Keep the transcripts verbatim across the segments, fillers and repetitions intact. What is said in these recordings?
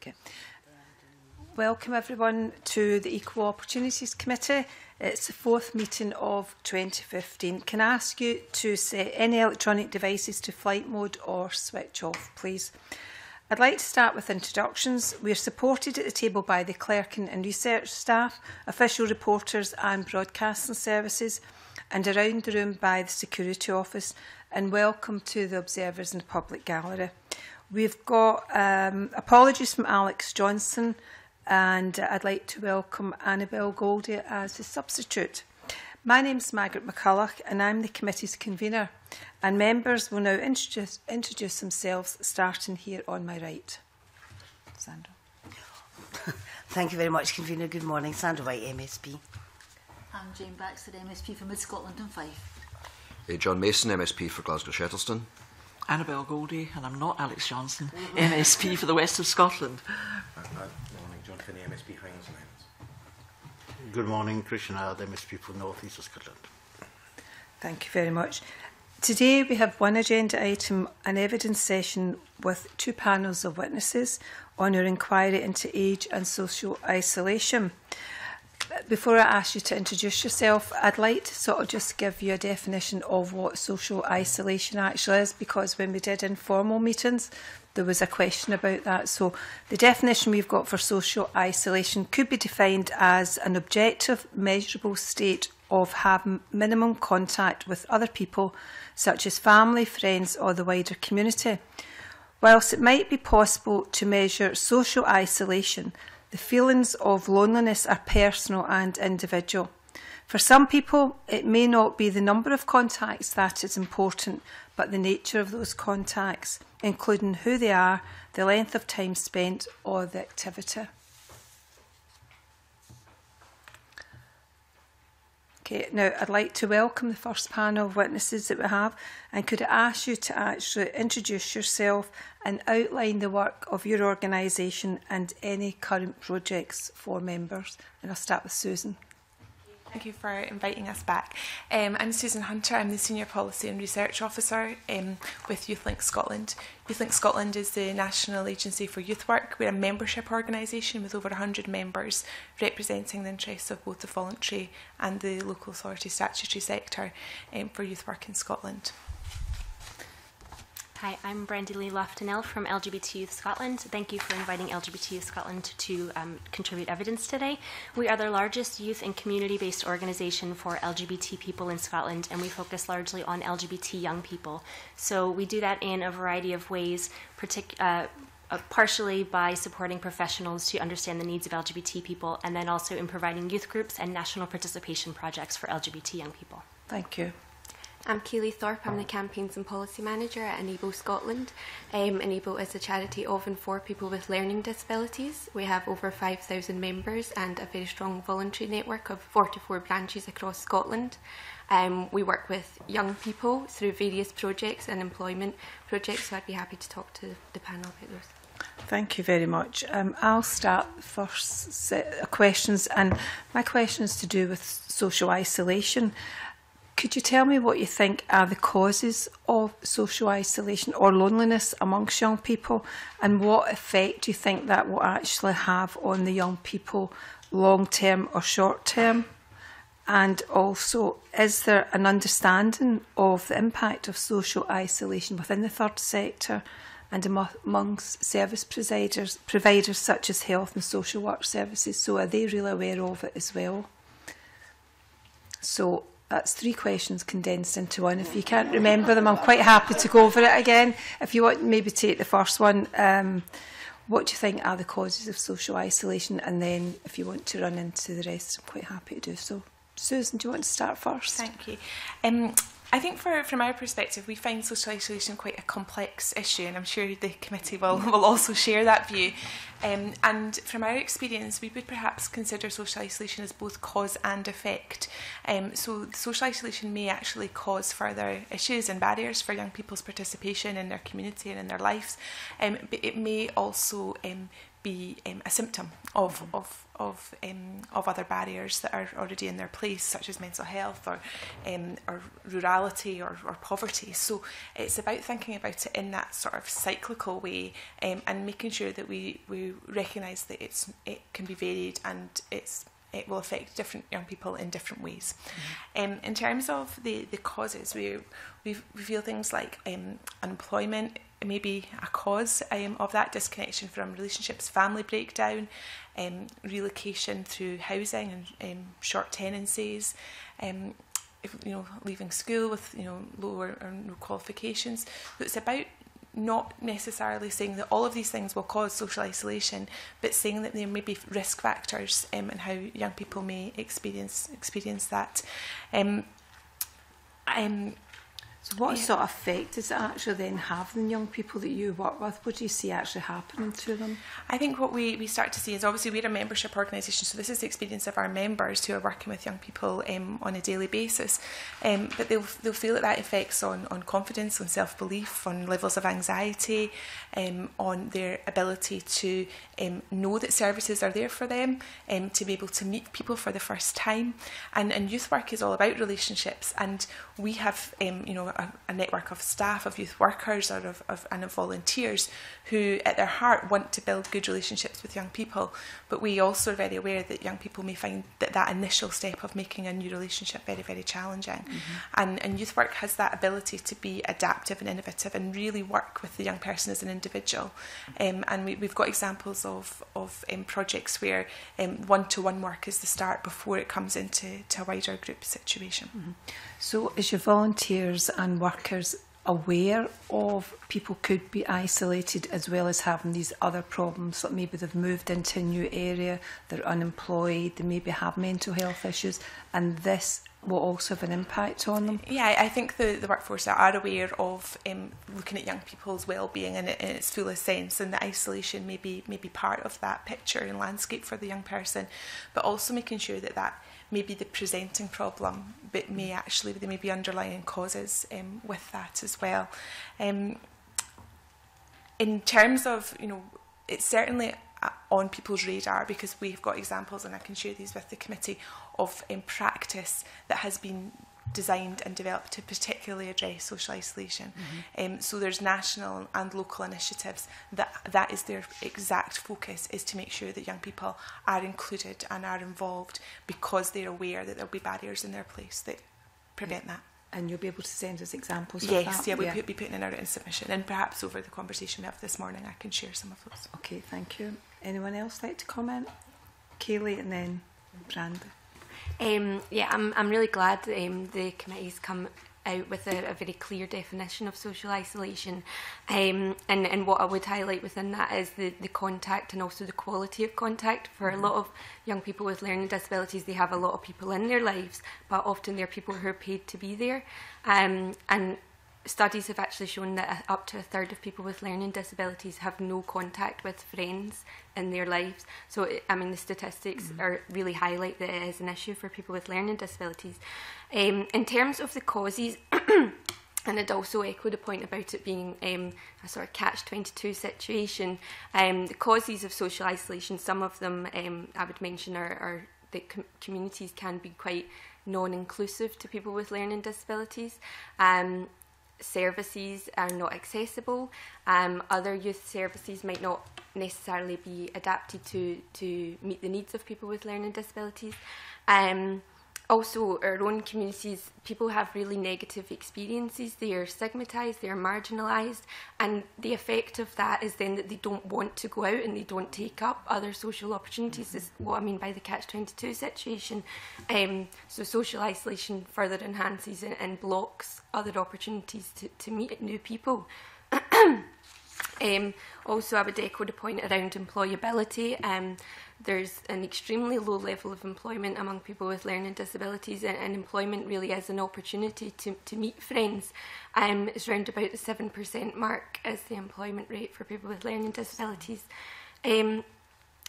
Okay. Welcome everyone to the Equal Opportunities Committee. It's the fourth meeting of twenty fifteen. Can I ask you to set any electronic devices to flight mode or switch off, please? I'd like to start with introductions. We are supported at the table by the clerking and research staff, official reporters and broadcasting services, and around the room by the security office. And welcome to the observers in the public gallery. We've got um, apologies from Alex Johnson, and I'd like to welcome Annabel Goldie as a substitute. My name's Margaret McCulloch and I'm the committee's convener, and members will now introduce, introduce themselves, starting here on my right. Sandra. Thank you very much, convener. Good morning. Sandra White, M S P. I'm Jane Baxter, M S P for Mid Scotland and Fife. Hey, John Mason, M S P for Glasgow Shettleston. Annabel Goldie, and I'm not Alex Johnson, M S P for the West of Scotland. Good morning, John Finney, M S P for Highlands and Islands. Good morning, Christian Allard, M S P for North East of Scotland. Thank you very much. Today we have one agenda item, an evidence session with two panels of witnesses on our inquiry into age and social isolation. Before I ask you to introduce yourself, I'd like to sort of just give you a definition of what social isolation actually is, because when we did informal meetings, there was a question about that. So the definition we've got for social isolation could be defined as an objective, measurable state of having minimum contact with other people, such as family, friends or the wider community. Whilst it might be possible to measure social isolation, the feelings of loneliness are personal and individual. For some people, it may not be the number of contacts that is important, but the nature of those contacts, including who they are, the length of time spent, or the activity. Okay, now I'd like to welcome the first panel of witnesses that we have, and could I ask you to actually introduce yourself and outline the work of your organisation and any current projects for members. And I'll start with Susan. Thank you for inviting us back. Um, I'm Susan Hunter. I'm the Senior Policy and Research Officer um, with YouthLink Scotland. YouthLink Scotland is the National Agency for Youth Work. We're a membership organisation with over one hundred members, representing the interests of both the voluntary and the local authority statutory sector um, for youth work in Scotland. Hi, I'm Brandi Lee Lough Dennell from L G B T Youth Scotland. Thank you for inviting L G B T Youth Scotland to um, contribute evidence today. We are the largest youth and community-based organisation for L G B T people in Scotland, and we focus largely on L G B T young people. So we do that in a variety of ways, particularly uh, Uh, partially by supporting professionals to understand the needs of L G B T people, and then also in providing youth groups and national participation projects for L G B T young people. Thank you. I'm Kayleigh Thorpe. I'm the Campaigns and Policy Manager at ENABLE Scotland. Um, ENABLE is a charity of and for people with learning disabilities. We have over five thousand members and a very strong voluntary network of forty-four branches across Scotland. Um, we work with young people through various projects and employment projects, so I'd be happy to talk to the panel about those. Thank you very much. Um, I'll start the first set of questions, and my question is to do with social isolation. Could you tell me what you think are the causes of social isolation or loneliness amongst young people, and what effect do you think that will actually have on the young people long term or short term? And also, is there an understanding of the impact of social isolation within the third sector and amongst service providers, providers such as health and social work services? So are they really aware of it as well? So that's three questions condensed into one. If you can't remember them, I'm quite happy to go over it again. If you want, maybe take the first one. Um, what do you think are the causes of social isolation? And then if you want to run into the rest, I'm quite happy to do so. Susan, do you want to start first? Thank you. Um, I think for, from our perspective, we find social isolation quite a complex issue, and I'm sure the committee will, will also share that view. Um, and from our experience, we would perhaps consider social isolation as both cause and effect. Um, so social isolation may actually cause further issues and barriers for young people's participation in their community and in their lives, um, but it may also um, be um, a symptom of mm-hmm. of of um, of other barriers that are already in their place, such as mental health or um, or rurality or, or poverty. So it's about thinking about it in that sort of cyclical way, um, and making sure that we we recognise that it's it can be varied and it's it will affect different young people in different ways. Mm-hmm. Um, in terms of the the causes, we we feel things like um, unemployment. Maybe a cause um, of that disconnection from relationships, family breakdown, um, relocation through housing and um, short tenancies, um, if, you know, leaving school with you know lower or no qualifications. So it's about not necessarily saying that all of these things will cause social isolation, but saying that there may be risk factors um, and how young people may experience experience that. Um, um, So what yeah. sort of effect does it actually then have on young people that you work with? What do you see actually happening to them? I think what we, we start to see is, obviously we're a membership organisation, so this is the experience of our members who are working with young people um, on a daily basis. Um, but they'll, they'll feel that that affects on, on confidence, on self-belief, on levels of anxiety, um, on their ability to um, know that services are there for them, um, to be able to meet people for the first time. And, and youth work is all about relationships, and we have, um, you know, A, a network of staff, of youth workers, or of, of and of volunteers who at their heart want to build good relationships with young people, but we also are very aware that young people may find that that initial step of making a new relationship very, very challenging. Mm-hmm. and, and youth work has that ability to be adaptive and innovative and really work with the young person as an individual. Um, and we, we've got examples of, of um, projects where um, one-to-one work is the start before it comes into to a wider group situation. Mm-hmm. So as your volunteers and workers aware of people could be isolated as well as having these other problems, like maybe they've moved into a new area, they're unemployed, they maybe have mental health issues, and this will also have an impact on them? Yeah, I think the, the workforce are aware of um, looking at young people's well-being in, in its fullest sense, and the isolation may be, may be part of that picture and landscape for the young person, but also making sure that that maybe the presenting problem, but may actually there may be underlying causes um, with that as well. Um, in terms of, you know, it's certainly on people's radar, because we've got examples, and I can share these with the committee, of um, practice that has been designed and developed to particularly address social isolation. Mm-hmm. Um, so there's national and local initiatives that that is their exact focus, is to make sure that young people are included and are involved, because they're aware that there'll be barriers in their place that prevent yeah. that. And you'll be able to send us examples yes, of that? Yes, yeah, we'll yeah. be putting in our written submission, and perhaps over the conversation we have this morning I can share some of those. Okay, thank you. Anyone else like to comment? Kayleigh and then Brandi. Um, yeah, I'm, I'm really glad um, the committee's come out with a, a very clear definition of social isolation, um, and, and what I would highlight within that is the, the contact and also the quality of contact. For mm-hmm. a lot of young people with learning disabilities, they have a lot of people in their lives, but often they're people who are paid to be there, um, and studies have actually shown that up to a third of people with learning disabilities have no contact with friends in their lives. So, I mean, the statistics mm-hmm. are really highlight that it is an issue for people with learning disabilities. Um, in terms of the causes, and I'd also echo the point about it being um, a sort of catch twenty-two situation, um, the causes of social isolation, some of them um, I would mention are, are that com- communities can be quite non-inclusive to people with learning disabilities. Um, services are not accessible, um, other youth services might not necessarily be adapted to, to meet the needs of people with learning disabilities. Um, also, our own communities, people have really negative experiences, they are stigmatised, they are marginalised, and the effect of that is then that they don't want to go out and they don't take up other social opportunities, mm-hmm. is what I mean by the catch twenty-two situation. Um, so social isolation further enhances and, and blocks other opportunities to, to meet new people. Um, also, I would echo the point around employability. Um, there's an extremely low level of employment among people with learning disabilities, and, and employment really is an opportunity to, to meet friends. Um, it's around about the seven percent mark as the employment rate for people with learning disabilities. Um,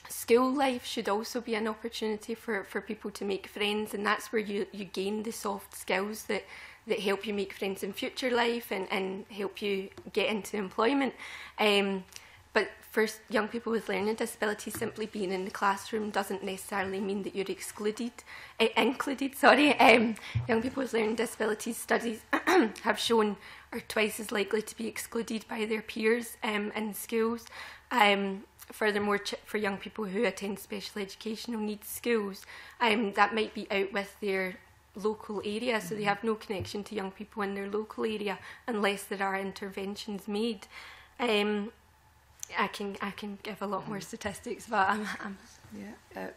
School life should also be an opportunity for, for people to make friends, and that's where you, you gain the soft skills that, that help you make friends in future life and, and help you get into employment. Um, but for young people with learning disabilities, simply being in the classroom doesn't necessarily mean that you're excluded, uh, included. Sorry, um, young people with learning disabilities, studies have shown, are twice as likely to be excluded by their peers um, in schools. Um, Furthermore, ch for young people who attend special educational needs schools, um, that might be out with their local area, so they have no connection to young people in their local area unless there are interventions made. Um, I can I can give a lot more statistics, but I'm, I'm yeah.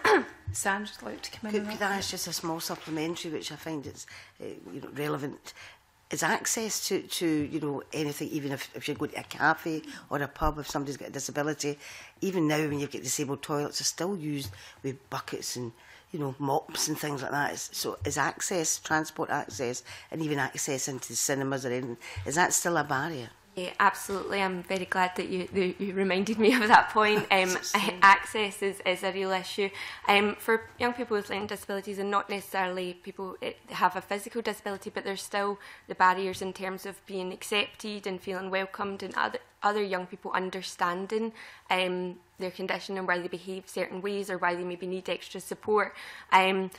Uh, Sandra's like to come in. Could, could I ask just a small supplementary, which I find it's uh, you know, relevant. Is access to, to, you know, anything, even if, if you're going to a cafe or a pub, if somebody's got a disability, even now when you've got disabled toilets, are still used with buckets and, you know, mops and things like that. So is access, transport access, and even access into the cinemas or anything, is that still a barrier? Yeah, absolutely. I'm very glad that you, that you reminded me of that point. Um, access is, is a real issue. Um, for young people with learning disabilities, and not necessarily people that have a physical disability, but there's still the barriers in terms of being accepted and feeling welcomed, and other, other young people understanding um, their condition and why they behave certain ways or why they maybe need extra support. Um,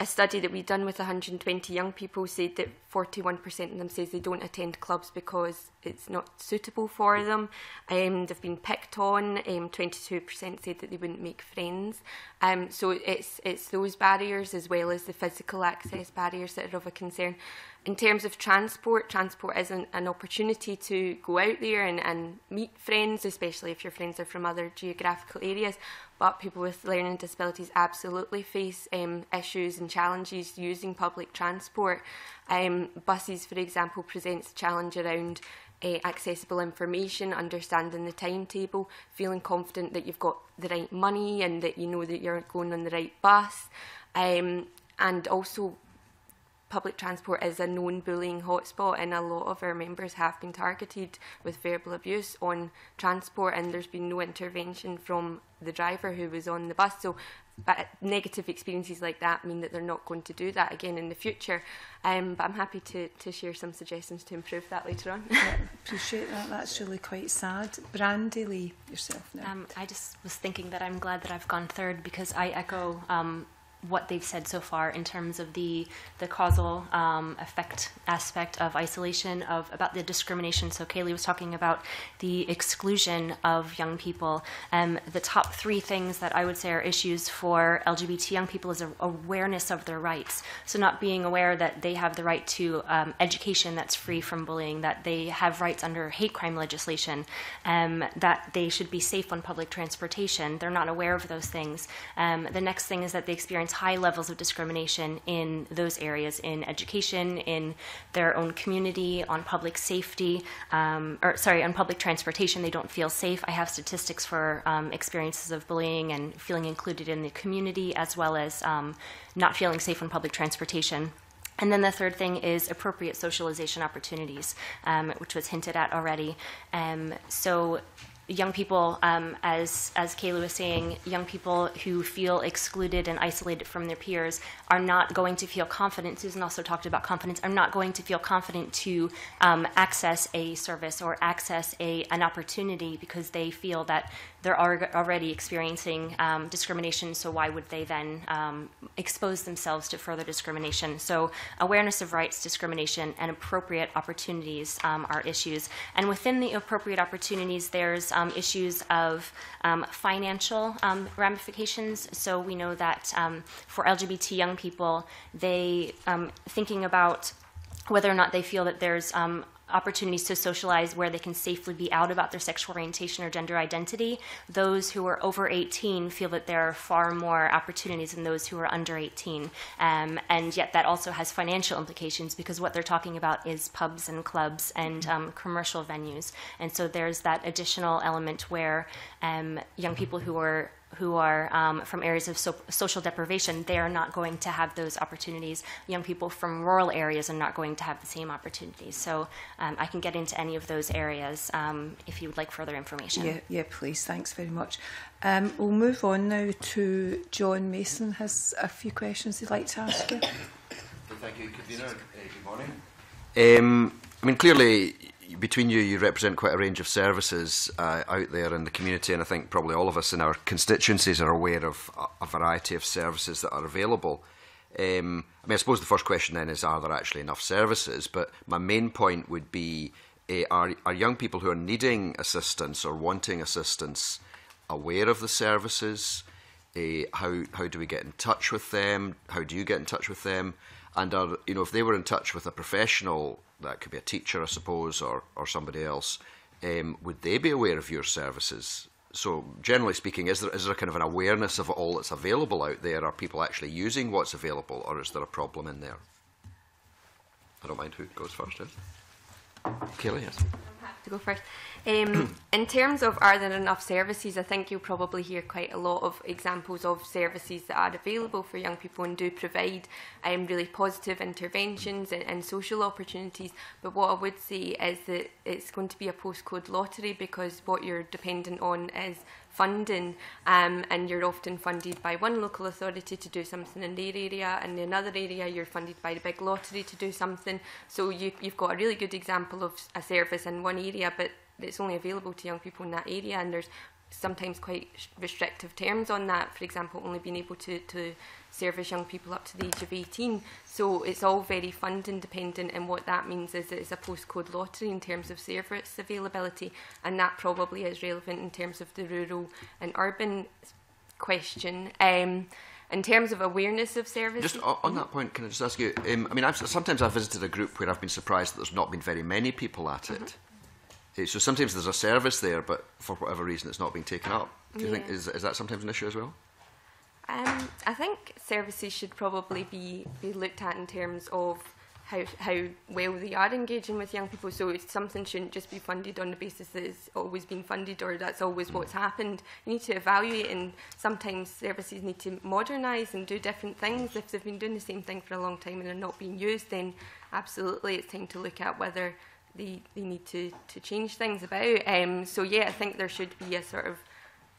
A study that we've done with one hundred and twenty young people said that forty-one percent of them says they don't attend clubs because it's not suitable for them. Um, they've been picked on. Um, twenty-two percent said that they wouldn't make friends. Um, so it's, it's those barriers as well as the physical access barriers that are of a concern. In terms of transport, transport is an, an opportunity to go out there and, and meet friends, especially if your friends are from other geographical areas. But people with learning disabilities absolutely face um, issues and challenges using public transport. Um, buses, for example, presents a challenge around uh, accessible information, understanding the timetable, feeling confident that you've got the right money and that you know that you're going on the right bus. Um, and also, public transport is a known bullying hotspot, and a lot of our members have been targeted with verbal abuse on transport, and there's been no intervention from the driver who was on the bus. So but negative experiences like that mean that they're not going to do that again in the future. Um, but I'm happy to, to share some suggestions to improve that later on. Yeah, appreciate that. That's really quite sad. Brandi Lee, yourself now. Um, I just was thinking that I'm glad that I've gone third, because I echo um, what they've said so far in terms of the the causal um, effect aspect of isolation, of about the discrimination. So Kayleigh was talking about the exclusion of young people. Um, the top three things that I would say are issues for L G B T young people is a, awareness of their rights. So not being aware that they have the right to um, education that's free from bullying, that they have rights under hate crime legislation, um, that they should be safe on public transportation. They're not aware of those things. Um, the next thing is that they experience high levels of discrimination in those areas, in education, in their own community, on public safety, um, or sorry, on public transportation. They don't feel safe. I have statistics for um, experiences of bullying and feeling included in the community, as well as um, not feeling safe on public transportation. And then the third thing is appropriate socialization opportunities, um, which was hinted at already. Um, so young people, um, as, as Kayleigh was saying, young people who feel excluded and isolated from their peers are not going to feel confident. Susan also talked about confidence. Are not going to feel confident to um, access a service or access a, an opportunity, because they feel that they're already experiencing um, discrimination, so why would they then um, expose themselves to further discrimination? So awareness of rights, discrimination, and appropriate opportunities um, are issues. And within the appropriate opportunities, there's um, issues of um, financial um, ramifications. So we know that um, for L G B T young people, they um, thinking about whether or not they feel that there's um, opportunities to socialize where they can safely be out about their sexual orientation or gender identity. Those who are over eighteen feel that there are far more opportunities than those who are under eighteen. Um, and yet that also has financial implications, because what they're talking about is pubs and clubs and um, commercial venues. And so there's that additional element where um, young people who are who are um, from areas of so social deprivation, they are not going to have those opportunities. Young people from rural areas are not going to have the same opportunities. So um, I can get into any of those areas um, if you would like further information. Yeah, yeah, please. Thanks very much. Um, we'll move on now to John Mason. Has a few questions he'd like to ask you. Thank you, convener. Good morning. Um, I mean, clearly, between you, you represent quite a range of services uh, out there in the community, and I think probably all of us in our constituencies are aware of a, a variety of services that are available. Um, I mean, I suppose the first question then is, are there actually enough services? But my main point would be, uh, are, are young people who are needing assistance or wanting assistance aware of the services? Uh, how, how do we get in touch with them? How do you get in touch with them? And are, you know, if they were in touch with a professional, that could be a teacher, I suppose, or, or somebody else, um, would they be aware of your services? So generally speaking, is there, is there kind of an awareness of all that's available out there? Are people actually using what's available, or is there a problem in there? I don't mind who goes first. Kayleigh, yes. I'm happy to go first. Um, in terms of are there enough services, I think you'll probably hear quite a lot of examples of services that are available for young people and do provide um, really positive interventions and, and social opportunities. But what I would say is that it's going to be a postcode lottery, because what you're dependent on is funding, um, and you're often funded by one local authority to do something in their area, and in another area you're funded by the big lottery to do something. So you, you've got a really good example of a service in one area, but it's only available to young people in that area, and there's sometimes quite restrictive terms on that, for example only being able to, to service young people up to the age of eighteen. So it's all very funding dependent, and what that means is that it's a postcode lottery in terms of service availability, and that probably is relevant in terms of the rural and urban question. Um, in terms of awareness of service... Just on that point, can I just ask you, um, I mean, I've, sometimes I've visited a group where I've been surprised that there's not been very many people at it. Mm-hmm. So sometimes there's a service there, but for whatever reason it's not being taken up. Do you yeah. think, is, is that sometimes an issue as well? Um, I think services should probably be, be looked at in terms of how, how well they are engaging with young people. So it's, something shouldn't just be funded on the basis that it's always been funded or that's always mm. what's happened. You need to evaluate, and sometimes services need to modernise and do different things. If they've been doing the same thing for a long time and they're not being used, then absolutely it's time to look at whether They, they need to, to change things about. Um, so yeah, I think there should be a sort of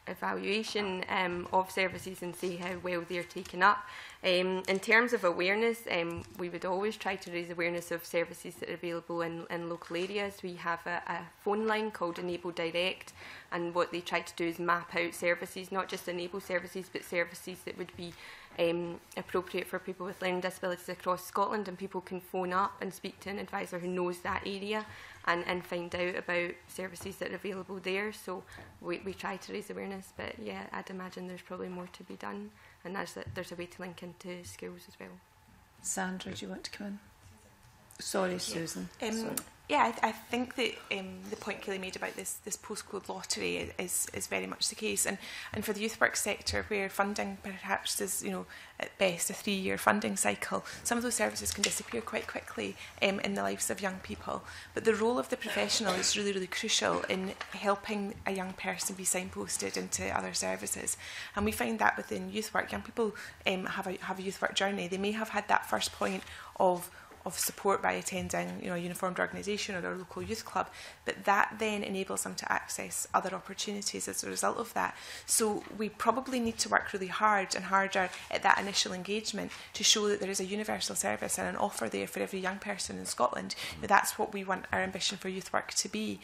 evaluation um, of services and see how well they're taken up. Um, in terms of awareness, um, we would always try to raise awareness of services that are available in, in local areas. We have a, a phone line called ENABLE Direct, and what they try to do is map out services, not just ENABLE services, but services that would be Um, appropriate for people with learning disabilities across Scotland, and people can phone up and speak to an advisor who knows that area and, and find out about services that are available there. So we, we try to raise awareness, but yeah, I'd imagine there's probably more to be done, and that's that there's a way to link into schools as well. Sandra, do you want to come in? Sorry, yeah. Susan. Um, Sorry. Yeah, I, th I think that um, the point Kayleigh made about this, this postcode lottery is, is very much the case. And, and for the youth work sector, where funding perhaps is, you know, at best a three-year funding cycle, some of those services can disappear quite quickly um, in the lives of young people. But the role of the professional is really, really crucial in helping a young person be signposted into other services. And we find that within youth work, young people um, have, a, have a youth work journey. They may have had that first point of of support by attending, you know, a uniformed organisation or their local youth club, but that then enables them to access other opportunities as a result of that. So we probably need to work really hard and harder at that initial engagement to show that there is a universal service and an offer there for every young person in Scotland. Now, that's what we want our ambition for youth work to be.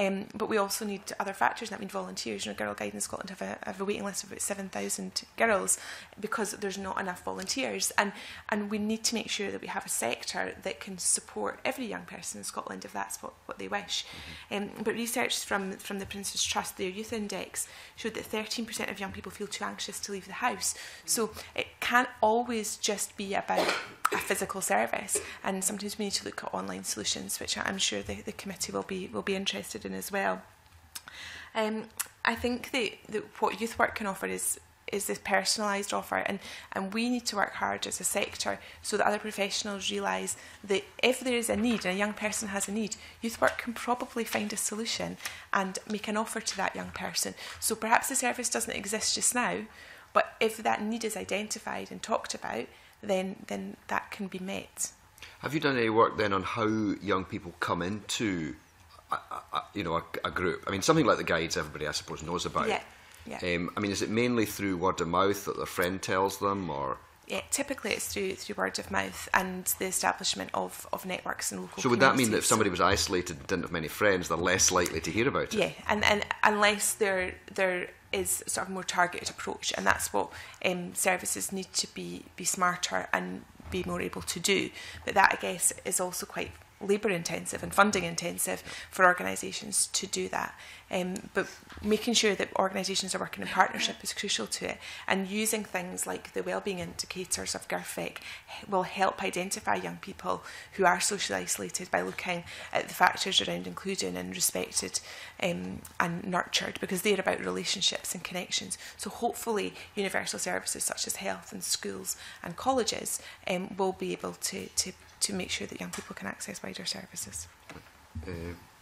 Um, but we also need other factors, and that means volunteers. You know, Girlguiding Scotland have a, have a waiting list of about seven thousand girls because there's not enough volunteers. And, and we need to make sure that we have a sector that can support every young person in Scotland if that's what, what they wish. Um, but research from, from the Prince's Trust, their youth index, showed that thirteen percent of young people feel too anxious to leave the house. So it can't always just be about a physical service, and sometimes we need to look at online solutions, which I'm sure the, the committee will be, will be interested in as well. Um, I think that, that what youth work can offer is is this personalised offer, and, and we need to work hard as a sector so that other professionals realise that if there is a need and a young person has a need, youth work can probably find a solution and make an offer to that young person. So perhaps the service doesn't exist just now, but if that need is identified and talked about, then, then that can be met. Have you done any work then on how young people come into a, a, you know, a, a group? I mean, something like the guides everybody I suppose knows about. Yeah. Yeah. Um, I mean, is it mainly through word of mouth that their friend tells them, or Yeah, typically it's through through word of mouth and the establishment of, of networks and local. So would that mean that if somebody was isolated and didn't have many friends, they're less likely to hear about it? Yeah, and, and unless there there is sort of more targeted approach, and that's what um, services need to be be smarter and be more able to do. But that, I guess, is also quite labour intensive and funding intensive for organisations to do that. Um, but making sure that organisations are working in partnership is crucial to it, and using things like the wellbeing indicators of GIRFEC will help identify young people who are socially isolated by looking at the factors around included and respected um, and nurtured, because they're about relationships and connections. So hopefully universal services such as health and schools and colleges um, will be able to, to to make sure that young people can access wider services. Uh,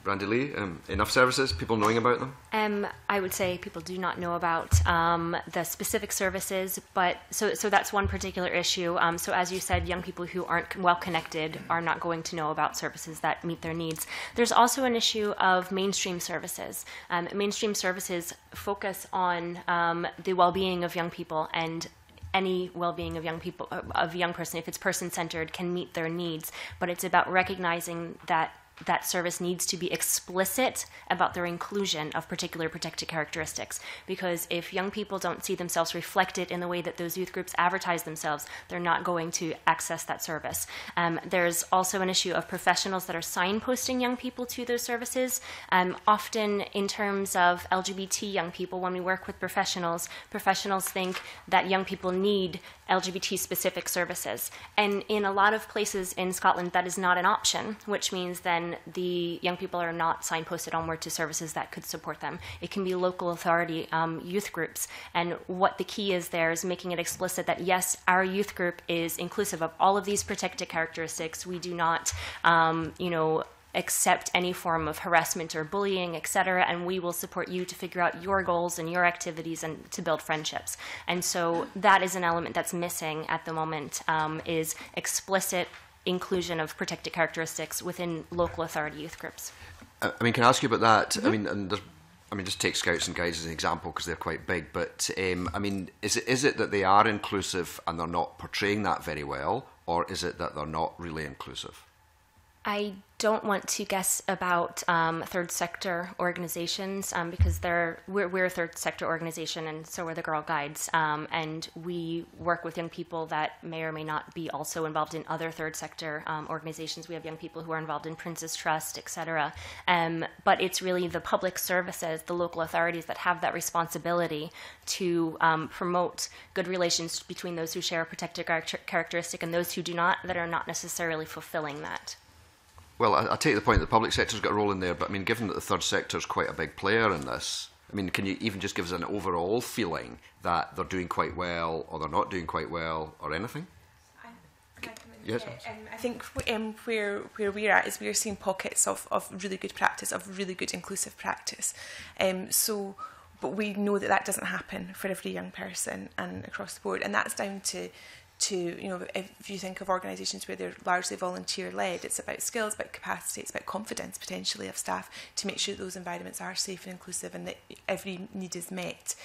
Brandi Lee, um, enough services, people knowing about them? Um, I would say people do not know about um, the specific services, but so, so that's one particular issue. Um, so as you said, young people who aren't well connected are not going to know about services that meet their needs. There's also an issue of mainstream services. Um, mainstream services focus on um, the well-being of young people, and any well-being of young people, of young person, if it's person-centered, can meet their needs. But it's about recognizing that that service needs to be explicit about their inclusion of particular protected characteristics. Because if young people don't see themselves reflected in the way that those youth groups advertise themselves, they're not going to access that service. Um, there's also an issue of professionals that are signposting young people to those services. Um, often in terms of L G B T young people, when we work with professionals, professionals think that young people need L G B T-specific services. And in a lot of places in Scotland, that is not an option, which means then the young people are not signposted onward to services that could support them. It can be local authority um, youth groups, and what the key is there is making it explicit that yes, our youth group is inclusive of all of these protected characteristics. We do not, um, you know, accept any form of harassment or bullying, et cetera, and we will support you to figure out your goals and your activities and to build friendships. And so that is an element that's missing at the moment, um, is explicit inclusion of protected characteristics within local authority youth groups. I mean, can I ask you about that? Mm-hmm. I mean, and there's, I mean, just take Scouts and Guides as an example because they're quite big. But um, I mean, is it is it that they are inclusive and they're not portraying that very well, or is it that they're not really inclusive? I don't want to guess about um, third sector organizations um, because they're, we're, we're a third sector organization, and so are the Girl Guides. Um, and we work with young people that may or may not be also involved in other third sector um, organizations. We have young people who are involved in Prince's Trust, et cetera. Um, but it's really the public services, the local authorities that have that responsibility to um, promote good relations between those who share a protected characteristic and those who do not, that are not necessarily fulfilling that. Well, I, I take the point that the public sector's got a role in there, but I mean, given that the third sector's quite a big player in this, I mean, can you even just give us an overall feeling that they're doing quite well, or they're not doing quite well, or anything? Yes, yeah, um, I think um, where, where we're at is we're seeing pockets of, of really good practice, of really good inclusive practice. Um, so, but we know that that doesn't happen for every young person and across the board, and that's down to to, you know, if you think of organisations where they're largely volunteer-led, it's about skills, about capacity, it's about confidence, potentially, of staff to make sure that those environments are safe and inclusive and that every need is met.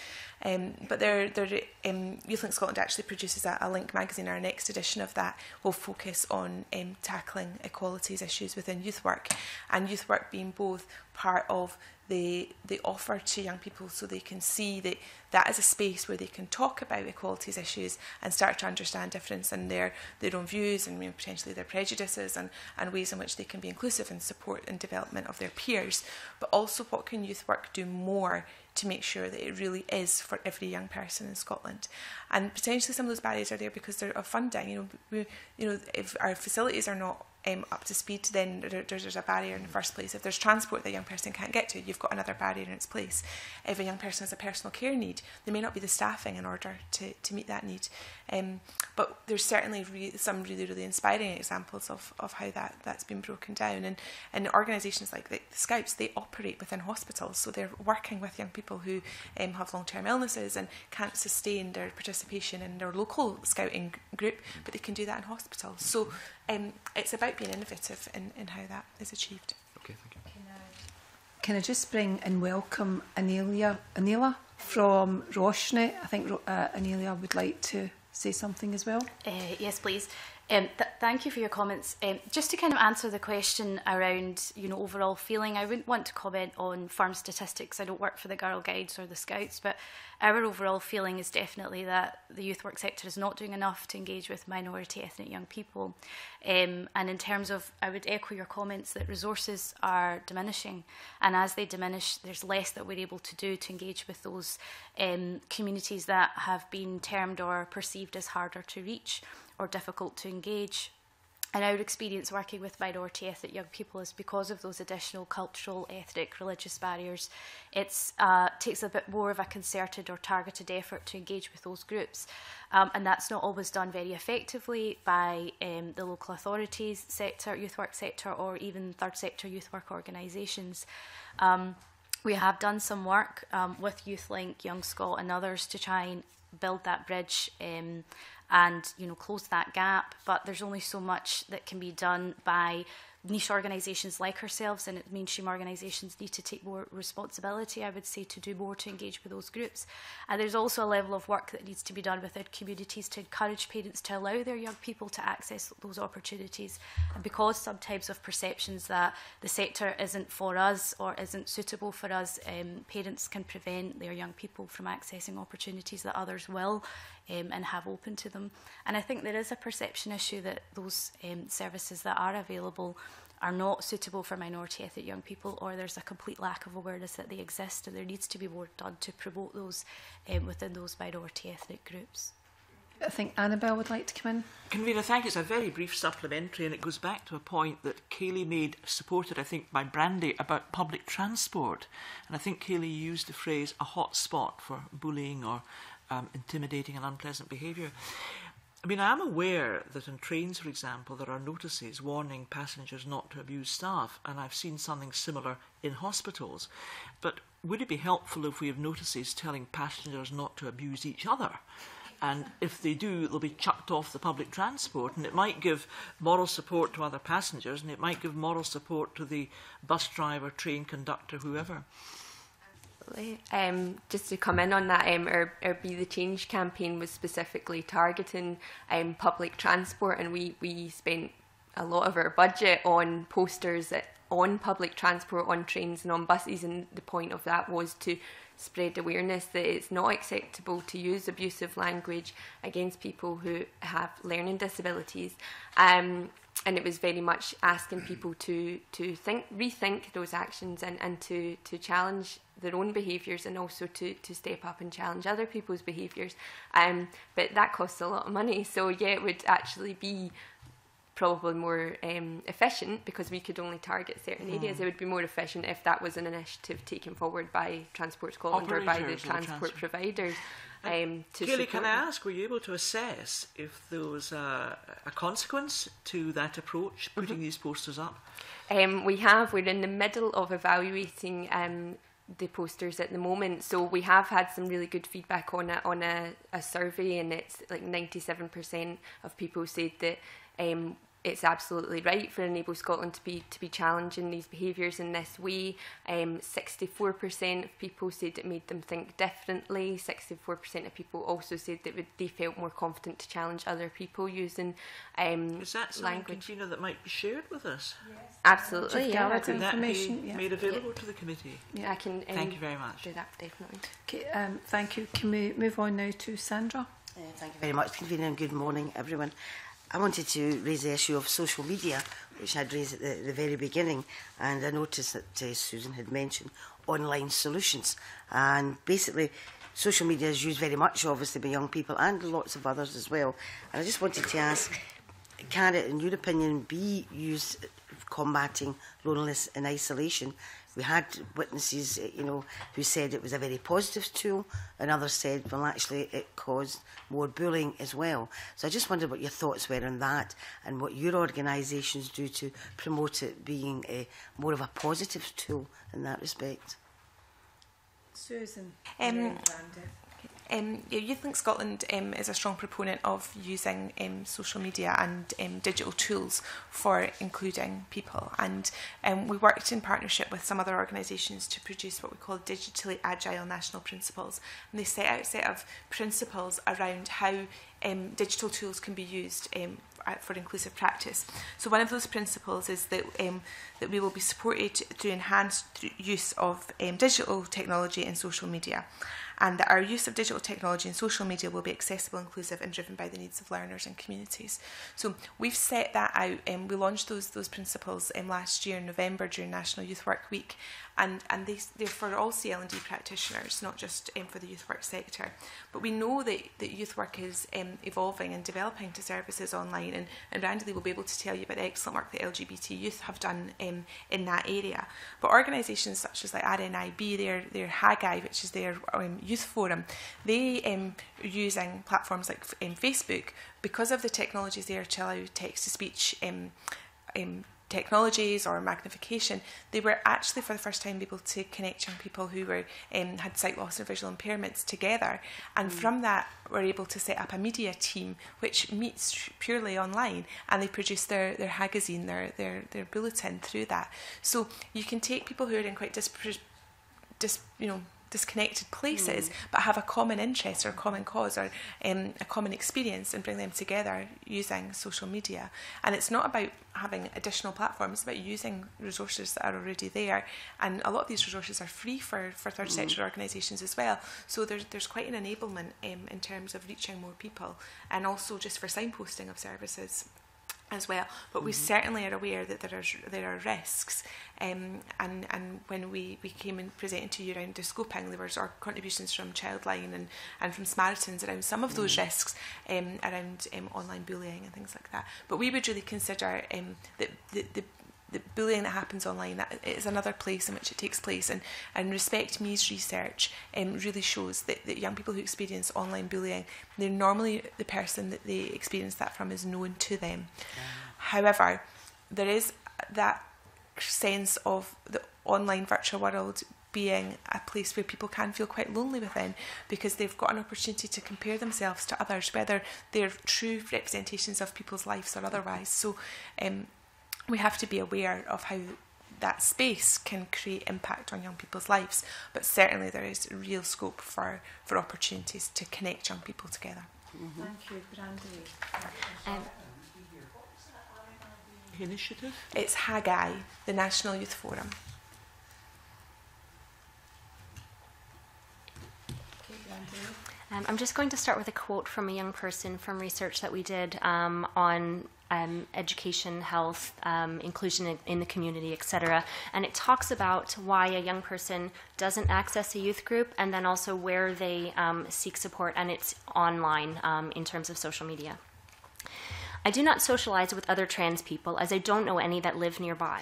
Um, but they're, they're, um, YouthLink Scotland actually produces a, a Link magazine. Our next edition of that will focus on um, tackling equalities issues within youth work, and youth work being both part of the, the offer to young people so they can see that that is a space where they can talk about equalities issues and start to understand difference in their, their own views and, you know, potentially their prejudices and, and ways in which they can be inclusive and support and development of their peers. But also, what can youth work do more to make sure that it really is for every young person in Scotland? And potentially some of those barriers are there because they're of funding. You know, we, you know, if our facilities are not um, up to speed, then there, there's a barrier in the first place. If there's transport that a young person can't get to, you've got another barrier in its place. If a young person has a personal care need, there may not be the staffing in order to, to meet that need. Um, but there's certainly re some really, really inspiring examples of, of how that, that's been broken down. And, and organisations like the, the Scouts, they operate within hospitals, so they're working with young people People who um, have long-term illnesses and can't sustain their participation in their local Scouting group, but they can do that in hospitals. So um, it's about being innovative in, in how that is achieved. Okay, thank you. Can I, can I just bring and welcome Anela, Anela from Roshni? I think uh, Anela would like to say something as well? Uh, yes, please. Um, th thank you for your comments. Um, just to kind of answer the question around, you know, overall feeling, I wouldn't want to comment on firm statistics. I don't work for the Girl Guides or the Scouts, but our overall feeling is definitely that the youth work sector is not doing enough to engage with minority ethnic young people. Um, and in terms of, I would echo your comments that resources are diminishing. And as they diminish, there's less that we're able to do to engage with those um, communities that have been termed or perceived as harder to reach or difficult to engage. And our experience working with minority ethnic young people is because of those additional cultural, ethnic, religious barriers. It uh, takes a bit more of a concerted or targeted effort to engage with those groups. Um, and that's not always done very effectively by um, the local authorities sector, youth work sector, or even third sector youth work organisations. Um, we have done some work um, with YouthLink, Young Scot and others to try and build that bridge um, and, you know, close that gap. But there's only so much that can be done by niche organisations like ourselves, and mainstream organisations need to take more responsibility, I would say, to do more to engage with those groups. And there's also a level of work that needs to be done within communities to encourage parents to allow their young people to access those opportunities. And because sometimes of perceptions that the sector isn't for us or isn't suitable for us, um, parents can prevent their young people from accessing opportunities that others will um, and have open to them. And I think there is a perception issue that those um, services that are available are not suitable for minority ethnic young people, or there's a complete lack of awareness that they exist, and there needs to be more done to promote those um, within those minority ethnic groups. I think Annabel would like to come in. Convener, thank you. It's a very brief supplementary, and it goes back to a point that Kayleigh made, supported, I think, by Brandi, about public transport. And I think Kayleigh used the phrase a hot spot for bullying or um, intimidating and unpleasant behaviour. I mean, I am aware that on trains, for example, there are notices warning passengers not to abuse staff, and I've seen something similar in hospitals. But would it be helpful if we have notices telling passengers not to abuse each other? And if they do, they'll be chucked off the public transport, and it might give moral support to other passengers, and it might give moral support to the bus driver, train conductor, whoever. Um, just to comment on that, um, our, our Be the Change campaign was specifically targeting um, public transport, and we, we spent a lot of our budget on posters at, on public transport, on trains and on buses, and the point of that was to spread awareness that it's not acceptable to use abusive language against people who have learning disabilities. Um, And it was very much asking people to to think, rethink those actions, and, and to, to challenge their own behaviours, and also to, to step up and challenge other people's behaviours. Um, but that costs a lot of money. So yeah, it would actually be probably more um, efficient, because we could only target certain mm. areas. It would be more efficient if that was an initiative taken forward by Transport Scotland Operators or by the transport providers. Um, Kayleigh, can I ask, were you able to assess if there was a, a consequence to that approach, putting mm-hmm. these posters up? Um, we have. We're in the middle of evaluating um, the posters at the moment. So we have had some really good feedback on it, on a, a survey, and it's like ninety-seven percent of people said that um, it's absolutely right for ENABLE Scotland to be to be challenging these behaviours in this way. Um, sixty-four percent of people said it made them think differently. sixty-four percent of people also said that they felt more confident to challenge other people using um, is that something, language. Katrina, that might be shared with us? Yes. Absolutely. Yeah. That information that be yeah. made available yeah. to the committee? Yeah, I can. Um, thank you very much. Do that definitely. Okay. Um, thank you. Can we move on now to Sandra? Uh, thank you very much, Convener, and good morning, everyone. I wanted to raise the issue of social media, which I'd raised at the, the very beginning, and I noticed that uh, Susan had mentioned online solutions. And basically, social media is used very much, obviously, by young people and lots of others as well. And I just wanted to ask, can it, in your opinion, be used combating loneliness and isolation? We had witnesses, you know, who said it was a very positive tool, and others said, well, actually, it caused more bullying as well. So I just wondered what your thoughts were on that, and what your organisations do to promote it being a, more of a positive tool in that respect. Susan. Um, Um, yeah, YouthLink Scotland um, is a strong proponent of using um, social media and um, digital tools for including people, and um, we worked in partnership with some other organisations to produce what we call digitally agile national principles, and they set out a set of principles around how um, digital tools can be used um, for inclusive practice. So one of those principles is that um, that we will be supported through enhanced use of um, digital technology and social media, and that our use of digital technology and social media will be accessible, inclusive and driven by the needs of learners and communities. So we've set that out, and um, we launched those those principles um, last year in November during National Youth Work Week, and, and they, they're for all C L and D practitioners, not just um, for the youth work sector. But we know that, that youth work is um, evolving and developing to services online, and, and Brandi Lee will be able to tell you about the excellent work that L G B T youth have done um, in that area. But organisations such as like R N I B, their, their HAGI, which is their um, youth forum, they um, are using platforms like um, Facebook because of the technologies there to allow text-to-speech um, um, technologies or magnification. They were actually for the first time able to connect young people who were um, had sight loss and visual impairments together, and mm. from that were able to set up a media team which meets purely online, and they produce their their hagazine, their their their bulletin through that. So you can take people who are in quite disparate, dis, you know, disconnected places, mm. but have a common interest or a common cause or um, a common experience, and bring them together using social media. And it's not about having additional platforms, it's about using resources that are already there. And a lot of these resources are free for, for third mm. sector organisations as well. So there's, there's quite an enablement um, in terms of reaching more people, and also just for signposting of services as well. But mm-hmm. we certainly are aware that there are there are risks, um, and and when we, we came and presented to you around the scoping, there was our contributions from Childline and, and from Samaritans around some of those mm. risks um, around um, online bullying and things like that. But we would really consider um, that the, the the bullying that happens online, that is another place in which it takes place, and, and Respect Me's research um, really shows that, that young people who experience online bullying, they're normally the person that they experience that from is known to them. Yeah. However, there is that sense of the online virtual world being a place where people can feel quite lonely within, because they've got an opportunity to compare themselves to others, whether they're true representations of people's lives or otherwise. So um, we have to be aware of how that space can create impact on young people's lives, but certainly there is real scope for, for opportunities to connect young people together. Mm-hmm. Thank you, Brandi. Um, initiative? It's HAGI, the National Youth Forum. Okay, Brandi. Um, I'm just going to start with a quote from a young person from research that we did um, on Um, education, health, um, inclusion in, in the community, et cetera. And it talks about why a young person doesn't access a youth group, and then also where they um, seek support, and it's online um, in terms of social media. I do not socialize with other trans people, as I don't know any that live nearby.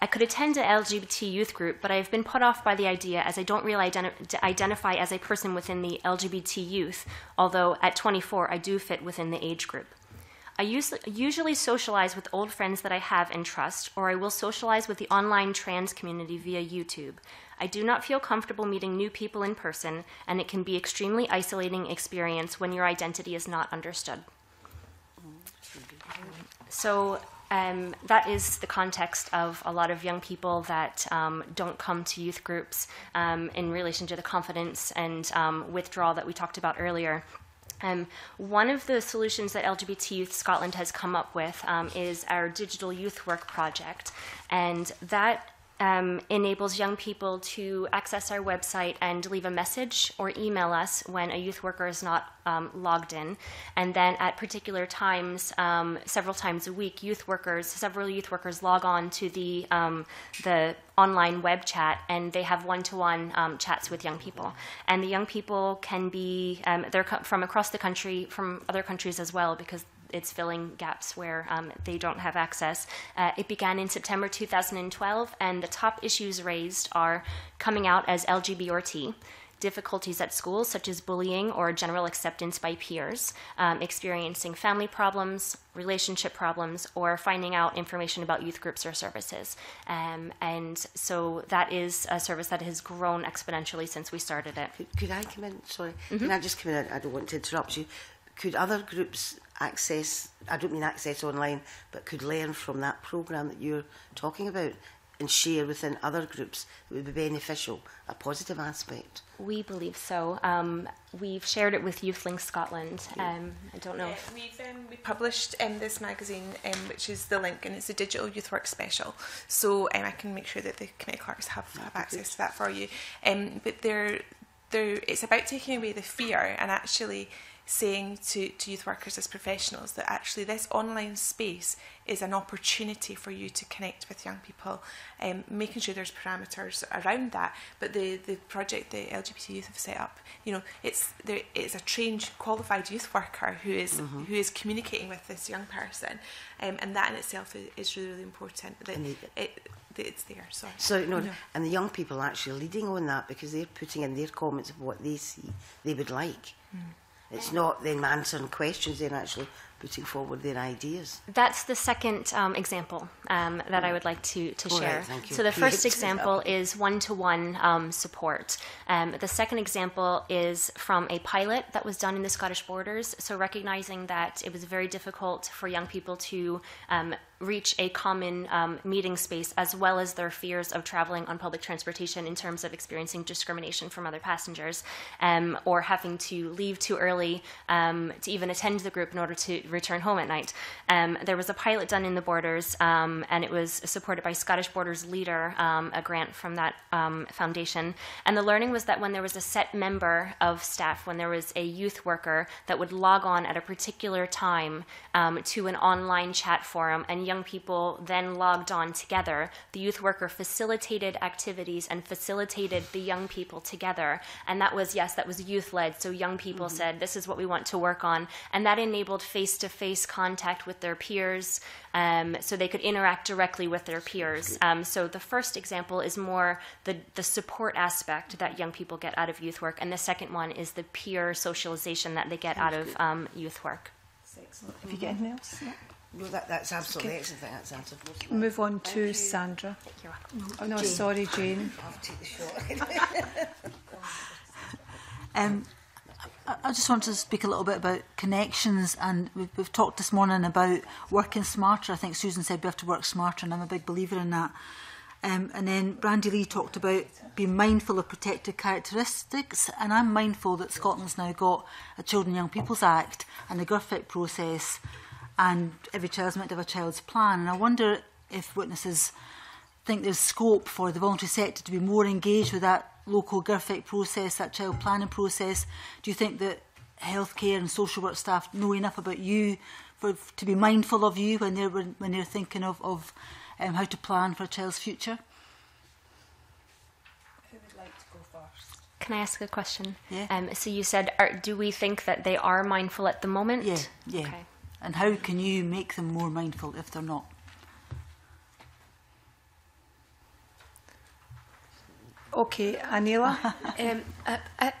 I could attend an L G B T youth group, but I have been put off by the idea, as I don't really identi- identify as a person within the L G B T youth, although at twenty-four I do fit within the age group. I usually socialize with old friends that I have and trust, or I will socialize with the online trans community via YouTube. I do not feel comfortable meeting new people in person, and it can be extremely isolating experience when your identity is not understood. So um, that is the context of a lot of young people that um, don't come to youth groups um, in relation to the confidence and um, withdrawal that we talked about earlier. Um, one of the solutions that L G B T Youth Scotland has come up with um, is our Digital Youth Work Project, and that um, enables young people to access our website and leave a message or email us when a youth worker is not um, logged in. And then at particular times, um, several times a week, youth workers, several youth workers log on to the, um, the online web chat, and they have one-to-one um, chats with young people. And the young people can be, um, they're from across the country, from other countries as well, because it's filling gaps where um, they don't have access. Uh, it began in September two thousand twelve, and the top issues raised are coming out as L G B T, difficulties at school, such as bullying or general acceptance by peers, um, experiencing family problems, relationship problems, or finding out information about youth groups or services. Um, and so that is a service that has grown exponentially since we started it. Could, could I come in? Sorry. Mm-hmm. Can I just come in? I don't want to interrupt you. Could other groups access, I don't mean access online, but could learn from that programme that you're talking about and share within other groups that would be beneficial, a positive aspect? We believe so. Um, we've shared it with YouthLink Scotland. Um, I don't know. Yeah, if we've um, we published um, this magazine, um, which is the link, and it's a digital youth work special. So um, I can make sure that the committee clerks have, have access to that for you. Um, but they're, they're, it's about taking away the fear and actually saying to, to youth workers as professionals that actually this online space is an opportunity for you to connect with young people, um, making sure there's parameters around that. But the, the project the L G B T youth have set up, you know, it's there, it's a trained, qualified youth worker who is mm-hmm. who is communicating with this young person, um, and that in itself is, is really, really important. That the, it, that it's there. Sorry. So no, no, and the young people are actually leading on that because they're putting in their comments of what they see they would like. Mm. It's not them answering questions, they're actually putting forward their ideas. That's the second um, example um, that I would like to, to share. Right, thank you. So the Please. first example is one-to-one um, support. Um, the second example is from a pilot that was done in the Scottish Borders, so recognising that it was very difficult for young people to um, reach a common um, meeting space, as well as their fears of travelling on public transportation in terms of experiencing discrimination from other passengers, um, or having to leave too early um, to even attend the group in order to return home at night. Um, there was a pilot done in the Borders, um, and it was supported by Scottish Borders Leader, um, a grant from that um, foundation. And the learning was that when there was a set member of staff, when there was a youth worker that would log on at a particular time um, to an online chat forum, and young people then logged on together, the youth worker facilitated activities and facilitated the young people together. And that was, yes, that was youth-led. So young people mm-hmm. said, this is what we want to work on. And that enabled face to face contact with their peers, um, so they could interact directly with their peers. Um, so the first example is more the, the support aspect that young people get out of youth work, and the second one is the peer socialization that they get out of um, youth work. Have you got anything else? Yeah. Well, that, that's absolutely okay. Excellent. That's absolutely okay. Move on to Thank Sandra. You're welcome. Oh no, Jane. Sorry, Jane. I'll take the shot. um, I just wanted to speak a little bit about connections, and we've, we've talked this morning about working smarter. I think Susan said we have to work smarter, and I'm a big believer in that. Um, and then Brandi Lee talked about being mindful of protected characteristics, and I'm mindful that Scotland's now got a Children and Young People's Act and the GIRFEC process, and every child's meant to have a child's plan. And I wonder if witnesses think there's scope for the voluntary sector to be more engaged with that local GIRFEC process, that child planning process. Do you think that healthcare and social work staff know enough about you for, to be mindful of you when they're, when they're thinking of, of um, how to plan for a child's future? Who would like to go first? Can I ask a question? Yeah. Um, so you said, are, do we think that they are mindful at the moment? Yeah, yeah. Okay. And how can you make them more mindful if they're not? Okay, Anela. um, I, I,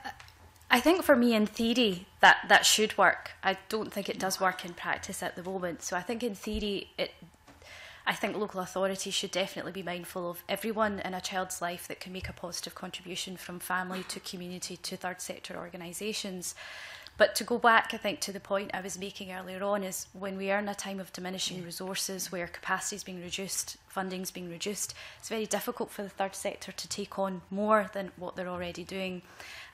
I think for me, in theory, that, that should work. I don't think it does work in practice at the moment. So I think in theory, it, I think local authorities should definitely be mindful of everyone in a child's life that can make a positive contribution, from family to community to third sector organisations. But to go back, I think, to the point I was making earlier on, is when we are in a time of diminishing resources, where capacity is being reduced, funding is being reduced, it's very difficult for the third sector to take on more than what they're already doing.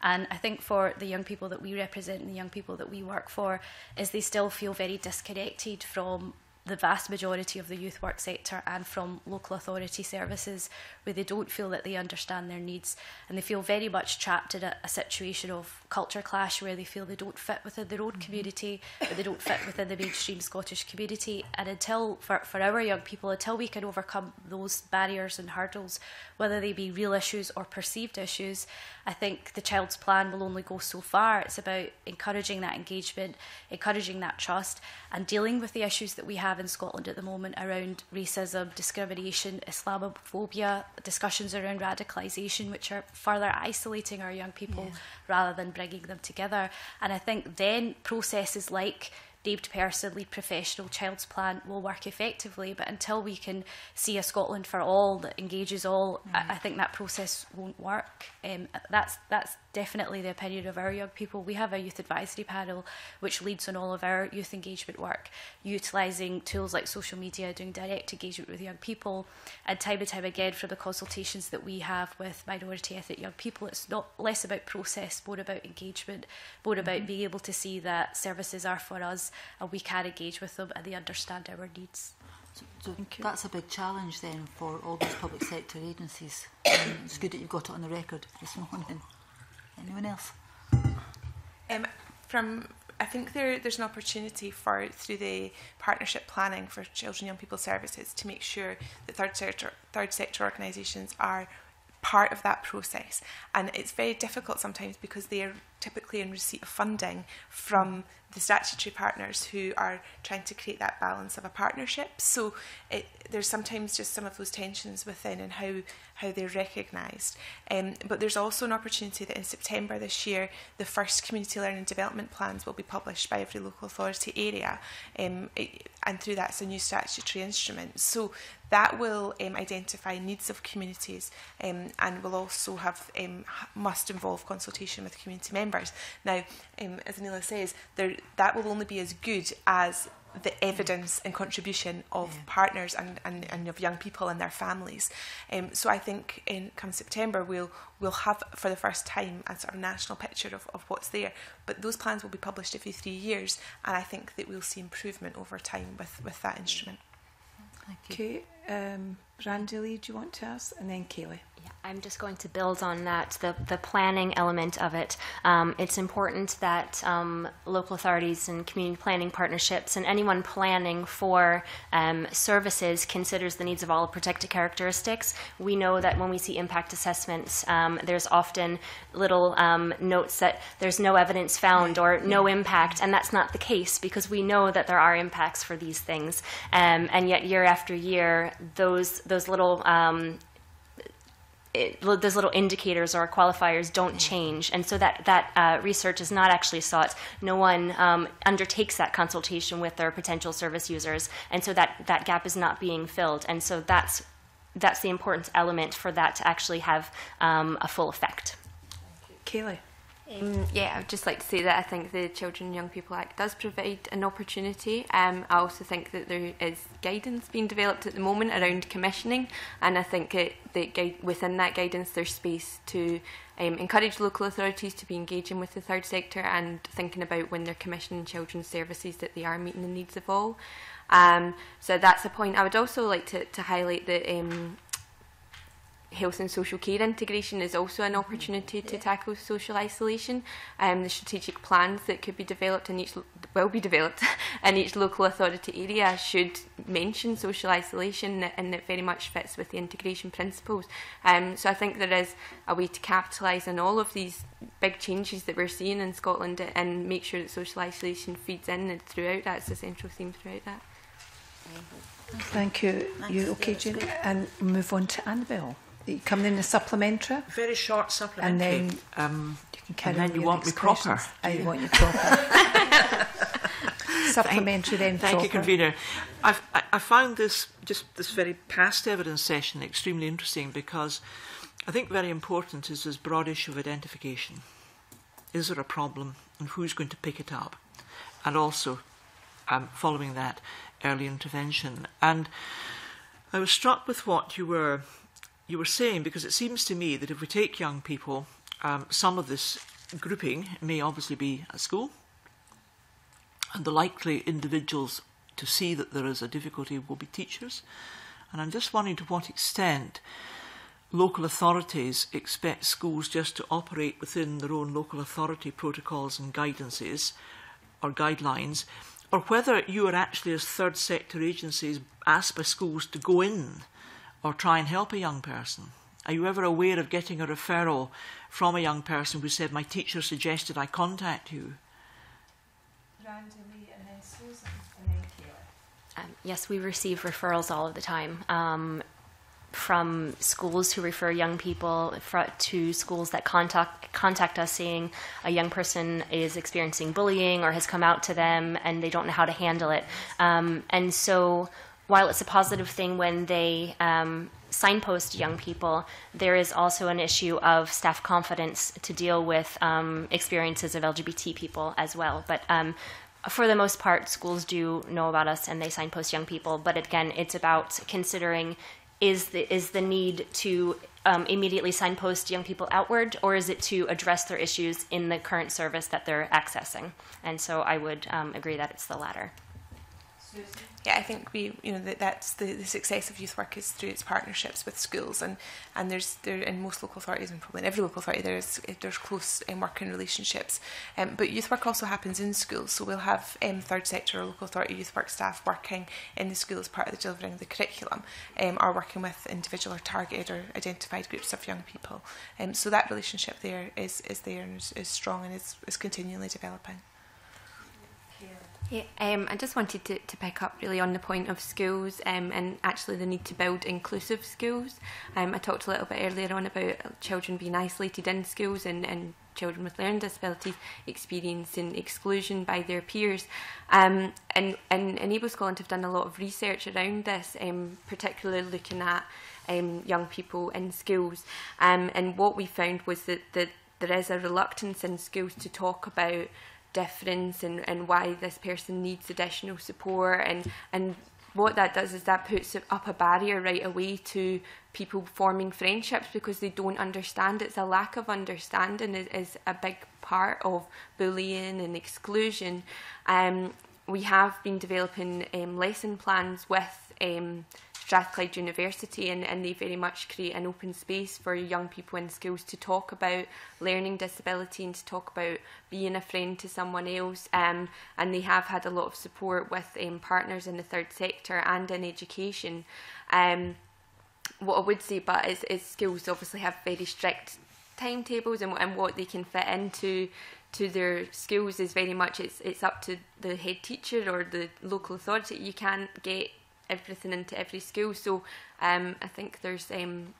And I think for the young people that we represent and the young people that we work for, is they still feel very disconnected from the vast majority of the youth work sector and from local authority services, where they don't feel that they understand their needs, and they feel very much trapped in a, a situation of culture clash, where they feel they don't fit within their own mm-hmm. community, or they don't fit within the mainstream Scottish community. And until, for, for our young people, until we can overcome those barriers and hurdles, whether they be real issues or perceived issues, I think the child's plan will only go so far. It's about encouraging that engagement, encouraging that trust, and dealing with the issues that we have have in Scotland at the moment around racism, discrimination, Islamophobia, discussions around radicalisation, which are further isolating our young people yeah. rather than bringing them together. And I think then processes like named person, lead professional, child's plan will work effectively. But until we can see a Scotland for all that engages all, mm. I, I think that process won't work. Um, that's that's definitely the opinion of our young people. We have a youth advisory panel which leads on all of our youth engagement work, utilising tools like social media, doing direct engagement with young people. And time and time again, from the consultations that we have with minority ethnic young people, it's not less about process, more about engagement, more mm. about being able to see that services are for us, and we can engage with them and they understand our needs. So, so that's a big challenge then for all those public sector agencies. It's good that you've got it on the record this morning. Anyone else? Um, from I think there, there's an opportunity for, through the partnership planning for Children and Young People Services, to make sure that third sector, third sector organisations are part of that process. And it's very difficult sometimes because they are typically in receipt of funding from the statutory partners who are trying to create that balance of a partnership. So it, there's sometimes just some of those tensions within and how, how they're recognised. Um, but there's also an opportunity that in September this year, the first community learning development plans will be published by every local authority area. Um, it, and through that's a new statutory instrument. So that will um, identify needs of communities um, and will also have, um, must involve consultation with community members. Now, um, as Anela says, there, that will only be as good as the evidence and contribution of yeah. partners and, and, and of young people and their families. Um, so I think in come September, we'll we'll have for the first time a sort of national picture of, of what's there. But those plans will be published every three years. And I think that we'll see improvement over time with, with that instrument. Thank you. Okay, um, Brandi Lee, do you want to ask? And then Kayleigh. Yeah, I'm just going to build on that, the, the planning element of it. Um, it's important that um, local authorities and community planning partnerships and anyone planning for um, services considers the needs of all protected characteristics. We know that when we see impact assessments, um, there's often little um, notes that there's no evidence found or no impact, and that's not the case because we know that there are impacts for these things. Um, and yet year after year, those, those little um, It, those little indicators or qualifiers don't change, and so that that uh, research is not actually sought. No one um, undertakes that consultation with their potential service users, and so that that gap is not being filled. And so that's that's the important element for that to actually have um, a full effect. Kayleigh. Um, yeah, I'd just like to say that I think the Children and Young People Act does provide an opportunity. Um, I also think that there is guidance being developed at the moment around commissioning, and I think it, the guide, within that guidance there's space to um, encourage local authorities to be engaging with the third sector and thinking about when they're commissioning children's services that they are meeting the needs of all. Um, so that's a point. I would also like to, to highlight that um, health and social care integration is also an opportunity to yeah. tackle social isolation. Um, the strategic plans that could be developed and each will be developed in each local authority area should mention social isolation, and it very much fits with the integration principles. Um, so I think there is a way to capitalise on all of these big changes that we're seeing in Scotland and make sure that social isolation feeds in throughout. That's the central theme throughout that. Thank you. Thanks. You okay, Jane? And move on to Annabel. You come in a supplementary? Very short supplementary. And then um, you can carry and then you want me proper. I want you proper. Supplementary then proper. Thank you, convener. I've, I, I found this, just this very past evidence session extremely interesting because I think very important is this broad issue of identification. Is there a problem and who's going to pick it up? And also, um, following that, early intervention. And I was struck with what you were... you were saying, because it seems to me that if we take young people, um, some of this grouping may obviously be at school, and the likely individuals to see that there is a difficulty will be teachers. And I'm just wondering to what extent local authorities expect schools just to operate within their own local authority protocols and guidances or guidelines, or whether you are actually, as third sector agencies, asked by schools to go in or try and help a young person. Are you ever aware of getting a referral from a young person who said, my teacher suggested I contact you? Brandi Lee and then Susan and then Kayleigh. Um, yes, we receive referrals all of the time um, from schools who refer young people fr to schools that contact, contact us saying a young person is experiencing bullying or has come out to them and they don't know how to handle it. Um, and so while it's a positive thing when they um, signpost young people, there is also an issue of staff confidence to deal with um, experiences of L G B T people as well. But um, for the most part, schools do know about us and they signpost young people. But again, it's about considering is the, is the need to um, immediately signpost young people outward, or is it to address their issues in the current service that they're accessing? And so I would um, agree that it's the latter. Susan? Yeah, I think we, you know, that that's the, the success of youth work is through its partnerships with schools, and and there's there in most local authorities and probably in every local authority there's there's close um, working relationships. Um, but youth work also happens in schools, so we'll have um, third sector or local authority youth work staff working in the school as part of the delivering of the curriculum, um, or working with individual or targeted or identified groups of young people. Um, so that relationship there is is there and is, is strong and is is continually developing. Yeah, um, I just wanted to, to pick up really on the point of schools um, and actually the need to build inclusive schools. Um, I talked a little bit earlier on about children being isolated in schools and, and children with learning disabilities experiencing exclusion by their peers. Um, and, and ENABLE Scotland have done a lot of research around this, um, particularly looking at um, young people in schools. Um, and what we found was that, that there is a reluctance in schools to talk about difference and, and why this person needs additional support, and and what that does is that puts up a barrier right away to people forming friendships because they don't understand. It's a lack of understanding is, is a big part of bullying and exclusion. Um, we have been developing um, lesson plans with um, Strathclyde University, and, and they very much create an open space for young people in schools to talk about learning disability and to talk about being a friend to someone else, um, and they have had a lot of support with um, partners in the third sector and in education. Um, what I would say but is, is schools obviously have very strict timetables, and, and what they can fit into to their schools is very much it's, it's up to the head teacher or the local authority. You can't get everything into every school, so um, I think there's um,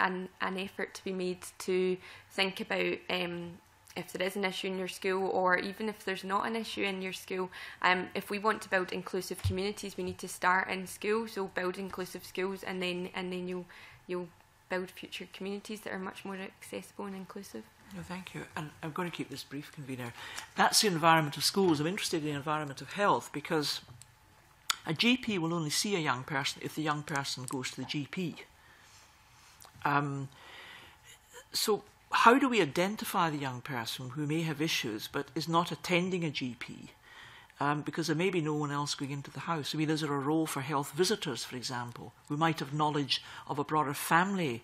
an, an effort to be made to think about um, if there is an issue in your school, or even if there's not an issue in your school, um, if we want to build inclusive communities we need to start in school, so build inclusive schools and then and then you'll, you'll build future communities that are much more accessible and inclusive. No, thank you. And I'm going to keep this brief, convener. That's the environment of schools. I'm interested in the environment of health, because a G P will only see a young person if the young person goes to the G P. Um, so how do we identify the young person who may have issues but is not attending a G P? Um, because there may be no one else going into the house. I mean, is there a role for health visitors, for example, who might have knowledge of a broader family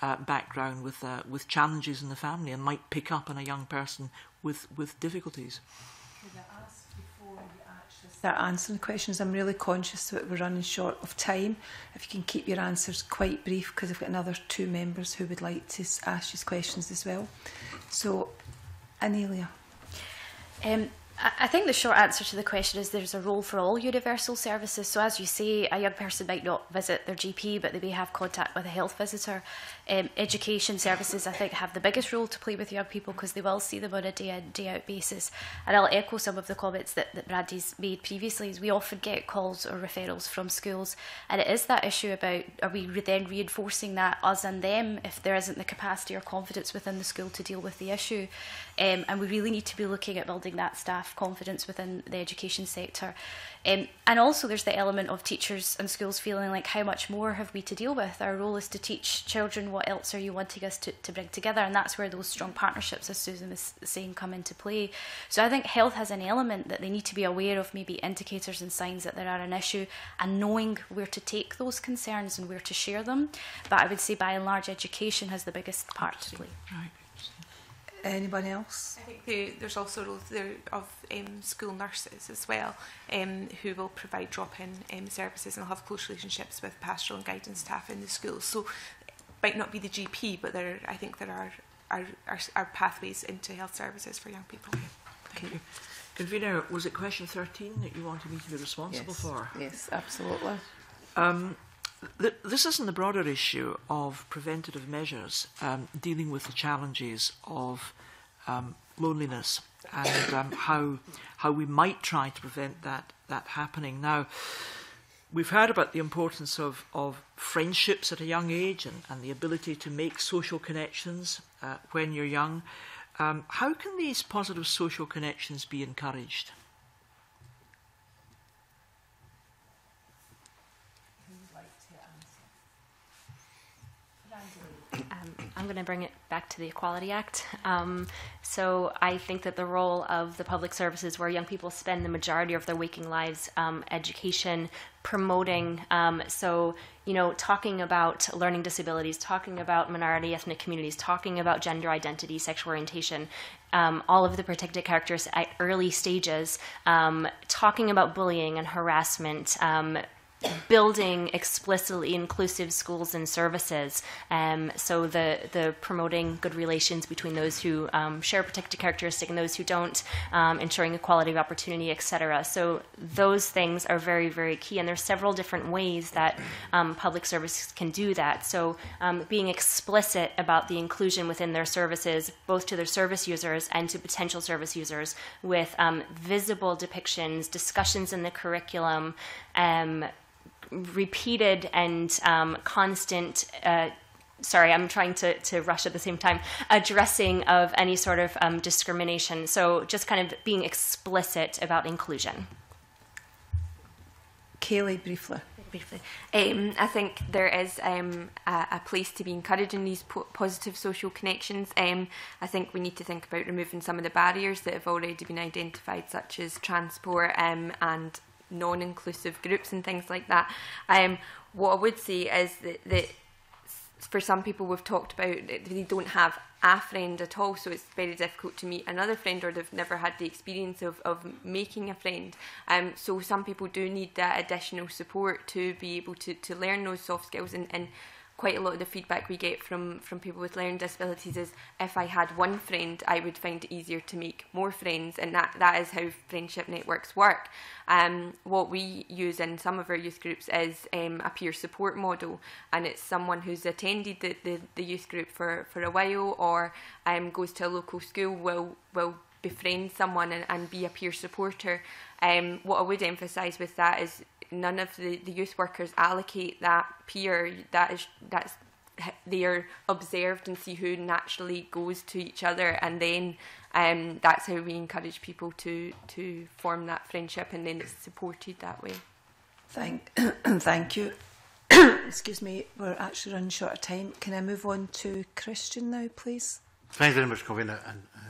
uh, background with, uh, with challenges in the family and might pick up on a young person with, with difficulties? Start answering questions. I'm really conscious that we're running short of time. If you can keep your answers quite brief, because I've got another two members who would like to ask you questions as well. So, Anela. Um, I think the short answer to the question is there's a role for all universal services. So as you say, a young person might not visit their G P, but they may have contact with a health visitor. Um, education services, I think, have the biggest role to play with young people because they will see them on a day-in, day-out basis. And I'll echo some of the comments that, that Brandi's made previously. Is we often get calls or referrals from schools, and it is that issue about, are we then reinforcing that us and them if there isn't the capacity or confidence within the school to deal with the issue? Um, and we really need to be looking at building that staff confidence within the education sector. Um, and also there's the element of teachers and schools feeling like, how much more have we to deal with? Our role is to teach children. What else are you wanting us to, to bring together? And that's where those strong partnerships, as Susan was saying, come into play. So I think health has an element that they need to be aware of, maybe indicators and signs that there are an issue, and knowing where to take those concerns and where to share them. But I would say by and large education has the biggest part to play. Right. Anyone else? I think there, there's also roles there of um, school nurses as well, um, who will provide drop-in um, services, and will have close relationships with pastoral and guidance staff in the schools. So it might not be the G P, but there, I think there are, are, are, are pathways into health services for young people. Thank okay. you. Convener, was it question thirteen that you wanted me to be responsible yes, for? Yes, absolutely. Um, th this is in the broader issue of preventative measures, um, dealing with the challenges of um, loneliness and um, how, how we might try to prevent that, that happening. Now, we've heard about the importance of, of friendships at a young age and, and the ability to make social connections uh, when you're young. Um, how can these positive social connections be encouraged? Who would like to answer? Um, I'm going to bring it back to the Equality Act. Um, so I think that the role of the public services, where young people spend the majority of their waking lives, um, education, promoting, um, so, you know, talking about learning disabilities, talking about minority ethnic communities, talking about gender identity, sexual orientation, um, all of the protected characters at early stages, um, talking about bullying and harassment, um, building explicitly inclusive schools and services, um, so the, the promoting good relations between those who um, share protected characteristics and those who don't, um, ensuring equality of opportunity, et cetera. So those things are very, very key, and there's several different ways that um, public services can do that. So um, being explicit about the inclusion within their services, both to their service users and to potential service users, with um, visible depictions, discussions in the curriculum, um, repeated and um, constant, uh, sorry, I'm trying to, to rush at the same time, addressing of any sort of um, discrimination. So just kind of being explicit about inclusion. Kayleigh, briefly. Briefly. Um, I think there is um, a, a place to be encouraging these po positive social connections. Um, I think we need to think about removing some of the barriers that have already been identified, such as transport um, and non-inclusive groups and things like that. Um, what I would say is that, that for some people we've talked about, they don't have a friend at all, so it's very difficult to meet another friend, or they've never had the experience of, of making a friend. Um, so some people do need that additional support to be able to, to learn those soft skills, and, and quite a lot of the feedback we get from, from people with learning disabilities is, if I had one friend, I would find it easier to make more friends, and that, that is how friendship networks work. Um, what we use in some of our youth groups is um, a peer support model, and it's someone who's attended the, the, the youth group for, for a while, or um, goes to a local school, will, will befriend someone and, and be a peer supporter. Um, what I would emphasise with that is none of the, the youth workers allocate that peer. That is, that's, they are observed and see who naturally goes to each other, and then um, that's how we encourage people to, to form that friendship, and then it's supported that way. Thank, thank you. Excuse me, we're actually running short of time. Can I move on to Christian now, please? Thanks very much, Convener. And, uh,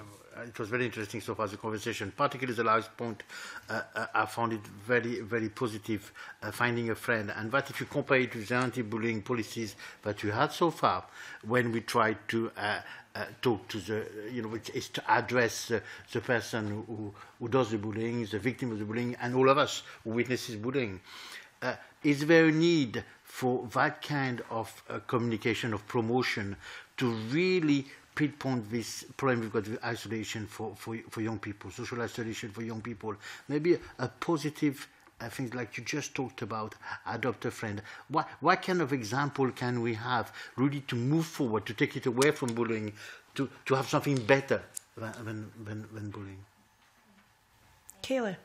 um, it was very interesting so far as the conversation, particularly the last point. Uh, uh, I found it very, very positive, uh, finding a friend. And that if you compare it with the anti-bullying policies that we had so far, when we tried to uh, uh, talk to the, you know, it's to address uh, the person who, who does the bullying, the victim of the bullying, and all of us who witnesses bullying. Uh, is there a need for that kind of uh, communication, of promotion, to really pinpoint this problem we've got with isolation for, for, for young people, social isolation for young people? Maybe a positive uh, thing like you just talked about, adopt a friend. What, what kind of example can we have really to move forward, to take it away from bullying, to, to have something better than, than, than bullying? Kayleigh.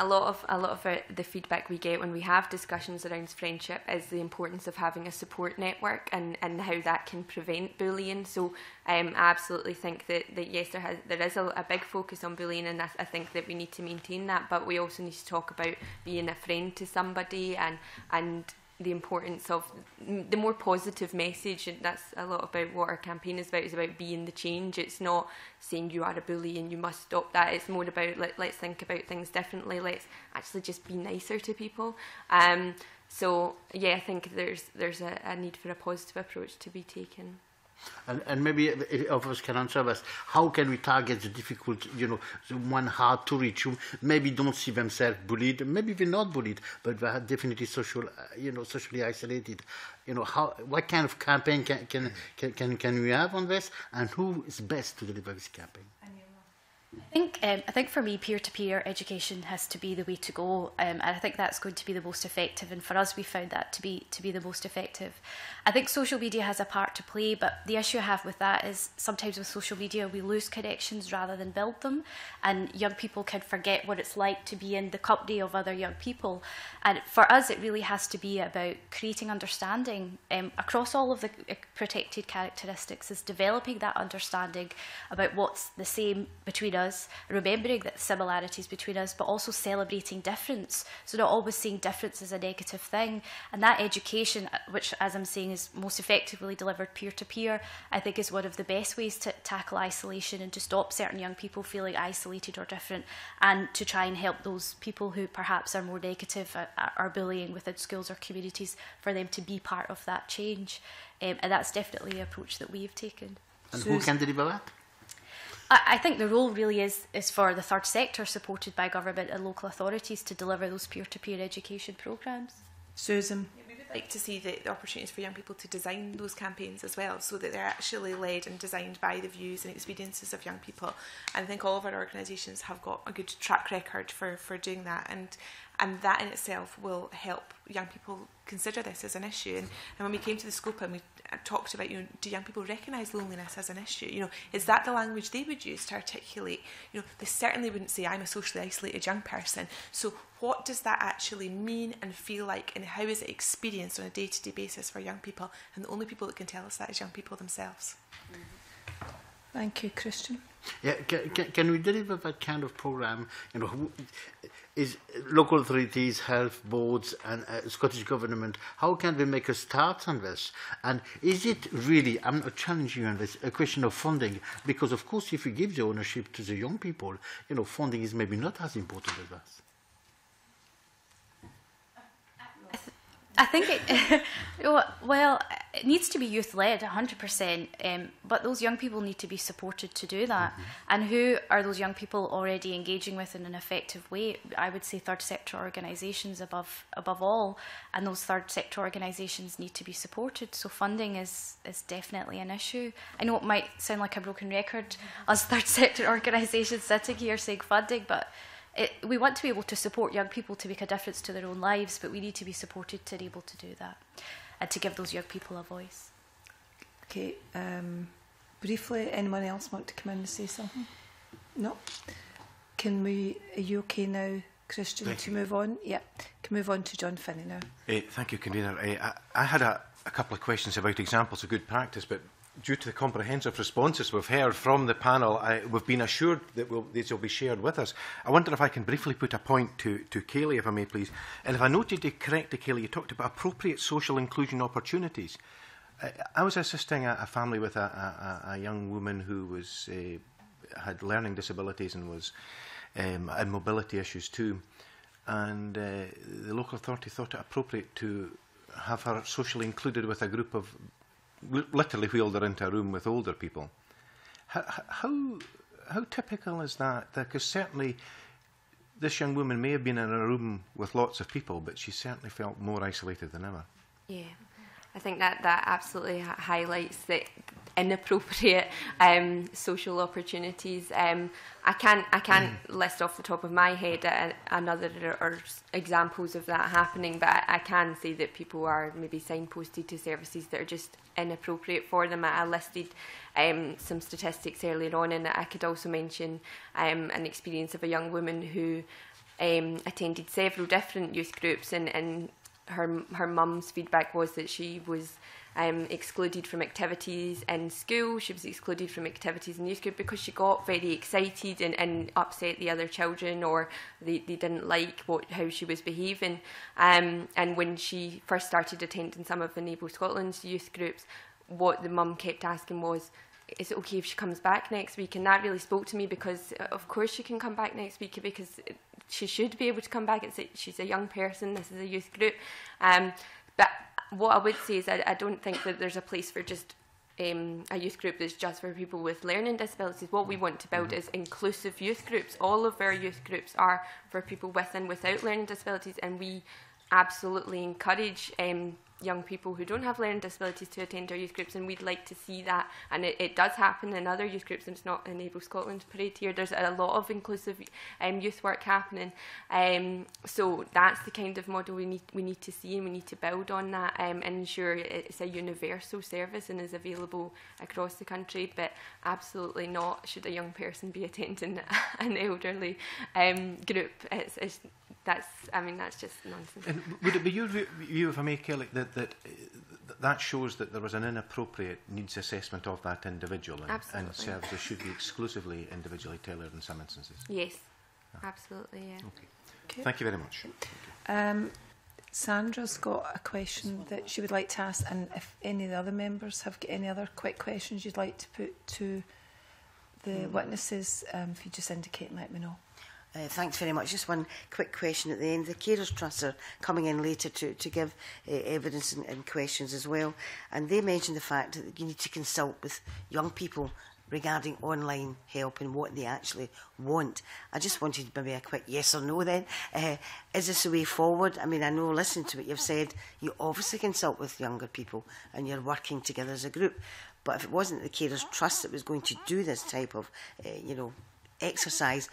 A lot of a lot of our, the feedback we get when we have discussions around friendship is the importance of having a support network, and, and how that can prevent bullying. So um, I absolutely think that, that yes, there has there is a, a big focus on bullying, and I, I think that we need to maintain that. But we also need to talk about being a friend to somebody, and and the importance of the more positive message. And that's a lot about what our campaign is about, is about being the change. It's not saying you are a bully and you must stop that. It's more about let, let's think about things differently, let's actually just be nicer to people. Um, so yeah, I think there's there's a, a need for a positive approach to be taken. And, and maybe if others can answer us, how can we target the difficult, you know, the one hard to reach, who maybe don't see themselves bullied, maybe they're not bullied, but they are definitely social, you know, socially isolated. You know, how, what kind of campaign can, can, can, can we have on this, and who is best to deliver this campaign? I think, um, I think for me, peer-to-peer education has to be the way to go, um, and I think that's going to be the most effective, and for us we found that to be to be the most effective. I think social media has a part to play, but the issue I have with that is sometimes with social media we lose connections rather than build them, and young people can forget what it's like to be in the company of other young people. And for us it really has to be about creating understanding um, across all of the protected characteristics, is developing that understanding about what's the same between us, remembering the similarities between us, but also celebrating difference. So not always seeing difference as a negative thing. And that education, which as I'm saying is most effectively delivered peer-to-peer, I think is one of the best ways to tackle isolation and to stop certain young people feeling isolated or different, and to try and help those people who perhaps are more negative or bullying within schools or communities, for them to be part of that change. Um, and that's definitely the approach that we've taken. And who can deliver that? I think the role really is, is for the third sector, supported by government and local authorities, to deliver those peer-to-peer education programmes. Susan? Yeah, we would like to see the, the opportunities for young people to design those campaigns as well, so that they're actually led and designed by the views and experiences of young people. And I think all of our organisations have got a good track record for, for doing that, and, and that in itself will help young people consider this as an issue. And, and when we came to the scope and we talked about, you know, do young people recognise loneliness as an issue? You know, is that the language they would use to articulate? You know, they certainly wouldn't say, I'm a socially isolated young person. So what does that actually mean and feel like, and how is it experienced on a day-to-day basis for young people? And the only people that can tell us that is young people themselves. Mm-hmm. Thank you. Christian? Yeah, can, can we deliver that kind of programme? You know, is local authorities, health boards and uh, Scottish Government, how can we make a start on this? And is it really, I'm not challenging you on this, a question of funding? Because of course if we give the ownership to the young people, you know, funding is maybe not as important as that. I think it, well, it needs to be youth-led, one hundred percent, um, but those young people need to be supported to do that. Mm-hmm. And who are those young people already engaging with in an effective way? I would say third sector organisations above above all, and those third sector organisations need to be supported. So funding is, is definitely an issue. I know it might sound like a broken record, us third sector organisations sitting here saying funding, but... It, we want to be able to support young people to make a difference to their own lives, but we need to be supported to be able to do that and to give those young people a voice. Okay, um, briefly, anyone else want to come in and say something? No? Can we, are you okay now, Christian, thank to you. Move on? Yeah, can move on to John Finney now. Uh, thank you, Convener. Uh, I, I had a, a couple of questions about examples of good practice, but due to the comprehensive responses we've heard from the panel, I, we've been assured that we'll, these will be shared with us. I wonder if I can briefly put a point to, to Kayleigh, if I may, please. And if I noted it correctly, Kayleigh, you talked about appropriate social inclusion opportunities. I, I was assisting a, a family with a, a, a young woman who was, uh, had learning disabilities and was um, and mobility issues too. And uh, the local authority thought it appropriate to have her socially included with a group of, literally wheeled her into a room with older people. How, how, how typical is that? Because certainly this young woman may have been in a room with lots of people, but she certainly felt more isolated than ever. Yeah, I think that, that absolutely highlights the inappropriate um, social opportunities. Um, I can't, I can't list off the top of my head a, another or, or examples of that happening, but I, I can say that people are maybe signposted to services that are just inappropriate for them. I, I listed um, some statistics earlier on, and I could also mention um, an experience of a young woman who um, attended several different youth groups, and, and her her mum's feedback was that she was Um, excluded from activities in school. She was excluded from activities in youth group because she got very excited and, and upset the other children, or they, they didn't like what how she was behaving. Um, and when she first started attending some of the ENABLE Scotland's youth groups, what the mum kept asking was, is it okay if she comes back next week? And that really spoke to me, because of course she can come back next week, because she should be able to come back. It's a, she's a young person, this is a youth group. Um, but what I would say is I, I don't think that there's a place for just um, a youth group that's just for people with learning disabilities. What we want to build is inclusive youth groups. All of our youth groups are for people with and without learning disabilities, and we absolutely encourage um, young people who don't have learning disabilities to attend our youth groups, and we'd like to see that. And it, it does happen in other youth groups, and it's not ENABLE Scotland parade here. There's a lot of inclusive um, youth work happening. Um, so that's the kind of model we need, we need to see, and we need to build on that um, and ensure it's a universal service and is available across the country. But absolutely not should a young person be attending an elderly um, group. It's, it's, That's, I mean, that's just nonsense. And would it be your view, if I may, Kayleigh, that, that that shows that there was an inappropriate needs assessment of that individual, and, and services should be exclusively individually tailored in some instances? Yes, ah. absolutely, yeah. Okay. Okay. Thank you very much. Um, Sandra's got a question that she would like to ask, and if any of the other members have got any other quick questions you'd like to put to the mm. witnesses, um, if you just indicate and let me know. Uh, thanks very much. Just one quick question at the end. The Carers Trust are coming in later to, to give uh, evidence and, and questions as well. And they mentioned the fact that you need to consult with young people regarding online help and what they actually want. I just wanted maybe a quick yes or no then. Uh, is this a way forward? I mean, I know, listening to what you've said, you obviously consult with younger people and you're working together as a group. But if it wasn't the Carers Trust that was going to do this type of, uh, you know, exercise,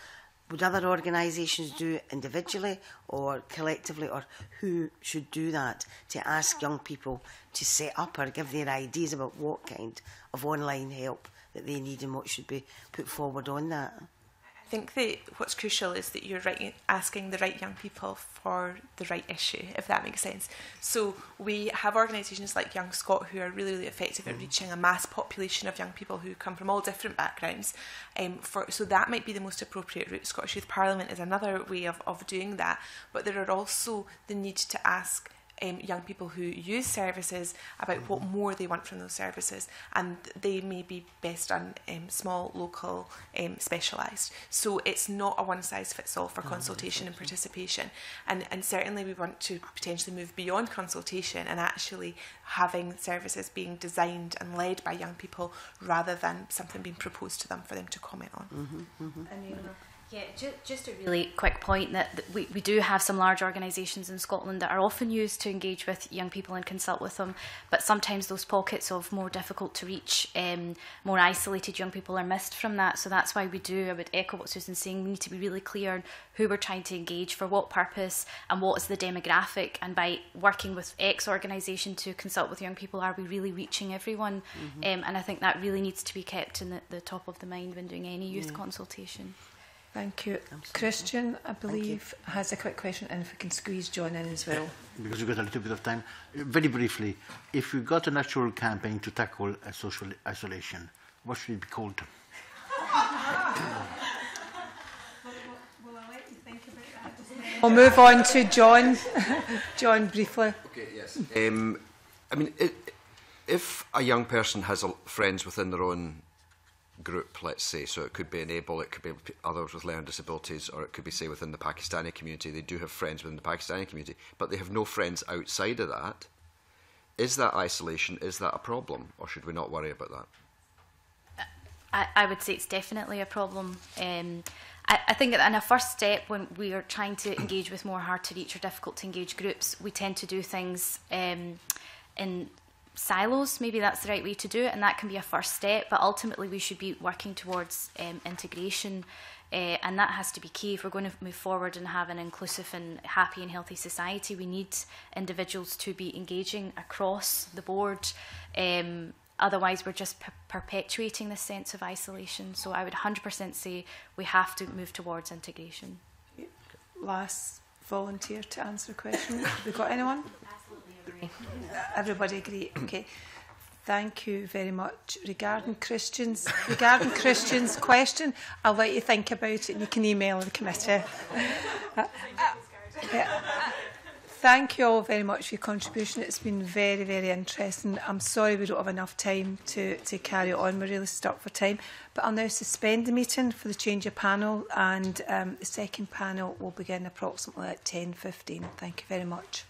would other organisations do it individually or collectively, or who should do that to ask young people to set up or give their ideas about what kind of online help that they need and what should be put forward on that? I think that what's crucial is that you're right, asking the right young people for the right issue, if that makes sense. So we have organisations like Young Scot who are really, really effective mm. at reaching a mass population of young people who come from all different backgrounds. Um, for, so that might be the most appropriate route. Scottish Youth Parliament is another way of, of doing that. But there are also the need to ask Um, young people who use services about mm-hmm. what more they want from those services, and they may be best on um, small, local, um, specialised. So it's not a one-size-fits-all for mm-hmm. consultation and participation. And, and certainly we want to potentially move beyond consultation and actually having services being designed and led by young people rather than something being proposed to them for them to comment on. Mm-hmm. Mm-hmm. And, you know, yeah, ju just a really quick point that, that we, we do have some large organisations in Scotland that are often used to engage with young people and consult with them, but sometimes those pockets of more difficult to reach, um, more isolated young people are missed from that. So that's why we do, I would echo what Susan's saying, we need to be really clear on who we're trying to engage, for what purpose, and what is the demographic. And by working with X organisation to consult with young people, are we really reaching everyone? Mm-hmm. um, and I think that really needs to be kept in the, the top of the mind when doing any youth yeah. consultation. Thank you. Absolutely. Christian, I believe, has a quick question, and if we can squeeze John in as well. Because we've got a little bit of time. Very briefly, if we've got an actual campaign to tackle a social isolation, what should it be called? We'll move on to John. John, briefly. Okay, yes. Um, I mean, it, if a young person has a, friends within their own group, let's say, so it could be ENABLE, it could be others with learning disabilities, or it could be, say, within the Pakistani community. They do have friends within the Pakistani community, but they have no friends outside of that. Is that isolation? Is that a problem, or should we not worry about that? I, I would say it's definitely a problem. Um, I, I think in a first step, when we are trying to engage with more hard-to-reach or difficult-to-engage groups, we tend to do things um, in silos. Maybe that's the right way to do it, and that can be a first step, but ultimately we should be working towards um, integration, uh, and that has to be key. If we're going to move forward and have an inclusive and happy and healthy society, we need individuals to be engaging across the board. Um, otherwise we're just per perpetuating this sense of isolation. So I would one hundred percent say we have to move towards integration. Last volunteer to answer a question. Have we got anyone? Everybody agree? Okay. Thank you very much. Regarding Christian's, regarding Christian's question, I'll let you think about it, and you can email the committee. uh, uh, thank you all very much for your contribution. It's been very, very interesting. I'm sorry we don't have enough time to, to carry on. We're really stuck for time. But I'll now suspend the meeting for the change of panel, and um, the second panel will begin approximately at ten fifteen. Thank you very much.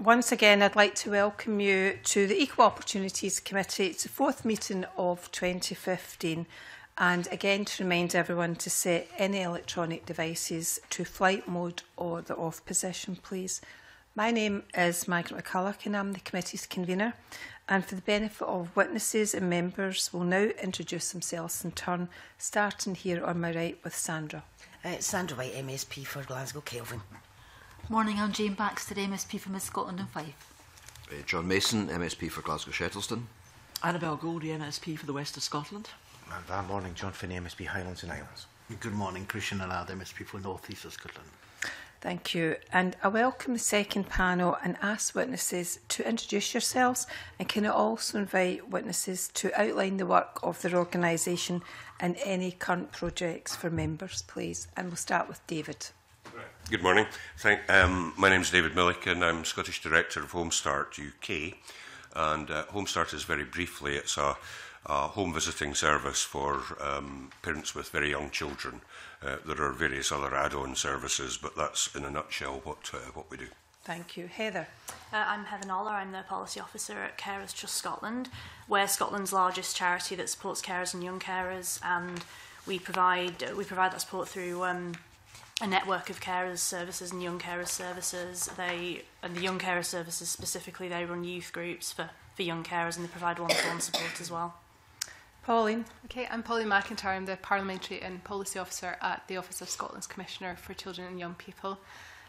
Once again, I'd like to welcome you to the Equal Opportunities Committee. It's the fourth meeting of twenty fifteen. And again, to remind everyone to set any electronic devices to flight mode or the off position, please. My name is Margaret McCulloch and I'm the committee's convener. And for the benefit of witnesses and members, we'll now introduce themselves in turn, starting here on my right with Sandra. Uh, Sandra White, M S P for Glasgow Kelvin. Morning, I'm Jane Baxter, M S P for Mid Scotland and Fife. Uh, John Mason, M S P for Glasgow Shettleston. Annabel Goldie, M S P for the West of Scotland. And that morning, John Finney, M S P Highlands and Islands. Good morning, Christian Allard, M S P for North East of Scotland. Thank you. And I welcome the second panel and ask witnesses to introduce yourselves, and can I also invite witnesses to outline the work of their organisation and any current projects for members, please. And we'll start with David. Good morning. Thank, um, my name is David Milliken. I'm Scottish Director of Homestart U K. And uh, Homestart is, very briefly, it's a a home visiting service for um, parents with very young children. Uh, there are various other add-on services, but that's in a nutshell what, uh, what we do. Thank you. Heather. Uh, I'm Heather Noller. I'm the Policy Officer at Carers Trust Scotland. We're Scotland's largest charity that supports carers and young carers, and we provide, we provide that support through um, a network of carers services and young carers services. They, and the young carers services specifically, they run youth groups for, for young carers, and they provide one-to-one support as well. Pauline. Okay, I'm Pauline McIntyre. I'm the Parliamentary and Policy Officer at the Office of Scotland's Commissioner for Children and Young People.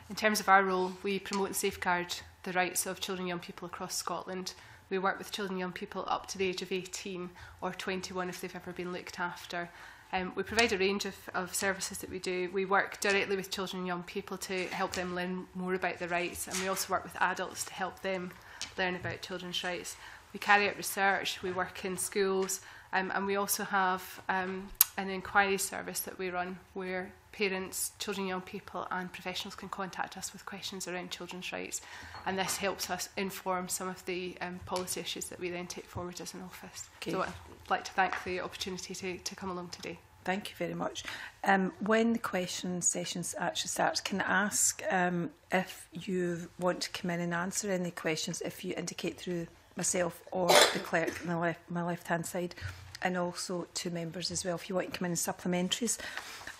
In terms of our role, we promote and safeguard the rights of children and young people across Scotland. We work with children and young people up to the age of eighteen or twenty-one if they've ever been looked after. Um, we provide a range of, of services that we do. We work directly with children and young people to help them learn more about their rights, and we also work with adults to help them learn about children's rights. We carry out research, we work in schools, Um, and we also have um, an inquiry service that we run where parents, children, young people and professionals can contact us with questions around children's rights. And this helps us inform some of the um, policy issues that we then take forward as an office. Okay. So I'd like to thank the opportunity to, to come along today. Thank you very much. Um, when the question sessions actually starts, can I ask um, if you want to come in and answer any questions, if you indicate through myself or the clerk on the left, my left-hand side, and also to members as well, if you want to come in and supplementaries.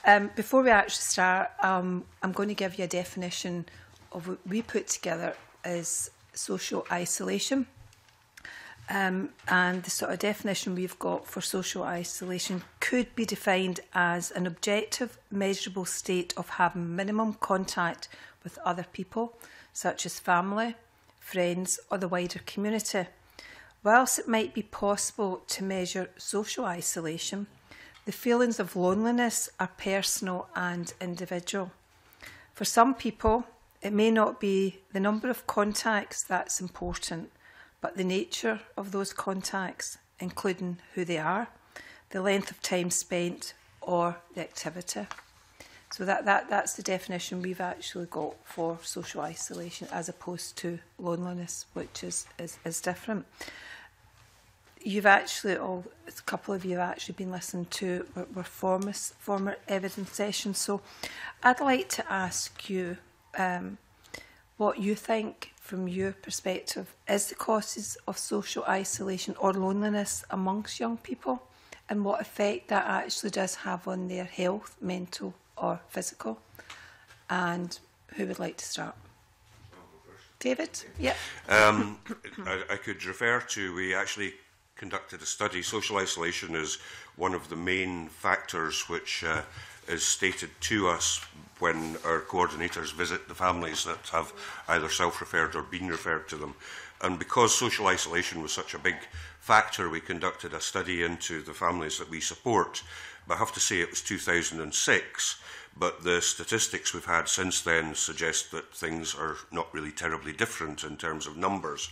Um, before we actually start, um, I'm going to give you a definition of what we put together as social isolation. Um, and the sort of definition we've got for social isolation could be defined as an objective, measurable state of having minimum contact with other people, such as family, friends or the wider community. Whilst it might be possible to measure social isolation, the feelings of loneliness are personal and individual. For some people, it may not be the number of contacts that's important, but the nature of those contacts, including who they are, the length of time spent, or the activity. So that, that, that's the definition we've actually got for social isolation, as opposed to loneliness, which is, is, is different. You've actually, all, a couple of you have actually been listening to were, were former, former evidence sessions. So I'd like to ask you um, what you think, from your perspective, is the causes of social isolation or loneliness amongst young people, and what effect that actually does have on their health, mental or physical. And who would like to start? David? Yeah. Um, I, I could refer to, we actually conducted a study. Social isolation is one of the main factors which uh, is stated to us when our coordinators visit the families that have either self-referred or been referred to them. And because social isolation was such a big factor, we conducted a study into the families that we support. But I have to say it was two thousand six, but the statistics we've had since then suggest that things are not really terribly different in terms of numbers.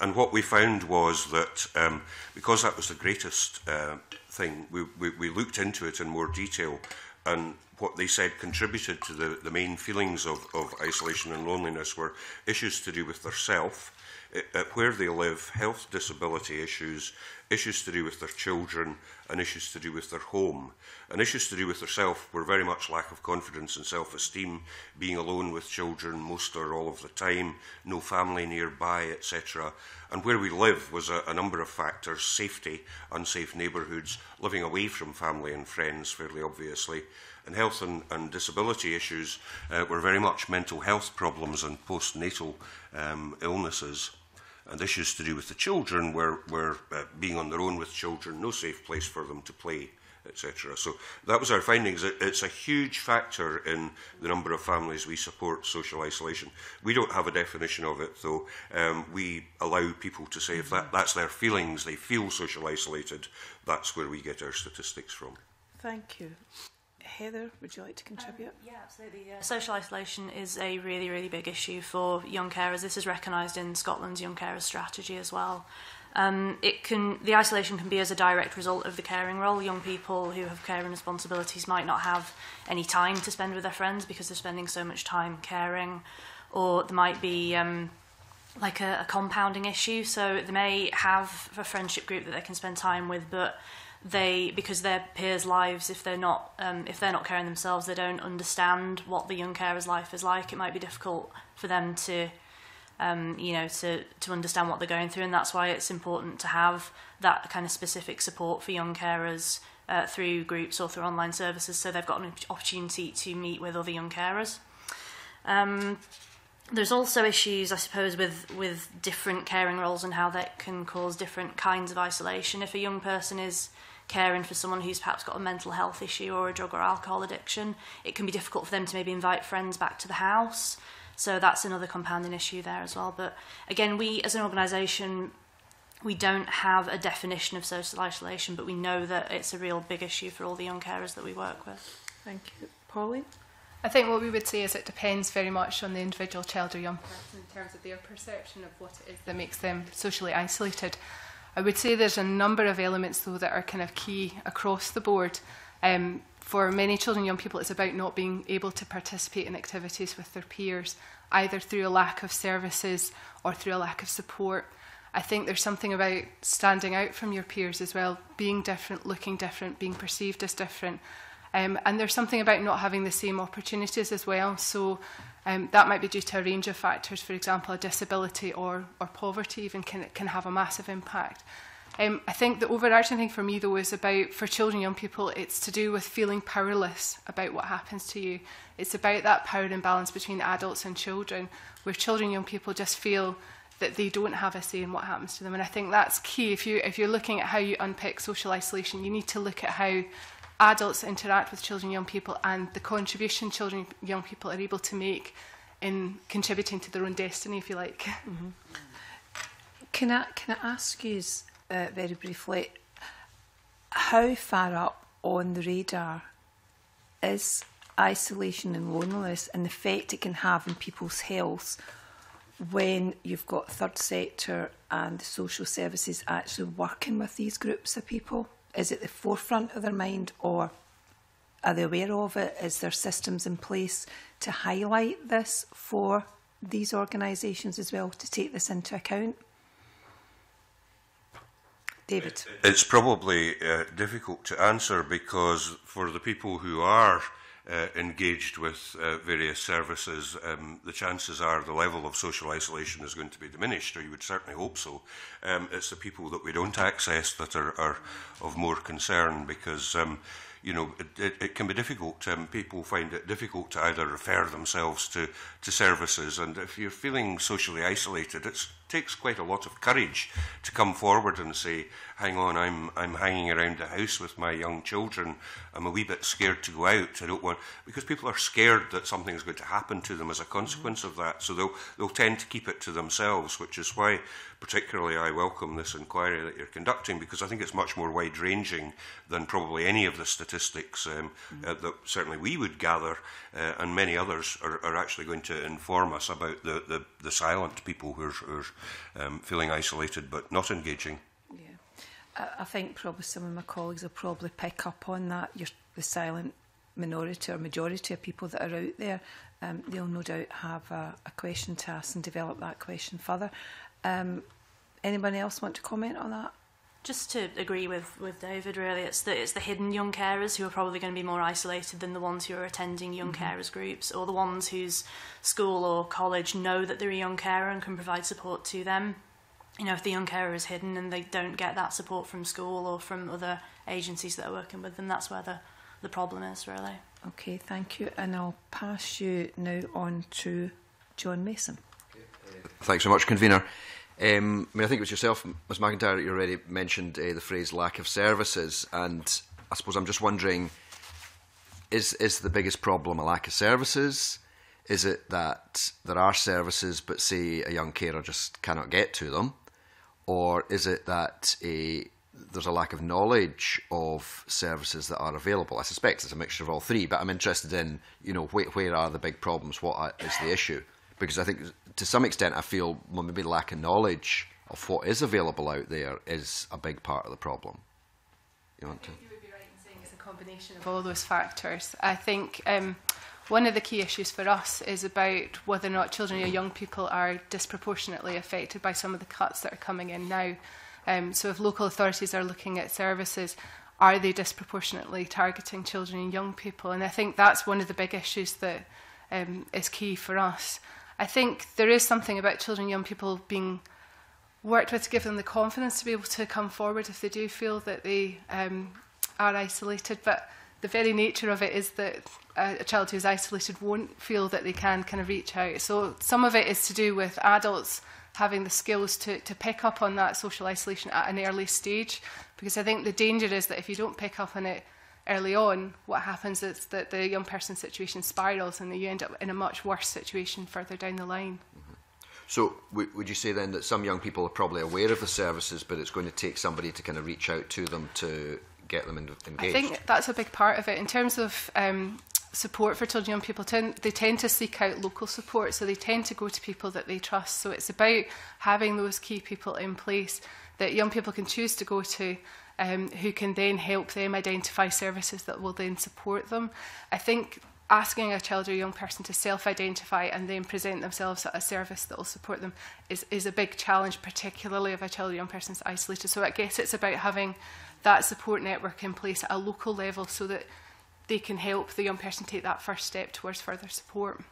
And what we found was that um, because that was the greatest uh, thing, we, we, we looked into it in more detail, and what they said contributed to the, the main feelings of, of isolation and loneliness were issues to do with their self, at where they live, health, disability issues, issues to do with their children, and issues to do with their home. And issues to do with herself were very much lack of confidence and self-esteem, being alone with children most or all of the time, no family nearby, et cetera. And where we live was a, a number of factors: safety, unsafe neighbourhoods, living away from family and friends, fairly obviously. And health and, and disability issues uh, were very much mental health problems and postnatal um, illnesses. And issues to do with the children were, were uh, being on their own with children, no safe place for them to play, et cetera. So that was our findings. It, it's a huge factor in the number of families we support, social isolation. We don't have a definition of it, though. Um, we allow people to say if that, that's their feelings, they feel social isolated, that's where we get our statistics from. Thank you. Heather, would you like to contribute? Um, yeah, absolutely. Yeah. Social isolation is a really, really big issue for young carers. This is recognised in Scotland's Young Carers Strategy as well. Um, it can, the isolation can be as a direct result of the caring role. Young people who have caring responsibilities might not have any time to spend with their friends because they're spending so much time caring, or there might be um, like a, a compounding issue. So they may have a friendship group that they can spend time with, but they, because their peers' lives, if they're not um, if they're not caring themselves, they don't understand what the young carer's life is like. It might be difficult for them to, um, you know, to to understand what they're going through, and that's why it's important to have that kind of specific support for young carers uh, through groups or through online services, so they've got an opportunity to meet with other young carers. Um, There's also issues, I suppose, with, with different caring roles and how that can cause different kinds of isolation. If a young person is caring for someone who's perhaps got a mental health issue or a drug or alcohol addiction, it can be difficult for them to maybe invite friends back to the house. So that's another compounding issue there as well. But again, we as an organisation, we don't have a definition of social isolation, but we know that it's a real big issue for all the young carers that we work with. Thank you. Pauline? I think what we would say is it depends very much on the individual child or young person in terms of their perception of what it is that makes them socially isolated. I would say there's a number of elements, though, that are kind of key across the board. Um, for many children and young people, it's about not being able to participate in activities with their peers, either through a lack of services or through a lack of support. I think there's something about standing out from your peers as well, being different, looking different, being perceived as different. Um, and there's something about not having the same opportunities as well. So um, that might be due to a range of factors. For example, a disability or, or poverty even can, can have a massive impact. Um, I think the overarching thing for me, though, is about, for children and young people, it's to do with feeling powerless about what happens to you. It's about that power imbalance between adults and children, where children and young people just feel that they don't have a say in what happens to them. And I think that's key. If you, if you're looking at how you unpick social isolation, you need to look at how adults interact with children and young people and the contribution children and young people are able to make in contributing to their own destiny, if you like. Mm-hmm. Can I, can I ask you uh, very briefly, how far up on the radar is isolation and loneliness and the effect it can have on people's health when you've got third sector and social services actually working with these groups of people? Is it the forefront of their mind, or are they aware of it? Is there systems in place to highlight this for these organisations as well, to take this into account? David? It's probably uh, difficult to answer, because for the people who are Uh, engaged with uh, various services, um, the chances are the level of social isolation is going to be diminished, or you would certainly hope so. Um, it's the people that we don't access that are, are of more concern, because um, you know, it, it, it can be difficult. Um, people find it difficult to either refer themselves to, to services, and if you're feeling socially isolated, it takes quite a lot of courage to come forward and say, hang on, I'm, I'm hanging around the house with my young children, I'm a wee bit scared to go out, I don't want, because people are scared that something is going to happen to them as a consequence mm-hmm. of that, so they'll, they'll tend to keep it to themselves, which is why particularly I welcome this inquiry that you're conducting, because I think it's much more wide-ranging than probably any of the statistics um, mm-hmm. uh, that certainly we would gather, uh, and many others are, are actually going to inform us about the, the, the silent people who are, who are um, feeling isolated but not engaging. Yeah, I, I think probably some of my colleagues will probably pick up on that, you're the silent minority or majority of people that are out there. Um, they'll no doubt have a, a question to ask and develop that question further. Um, anyone else want to comment on that? Just to agree with, with David, really, it's the, it's the hidden young carers who are probably going to be more isolated than the ones who are attending young mm-hmm. carers groups, or the ones whose school or college know that they're a young carer and can provide support to them. You know, if the young carer is hidden and they don't get that support from school or from other agencies that are working with them, that's where the, the problem is, really. Okay, thank you. And I'll pass you now on to John Mason. Thanks very much, Convener. Um, I mean, I think it was yourself, Miz McIntyre, you already mentioned uh, the phrase lack of services, and I suppose I'm just wondering, is, is the biggest problem a lack of services? Is it that there are services but, say, a young carer just cannot get to them? Or is it that a, there's a lack of knowledge of services that are available? I suspect it's a mixture of all three, but I'm interested in, you know, wh where are the big problems, what is the issue? Because I think, to some extent, I feel well, maybe lack of knowledge of what is available out there is a big part of the problem. You want to? I think you would be right in saying it's a combination of all those factors. I think um, one of the key issues for us is about whether or not children or young people are disproportionately affected by some of the cuts that are coming in now. Um, so if local authorities are looking at services, are they disproportionately targeting children and young people? And I think that's one of the big issues that um, is key for us. I think there is something about children and young people being worked with to give them the confidence to be able to come forward if they do feel that they um, are isolated. But the very nature of it is that a, a child who is isolated won't feel that they can kind of reach out. So some of it is to do with adults having the skills to, to pick up on that social isolation at an early stage. Because I think the danger is that if you don't pick up on it early on, what happens is that the young person's situation spirals and you end up in a much worse situation further down the line. Mm-hmm. So w would you say then that some young people are probably aware of the services, but it's going to take somebody to kind of reach out to them to get them engaged? I think that's a big part of it. In terms of um, support for children and young people, tend, they tend to seek out local support, so they tend to go to people that they trust. So it's about having those key people in place that young people can choose to go to, Um, who can then help them identify services that will then support them. I think asking a child or young person to self-identify and then present themselves at a service that will support them is, is a big challenge, particularly if a child or young person is isolated. So I guess it's about having that support network in place at a local level so that they can help the young person take that first step towards further support.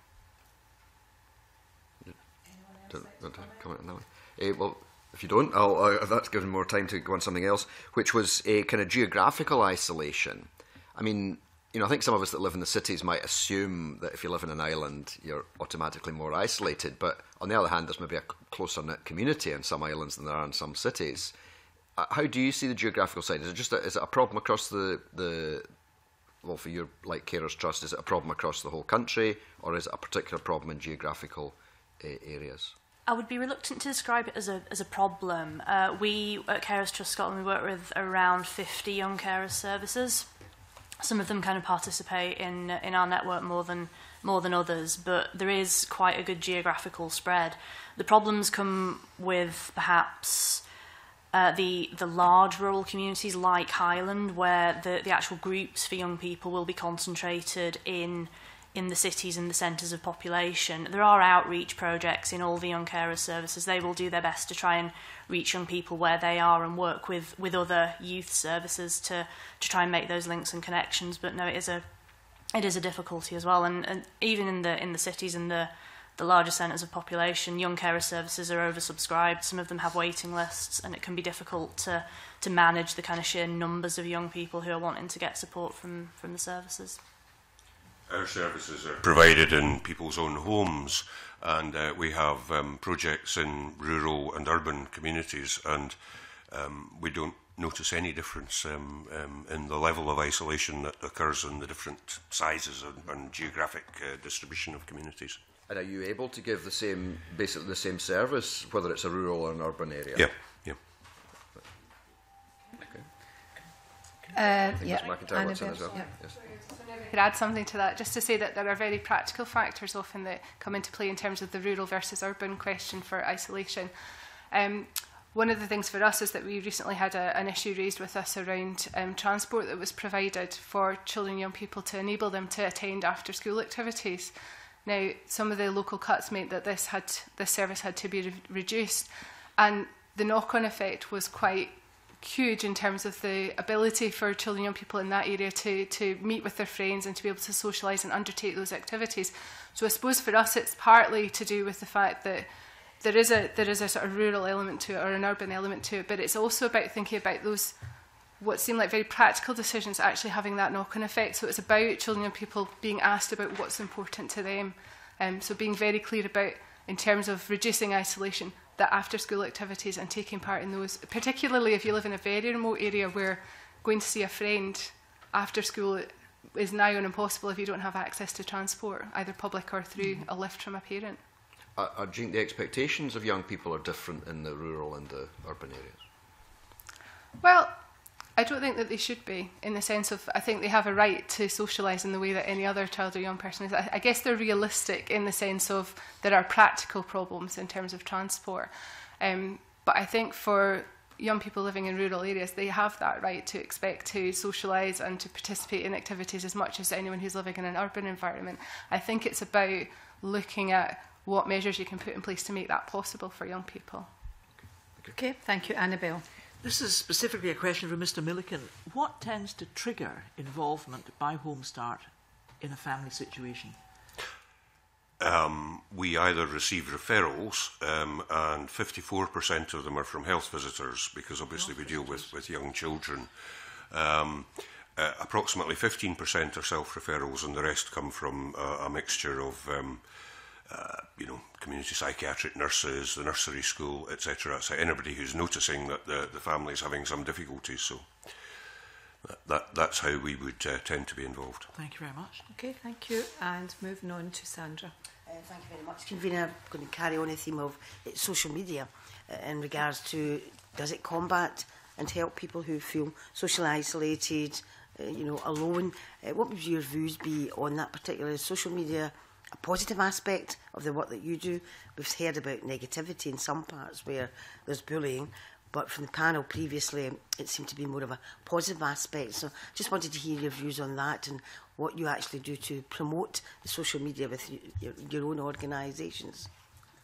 Yeah. Anyone else don't, don't comment on that one? Hey, well, if you don't, I'll, uh, that's given more time to go on something else, which was a kind of geographical isolation. I mean, you know, I think some of us that live in the cities might assume that if you live in an island, you're automatically more isolated. But on the other hand, there's maybe a closer-knit community in some islands than there are in some cities. Uh, how do you see the geographical side? Is it just a, is it a problem across the, the, well, for your, like, Carers Trust, is it a problem across the whole country, or is it a particular problem in geographical uh, areas? I would be reluctant to describe it as a, as a problem. Uh, we at Carers Trust Scotland, we work with around fifty young carers services. Some of them kind of participate in, in our network more than, more than others, but there is quite a good geographical spread. The problems come with perhaps uh, the, the large rural communities like Highland, where the, the actual groups for young people will be concentrated in in the cities and the centres of population. There are outreach projects in all the young carer services. They will do their best to try and reach young people where they are and work with, with other youth services to, to try and make those links and connections. But no, it is a, it is a difficulty as well. And, and even in the, in the cities and the, the larger centres of population, young carer services are oversubscribed. Some of them have waiting lists, and it can be difficult to, to manage the kind of sheer numbers of young people who are wanting to get support from, from the services. Our services are provided in people's own homes, and uh, we have um, projects in rural and urban communities, and um, we don't notice any difference um, um, in the level of isolation that occurs in the different sizes and, and geographic uh, distribution of communities. And are you able to give the same, basically the same service, whether it's a rural or an urban area? Yeah, yeah. Okay. Uh, yeah. McIntyre wants in as well. Yeah. Yes. I could add something to that, just to say that there are very practical factors often that come into play in terms of the rural versus urban question for isolation. Um, one of the things for us is that we recently had a, an issue raised with us around um, transport that was provided for children and young people to enable them to attend after school activities. Now, some of the local cuts meant that this, had, this service had to be re reduced. And the knock-on effect was quite huge in terms of the ability for children and young people in that area to, to meet with their friends and to be able to socialise and undertake those activities. So I suppose for us it's partly to do with the fact that there is a there is a sort of rural element to it, or an urban element to it, but it's also about thinking about those what seem like very practical decisions actually having that knock-on effect. So it's about children and people being asked about what's important to them. Um, so being very clear about, in terms of reducing isolation, the after-school activities and taking part in those, particularly if you live in a very remote area where going to see a friend after school is now impossible if you don't have access to transport, either public or through mm-hmm. a lift from a parent. I, I think the expectations of young people are different in the rural and the urban areas. Well, I don't think that they should be, in the sense of, I think they have a right to socialise in the way that any other child or young person is. I, I guess they're realistic in the sense of there are practical problems in terms of transport. Um, but I think for young people living in rural areas, they have that right to expect to socialise and to participate in activities as much as anyone who's living in an urban environment. I think it's about looking at what measures you can put in place to make that possible for young people. Okay, okay, thank you, Annabel. This is specifically a question for Mister Milliken. What tends to trigger involvement by Home Start in a family situation? Um, we either receive referrals, um, and fifty-four percent of them are from health visitors, because obviously health we visitors. deal with, with young children. Um, uh, approximately fifteen percent are self-referrals, and the rest come from uh, a mixture of um, Uh, you know, community psychiatric nurses, the nursery school, et cetera. So anybody who's noticing that the, the family is having some difficulties. So that, that, that's how we would uh, tend to be involved. Thank you very much. Okay, thank you. And moving on to Sandra. Uh, thank you very much, Convener. I'm going to carry on the theme of social media uh, in regards to, does it combat and help people who feel socially isolated, uh, you know, alone? Uh, what would your views be on that particular social media? A positive aspect of the work that you do. We've heard about negativity in some parts where there's bullying, but from the panel previously, it seemed to be more of a positive aspect. So just wanted to hear your views on that and what you actually do to promote the social media with you, your, your own organisations.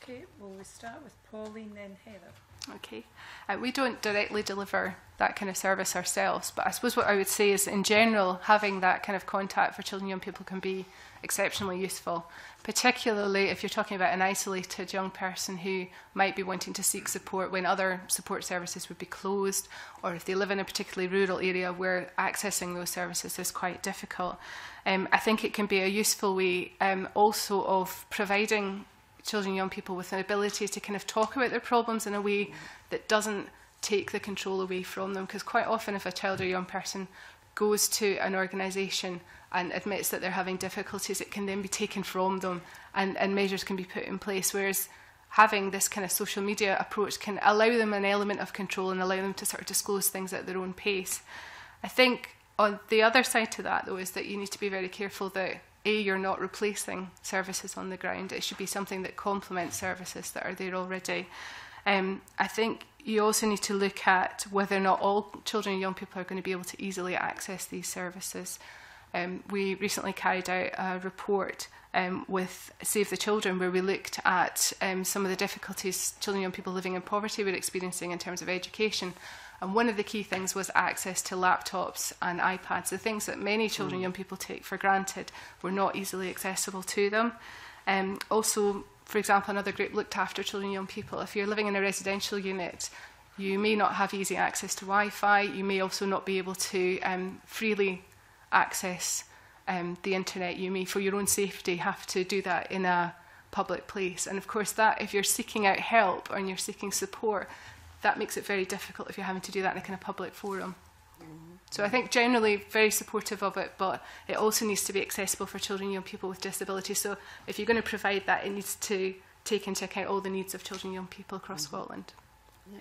Okay, well, we'll start with Pauline, then Heather. Okay. Uh, we don't directly deliver that kind of service ourselves, but I suppose what I would say is, in general, having that kind of contact for children and young people can be exceptionally useful, particularly if you're talking about an isolated young person who might be wanting to seek support when other support services would be closed, or if they live in a particularly rural area where accessing those services is quite difficult. Um, I think it can be a useful way um, also of providing children and young people with an ability to kind of talk about their problems in a way that doesn't take the control away from them, because quite often if a child or young person goes to an organisation and admits that they're having difficulties, it can then be taken from them and, and measures can be put in place, whereas having this kind of social media approach can allow them an element of control and allow them to sort of disclose things at their own pace. I think on the other side to that, though, is that you need to be very careful that A, you're not replacing services on the ground. It should be something that complements services that are there already. Um, I think you also need to look at whether or not all children and young people are going to be able to easily access these services. Um, we recently carried out a report um, with Save the Children, where we looked at um, some of the difficulties children and young people living in poverty were experiencing in terms of education. And one of the key things was access to laptops and iPads. The things that many children and young people take for granted were not easily accessible to them. Um, also, for example, another group looked after children and young people. If you're living in a residential unit, you may not have easy access to Wi-Fi. You may also not be able to um, freely access um, the internet. You may, for your own safety, have to do that in a public place. And of course, that if you're seeking out help and you're seeking support, that makes it very difficult if you're having to do that in a kind of public forum. Mm-hmm. So I think generally very supportive of it, but it also needs to be accessible for children and young people with disabilities. So if you're going to provide that, it needs to take into account all the needs of children and young people across mm-hmm. Scotland.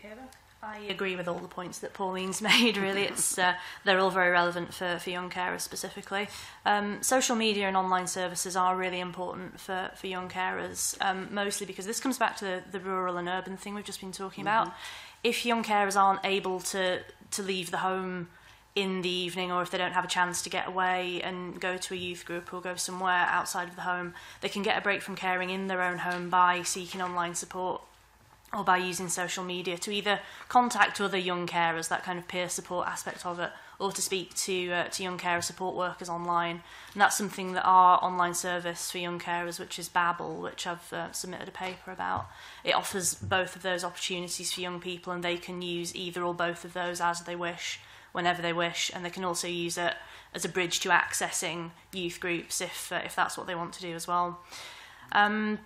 Heather? I agree with all the points that Pauline's made, really. It's, uh, they're all very relevant for, for young carers specifically. Um, social media and online services are really important for, for young carers, um, mostly because this comes back to the, the rural and urban thing we've just been talking mm-hmm. about. If young carers aren't able to, to leave the home in the evening, or if they don't have a chance to get away and go to a youth group or go somewhere outside of the home, they can get a break from caring in their own home by seeking online support or by using social media to either contact other young carers, that kind of peer support aspect of it, or to speak to, uh, to young carer support workers online. And that's something that our online service for young carers, which is Babel, which I've uh, submitted a paper about, it offers both of those opportunities for young people, and they can use either or both of those as they wish, whenever they wish, and they can also use it as a bridge to accessing youth groups if, uh, if that's what they want to do as well. Um,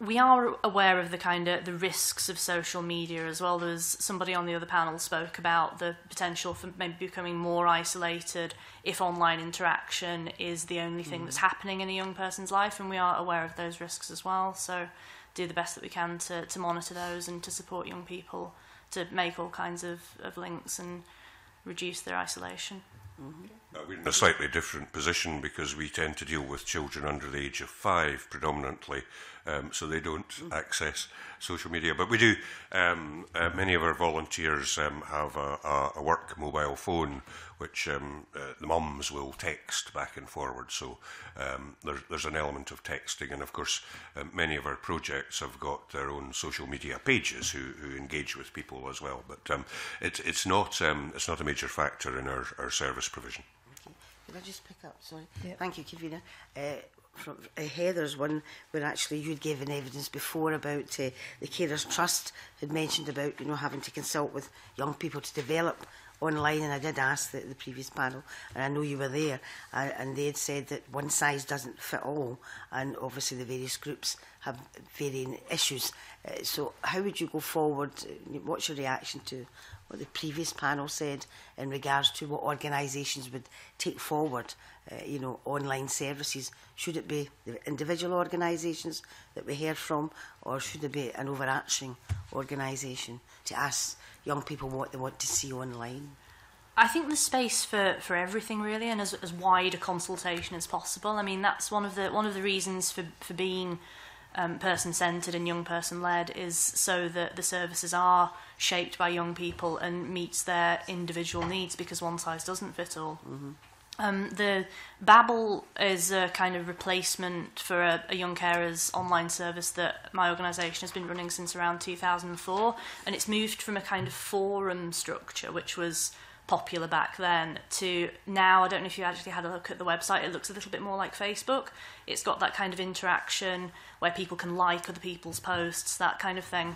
We are aware of the kind of the risks of social media as well. There's somebody on the other panel spoke about the potential for maybe becoming more isolated if online interaction is the only thing that's happening in a young person's life, and we are aware of those risks as well. So do the best that we can to, to monitor those and to support young people to make all kinds of, of links and reduce their isolation. Mm-hmm. Now, we're in a slightly different position because we tend to deal with children under the age of five predominantly, um, so they don't mm-hmm. access social media. But we do, um, uh, many of our volunteers um, have a, a work mobile phone which um, uh, the mums will text back and forward, so um, there's, there's an element of texting. And of course, um, many of our projects have got their own social media pages who, who engage with people as well. But um, it, it's not um, it's not a major factor in our, our service provision. Okay. Could I just pick up? Sorry. Yep. Thank you, Convener. Uh, From uh, Heather's one, where actually you'd given evidence before about uh, the Carers Trust had mentioned about you know having to consult with young people to develop online, and I did ask the, the previous panel, and I know you were there, uh, and they had said that one size doesn't fit all, and obviously the various groups have varying issues. Uh, so how would you go forward? What's your reaction to what the previous panel said in regards to what organisations would take forward, uh, you know, online services? Should it be the individual organisations that we hear from, or should it be an overarching organisation to ask young people what they want to see online? I think there's space for, for everything really, and as, as wide a consultation as possible. I mean, that's one of the, one of the reasons for, for being um, person-centred and young person-led, is so that the services are shaped by young people and meets their individual needs, because one size doesn't fit all. Mm-hmm. Um, the Babel is a kind of replacement for a, a young carers online service that my organisation has been running since around two thousand four, and it's moved from a kind of forum structure, which was popular back then, to now, I don't know if you actually had a look at the website, it looks a little bit more like Facebook. It's got that kind of interaction where people can like other people's posts, that kind of thing.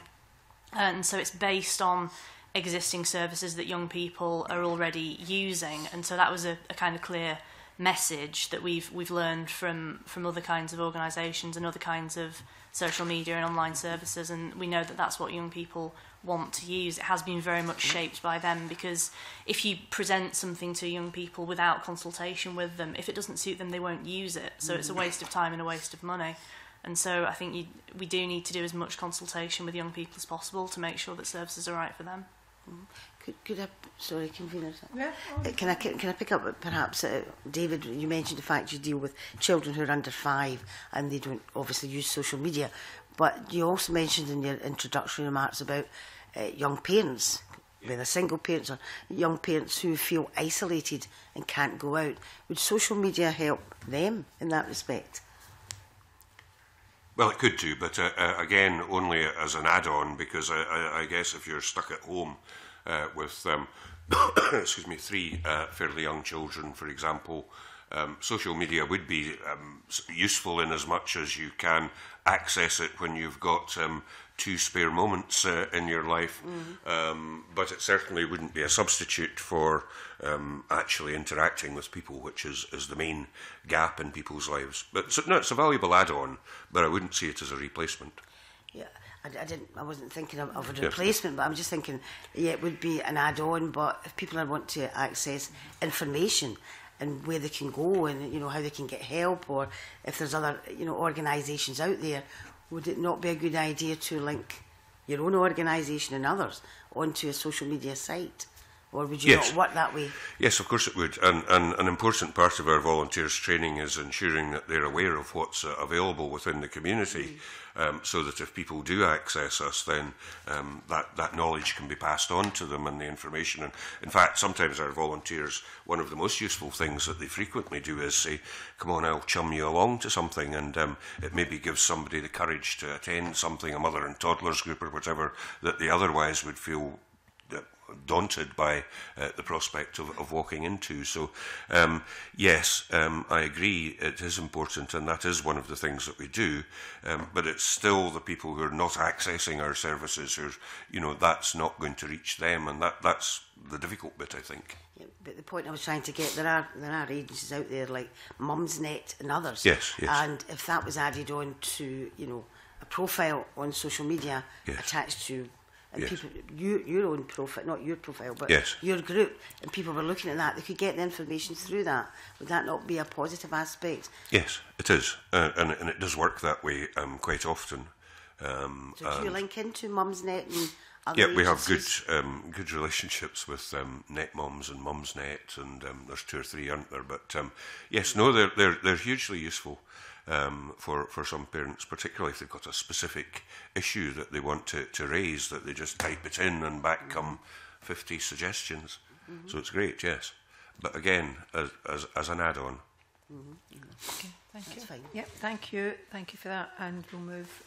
And so it's based on existing services that young people are already using, and so that was a, a kind of clear message that we've we've learned from from other kinds of organisations and other kinds of social media and online services, and we know that that's what young people want to use. It has been very much shaped by them, because if you present something to young people without consultation with them, if it doesn't suit them, they won't use it, so it's a waste of time and a waste of money. And so I think you, we do need to do as much consultation with young people as possible to make sure that services are right for them. Could, could I, sorry, Convener, yeah, uh, can I can I pick up perhaps, uh, David, you mentioned the fact you deal with children who are under five and they don't obviously use social media, but you also mentioned in your introductory remarks about uh, young parents, yeah, whether single parents or young parents who feel isolated and can't go out. Would social media help them in that respect? Well, it could do, but uh, uh, again, only as an add-on, because I, I, I guess if you're stuck at home uh, with um, excuse me, three uh, fairly young children, for example, um, social media would be um, useful in as much as you can access it when you've got um, two spare moments uh, in your life, mm-hmm. um, but it certainly wouldn't be a substitute for um, actually interacting with people, which is, is the main gap in people's lives. But so, no, it's a valuable add-on, but I wouldn't see it as a replacement. Yeah, I, I didn't. I wasn't thinking of, of a replacement, yes, but I'm just thinking, yeah, it would be an add-on. But if people want to access information and where they can go, and you know how they can get help, or if there's other you know organisations out there, would it not be a good idea to link your own organisation and others onto a social media site Or would you yes. not work that way? Yes, of course it would. And, and an important part of our volunteers' training is ensuring that they're aware of what's uh, available within the community, mm. um, so that if people do access us, then um, that, that knowledge can be passed on to them and the information. And in fact, sometimes our volunteers, one of the most useful things that they frequently do is say, come on, I'll chum you along to something. And um, it maybe gives somebody the courage to attend something, a mother and toddlers group or whatever, that they otherwise would feel daunted by uh, the prospect of, of walking into. So um, yes, um, I agree it is important, and that is one of the things that we do, um, but it's still the people who are not accessing our services who, you know, that's not going to reach them, and that, that's the difficult bit, I think. Yeah, but the point I was trying to get, there are there are agencies out there like Mumsnet and others. Yes, yes. And if that was added on to, you know, a profile on social media yes. attached to and yes. people, your, your own profile, not your profile, but yes. your group, and people were looking at that, they could get the information through that. Would that not be a positive aspect? Yes, it is, uh, and, and it does work that way um, quite often. Um, so do you link into Mumsnet and other Yeah, we agencies? have good um, good relationships with um, NetMoms and Mumsnet, and um, there's two or three, aren't there? But um, yes, no, they're, they're, they're hugely useful. Um, for, for some parents, particularly if they've got a specific issue that they want to, to raise, that they just type it in and back come fifty suggestions. Mm-hmm. So it's great, yes. But again, as, as, as an add-on. Mm-hmm. Okay, thank That's you. Fine. Yep, thank you. Thank you for that. And we'll move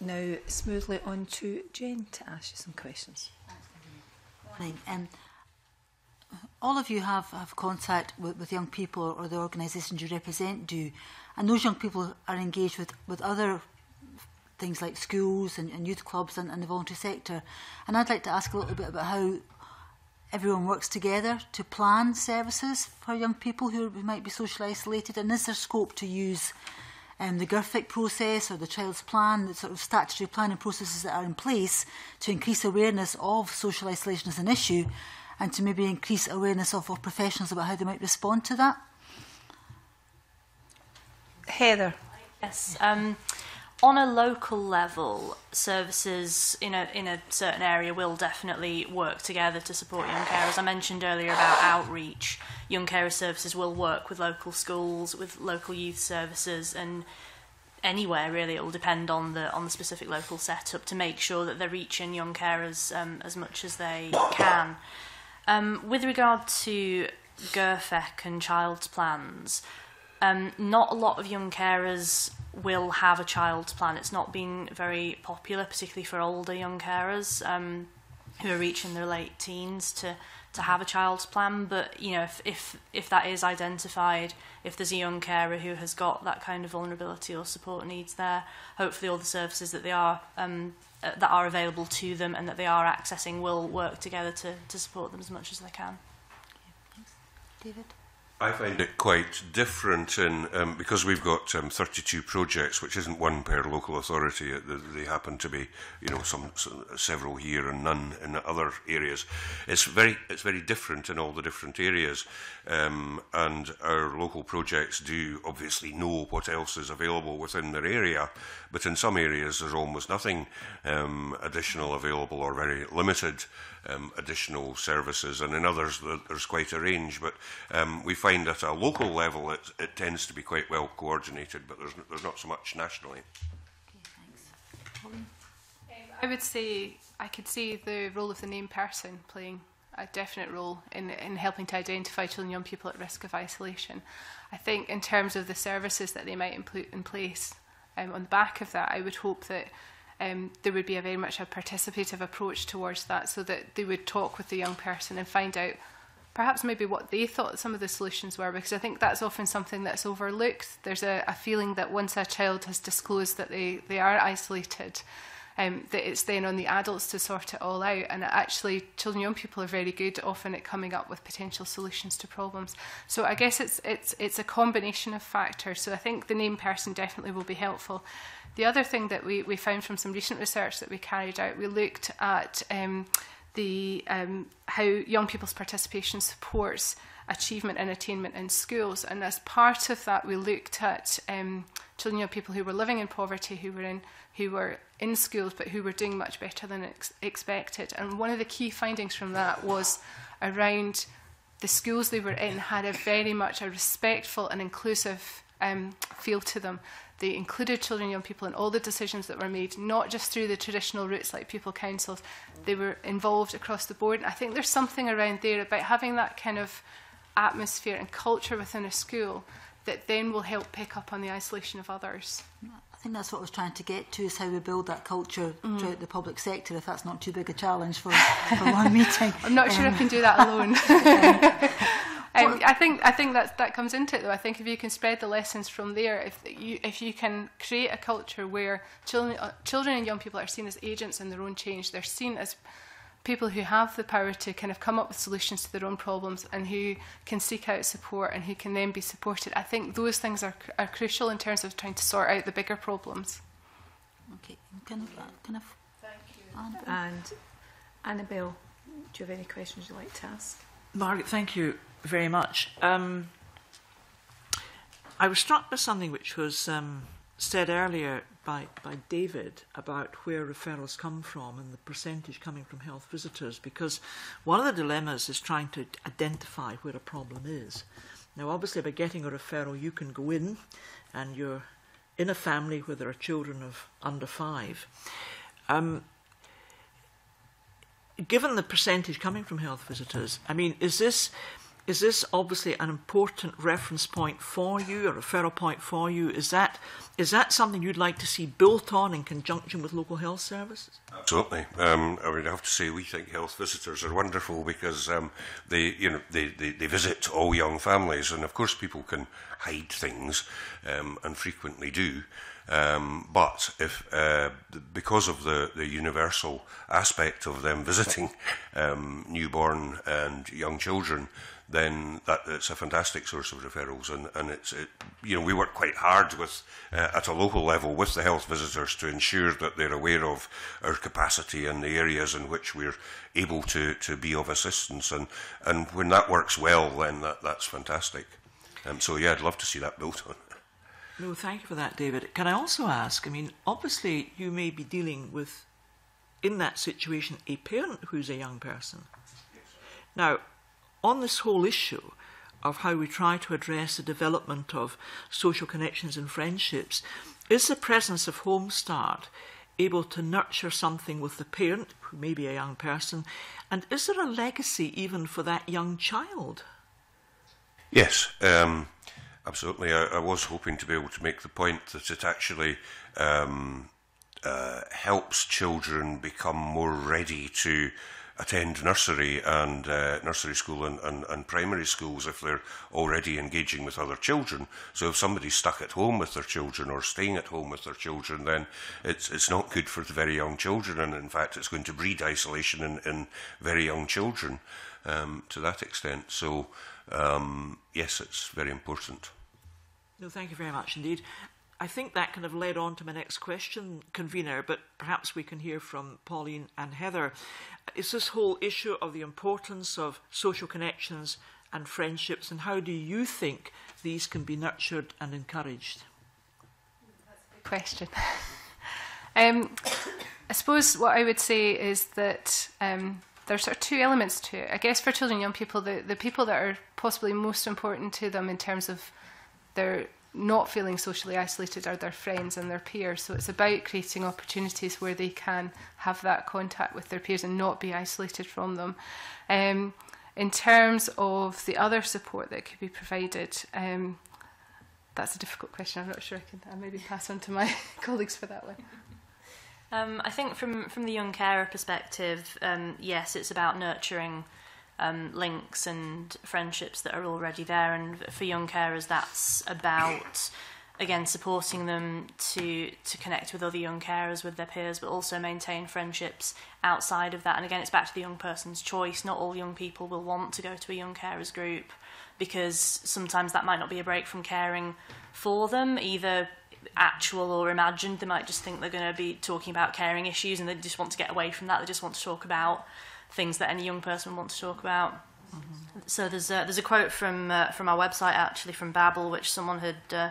now smoothly on to Jane to ask you some questions. Morning. Um, all of you have, have contact with, with young people or, or the organisations you represent do, and those young people are engaged with, with other things like schools and, and youth clubs and, and the voluntary sector. And I'd like to ask a little bit about how everyone works together to plan services for young people who might be socially isolated, and is there scope to use um, the GIRFEC process or the child's plan, the sort of statutory planning processes that are in place to increase awareness of social isolation as an issue, and to maybe increase awareness of, of professionals about how they might respond to that? Heather. Yes. Um, on a local level, services in a, in a certain area will definitely work together to support young carers. I mentioned earlier about outreach. Young carer services will work with local schools, with local youth services, and anywhere really. It will depend on the on the specific local setup to make sure that they're reaching young carers um, as much as they can. Um, with regard to GIRFEC and child's plans, um, not a lot of young carers will have a child's plan. It's not been very popular, particularly for older young carers um, who are reaching their late teens, to to have a child's plan. But you know, if if if that is identified, if there's a young carer who has got that kind of vulnerability or support needs there, hopefully all the services that they are um, that are available to them and that they are accessing will work together to, to support them as much as they can. David? I find it quite different in, um, because we've got um, thirty-two projects, which isn't one per local authority. They happen to be, you know, some, some several here and none in other areas. It's very, it's very different in all the different areas, um, and our local projects do obviously know what else is available within their area, but in some areas there's almost nothing um, additional available, or very limited Um, additional services, and in others there's quite a range. But um, we find at a local level it, it tends to be quite well coordinated, but there's, there's not so much nationally. Okay, thanks. I would say I could see the role of the named person playing a definite role in, in helping to identify children and young people at risk of isolation. I think in terms of the services that they might put in place um, on the back of that, I would hope that Um, there would be a very much a participative approach towards that, so that they would talk with the young person and find out perhaps maybe what they thought some of the solutions were, because I think that's often something that's overlooked. There's a, a feeling that once a child has disclosed that they, they are isolated, um, that it's then on the adults to sort it all out, and actually children and young people are very good often at coming up with potential solutions to problems. So I guess it's, it's, it's a combination of factors, so I think the named person definitely will be helpful. The other thing that we, we found from some recent research that we carried out, we looked at um, the, um, how young people's participation supports achievement and attainment in schools. And as part of that, we looked at um, children and young people who were living in poverty, who were in, who were in schools, but who were doing much better than ex expected. And one of the key findings from that was around the schools they were in had a very much a respectful and inclusive um, feel to them. They included children and young people in all the decisions that were made, not just through the traditional routes like pupil councils. They were involved across the board. And I think there's something around there about having that kind of atmosphere and culture within a school that then will help pick up on the isolation of others. I think that's what I was trying to get to, is how we build that culture mm. throughout the public sector, if that's not too big a challenge for, for one meeting. I'm not um, sure I can do that alone. um, um, I think, I think that, that comes into it, though. I think if you can spread the lessons from there, if you, if you can create a culture where children, uh, children and young people are seen as agents in their own change, they're seen as people who have the power to kind of come up with solutions to their own problems and who can seek out support and who can then be supported. I think those things are, are crucial in terms of trying to sort out the bigger problems. Okay, kind of, kind of. Thank you. And Annabel, do you have any questions you'd like to ask? Margaret, thank you very much. Um, I was struck by something which was um, said earlier by, by David about where referrals come from and the percentage coming from health visitors, because one of the dilemmas is trying to identify where a problem is. Now, obviously, by getting a referral, you can go in and you're in a family where there are children of under five. Um, given the percentage coming from health visitors, I mean, is this... Is this obviously an important reference point for you, a referral point for you? Is that, is that something you'd like to see built on in conjunction with local health services? Absolutely. Um, I would have to say we think health visitors are wonderful because um, they, you know, they, they, they visit all young families, and of course people can hide things um, and frequently do. Um, but if, uh, because of the, the universal aspect of them visiting um, newborn and young children, then that, it's a fantastic source of referrals, and, and it's, it, you know, we work quite hard with, uh, at a local level with the health visitors to ensure that they're aware of our capacity and the areas in which we're able to, to be of assistance, and, and when that works well, then that, that's fantastic. Um, so yeah, I'd love to see that built on. No, thank you for that, David. Can I also ask, I mean, obviously you may be dealing with, in that situation, a parent who's a young person. Yes. Now, on this whole issue of how we try to address the development of social connections and friendships, is the presence of Home Start able to nurture something with the parent, who may be a young person, and is there a legacy even for that young child? Yes, um, absolutely. I, I was hoping to be able to make the point that it actually um, uh, helps children become more ready to attend nursery and uh, nursery school and, and, and primary schools if they're already engaging with other children. So if somebody's stuck at home with their children or staying at home with their children, then it's, it's not good for the very young children, and in fact it's going to breed isolation in, in very young children um, to that extent. So um, yes, it's very important. No, thank you very much indeed. I think that kind of led on to my next question, convener, but perhaps we can hear from Pauline and Heather. Is this whole issue of the importance of social connections and friendships, and how do you think these can be nurtured and encouraged? That's a good question. um, I suppose what I would say is that um, there's sort of two elements to it. I guess for children and young people, the, the people that are possibly most important to them in terms of their not feeling socially isolated are their friends and their peers. So it's about creating opportunities where they can have that contact with their peers and not be isolated from them. Um, in terms of the other support that could be provided, um, that's a difficult question. I'm not sure I can I maybe pass on to my colleagues for that one. Um, I think from, from the young carer perspective, um, yes, it's about nurturing Um, links and friendships that are already there, and for young carers that's about, again, supporting them to to connect with other young carers, with their peers, but also maintain friendships outside of that. And again, it's back to the young person's choice. Not all young people will want to go to a young carers group, because sometimes that might not be a break from caring for them, either actual or imagined. They might just think they're going to be talking about caring issues and they just want to get away from that. They just want to talk about things that any young person wants to talk about. Mm-hmm. So there's a, there's a quote from uh, from our website, actually, from Babel, which someone had uh,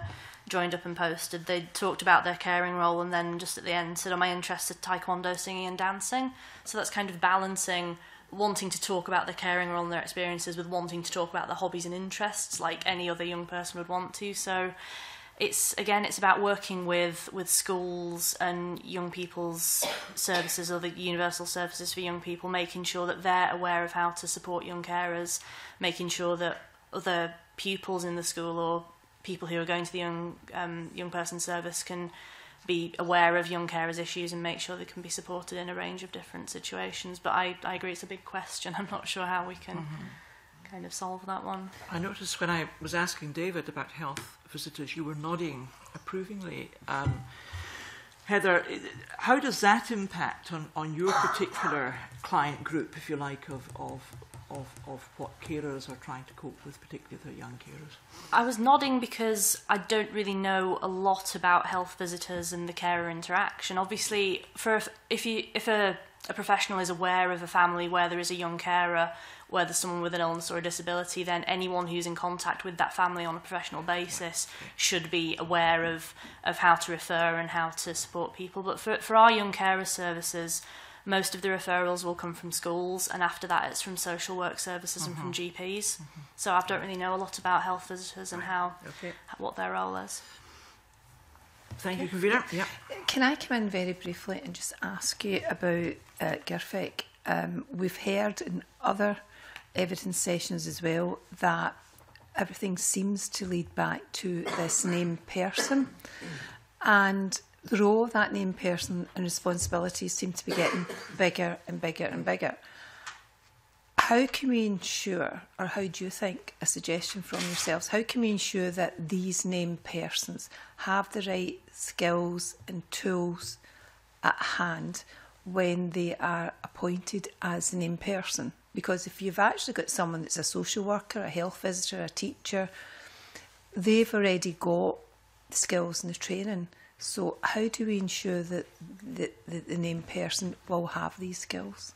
joined up and posted. They talked about their caring role, and then just at the end said, "Am I interested in taekwondo, singing and dancing?" So that's kind of balancing wanting to talk about their caring role and their experiences with wanting to talk about their hobbies and interests like any other young person would want to. So it's, again, it's about working with, with schools and young people's services, or the universal services for young people, making sure that they're aware of how to support young carers, making sure that other pupils in the school or people who are going to the young, um, young person service can be aware of young carers' issues and make sure they can be supported in a range of different situations. But I, I agree, it's a big question. I'm not sure how we can mm-hmm. kind of solve that one. I noticed when I was asking David about health visitors, you were nodding approvingly. Um, Heather, how does that impact on, on your particular client group, if you like, of, of Of, of what carers are trying to cope with, particularly their young carers? I was nodding because I don't really know a lot about health visitors and the carer interaction. Obviously, for if, if, you, if a, a professional is aware of a family where there is a young carer, where there's someone with an illness or a disability, then anyone who's in contact with that family on a professional basis should be aware of, of how to refer and how to support people. But for, for our young carer services, most of the referrals will come from schools, and after that it's from social work services mm-hmm. and from G Ps. Mm-hmm. So I don't really know a lot about health visitors and how okay. what their role is. Thank you, Convener. Yeah. Can I come in very briefly and just ask you about uh, GIRFEC? Um, we've heard in other evidence sessions as well that everything seems to lead back to this named person, and the role of that named person and responsibilities seem to be getting bigger and bigger and bigger. How can we ensure, or how do you think, a suggestion from yourselves, how can we ensure that these named persons have the right skills and tools at hand when they are appointed as a named person? Because if you've actually got someone that's a social worker, a health visitor, a teacher, they've already got the skills and the training. So how do we ensure that the, the, the named person will have these skills?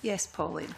Yes, Pauline.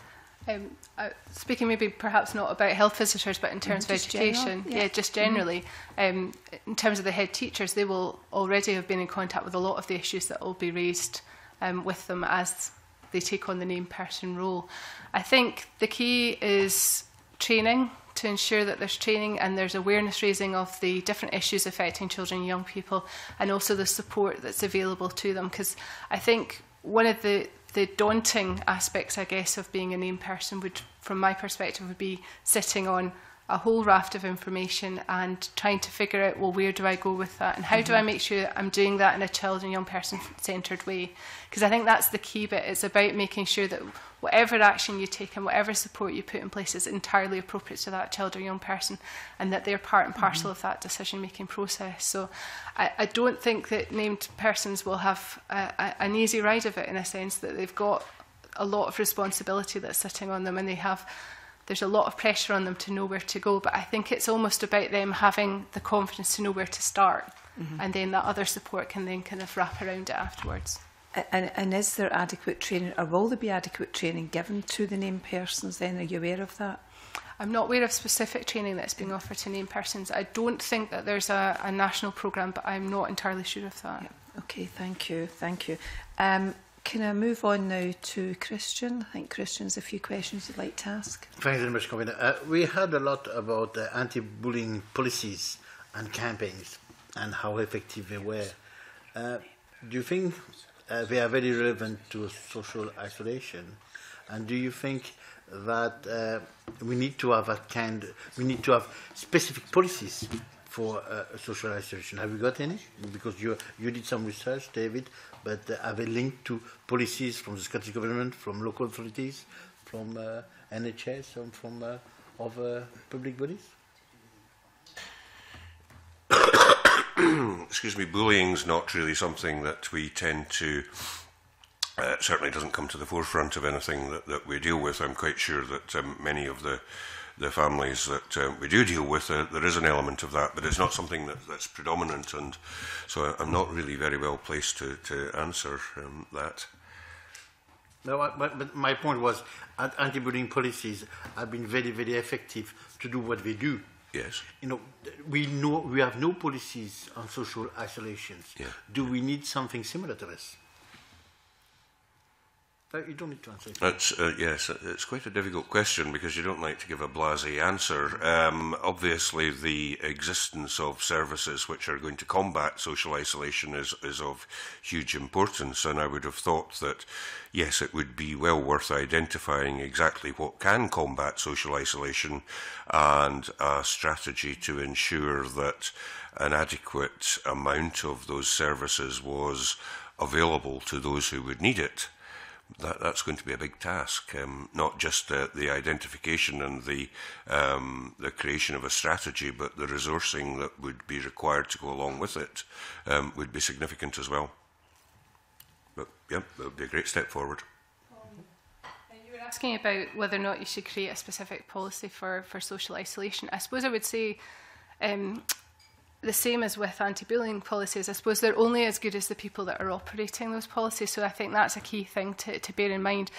Um, uh, speaking maybe perhaps not about health visitors, but in terms just of education, general, yeah. yeah, just generally, mm-hmm. um, in terms of the head teachers, they will already have been in contact with a lot of the issues that will be raised um, with them as they take on the named person role. I think the key is training, to ensure that there's training and there's awareness raising of the different issues affecting children and young people, and also the support that's available to them. Because I think one of the, the daunting aspects, I guess, of being a named person would, from my perspective, would be sitting on a whole raft of information and trying to figure out, well, where do I go with that? And how mm-hmm. do I make sure I'm doing that in a child and young person-centred way? Because I think that's the key bit. It's about making sure that whatever action you take and whatever support you put in place is entirely appropriate to that child or young person, and that they're part and parcel mm-hmm. of that decision-making process. So I, I don't think that named persons will have a, a, an easy ride of it, in a sense that they've got a lot of responsibility that's sitting on them, and they have... there's a lot of pressure on them to know where to go, but I think it's almost about them having the confidence to know where to start, mm-hmm. and then that other support can then kind of wrap around it afterwards. And, and is there adequate training, or will there be adequate training given to the named persons then? Are you aware of that? I'm not aware of specific training that's being offered to named persons. I don't think that there's a, a national programme, but I'm not entirely sure of that. Yeah. Okay, thank you, thank you. Um, Can I move on now to Christian? I think Christian's a few questions you'd like to ask. Thanks very much, Commissioner. Uh, we heard a lot about uh, anti-bullying policies and campaigns and how effective they were. Uh, do you think uh, they are very relevant to social isolation? And do you think that uh, we need to have that kind? We need to have specific policies for uh, social isolation. Have you got any? Because you you did some research, David, but uh, are they linked to policies from the Scottish Government, from local authorities, from uh, N H S, and from uh, other public bodies? Excuse me, bullying's not really something that we tend to, uh, certainly doesn't come to the forefront of anything that, that we deal with. I'm quite sure that um, many of the the families that um, we do deal with, uh, there is an element of that, but it's not something that, that's predominant, and so I'm not really very well placed to, to answer um, that. No, I, but, but my point was anti-bullying policies have been very, very effective to do what they do. Yes. You know, we know we have no policies on social isolations. Yeah. Do we need something similar to this? But you don't need to answer it. It's, uh, yes, it's quite a difficult question because you don't like to give a blasé answer. Um, obviously, the existence of services which are going to combat social isolation is, is of huge importance, and I would have thought that, yes, it would be well worth identifying exactly what can combat social isolation and a strategy to ensure that an adequate amount of those services was available to those who would need it. That, that's going to be a big task, um, not just uh, the identification and the, um, the creation of a strategy, but the resourcing that would be required to go along with it um, would be significant as well. But, yeah, that would be a great step forward. Asking about whether or not you should create a specific policy for, for social isolation. I suppose I would say um, the same as with anti-bullying policies. I suppose they're only as good as the people that are operating those policies, so I think that's a key thing to, to bear in mind.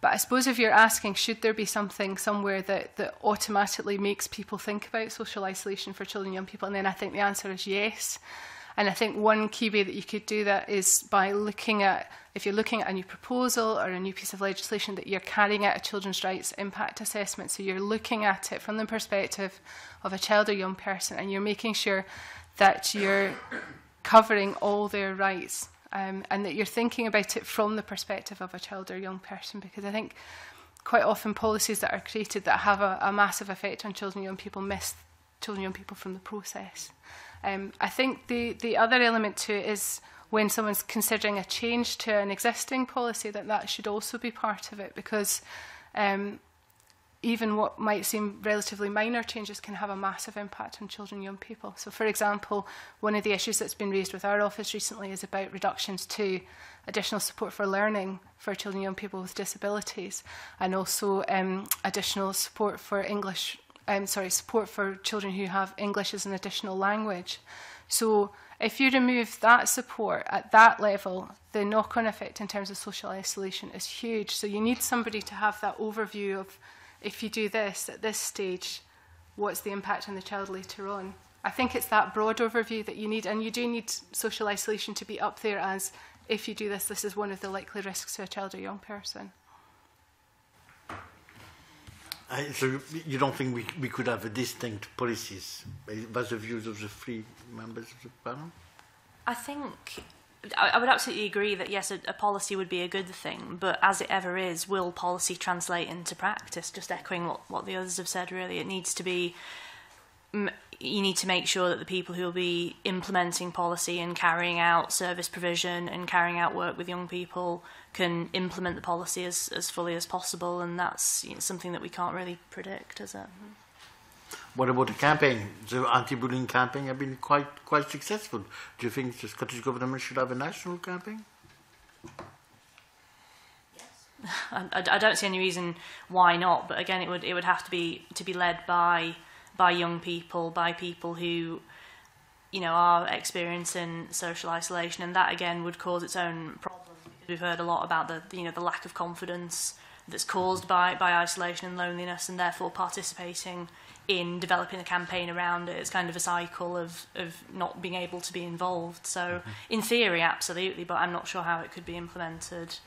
But I suppose if you're asking, should there be something somewhere that, that automatically makes people think about social isolation for children and young people, and then I think the answer is yes. And I think one key way that you could do that is by looking at, if you're looking at a new proposal or a new piece of legislation, that you're carrying out a children's rights impact assessment. So you're looking at it from the perspective of a child or young person, and you're making sure that you're covering all their rights um, and that you're thinking about it from the perspective of a child or young person. Because I think quite often policies that are created that have a, a massive effect on children and young people miss children and young people from the process. Um, I think the, the other element to it is when someone's considering a change to an existing policy, that that should also be part of it, because um, even what might seem relatively minor changes can have a massive impact on children and young people. So, for example, one of the issues that's been raised with our office recently is about reductions to additional support for learning for children and young people with disabilities, and also um, additional support for English Um, sorry, support for children who have English as an additional language. So if you remove that support at that level, the knock-on effect in terms of social isolation is huge. So you need somebody to have that overview of, if you do this at this stage, what's the impact on the child later on? I think it's that broad overview that you need, and you do need social isolation to be up there as, if you do this, this is one of the likely risks to a child or young person. Uh, so you don't think we, we could have a distinct policies? That's the views of the three members of the panel? I think I, I would absolutely agree that, yes, a, a policy would be a good thing, but as it ever is, will policy translate into practice? Just echoing what, what the others have said, really. It needs to be... M you need to make sure that the people who will be implementing policy and carrying out service provision and carrying out work with young people can implement the policy as, as fully as possible, and that's, you know, something that we can't really predict, is it? What about the campaign? The anti-bullying campaign have been quite, quite successful. Do you think the Scottish Government should have a national campaign? Yes. I, I, I don't see any reason why not, but again, it would, it would have to be, to be led by... by young people, by people who, you know, are experiencing social isolation, and that again would cause its own problems. We've heard a lot about the, you know, the lack of confidence that's caused by by isolation and loneliness, and therefore participating in developing a campaign around it. It's kind of a cycle of of not being able to be involved. So, in theory, absolutely, but I'm not sure how it could be implemented.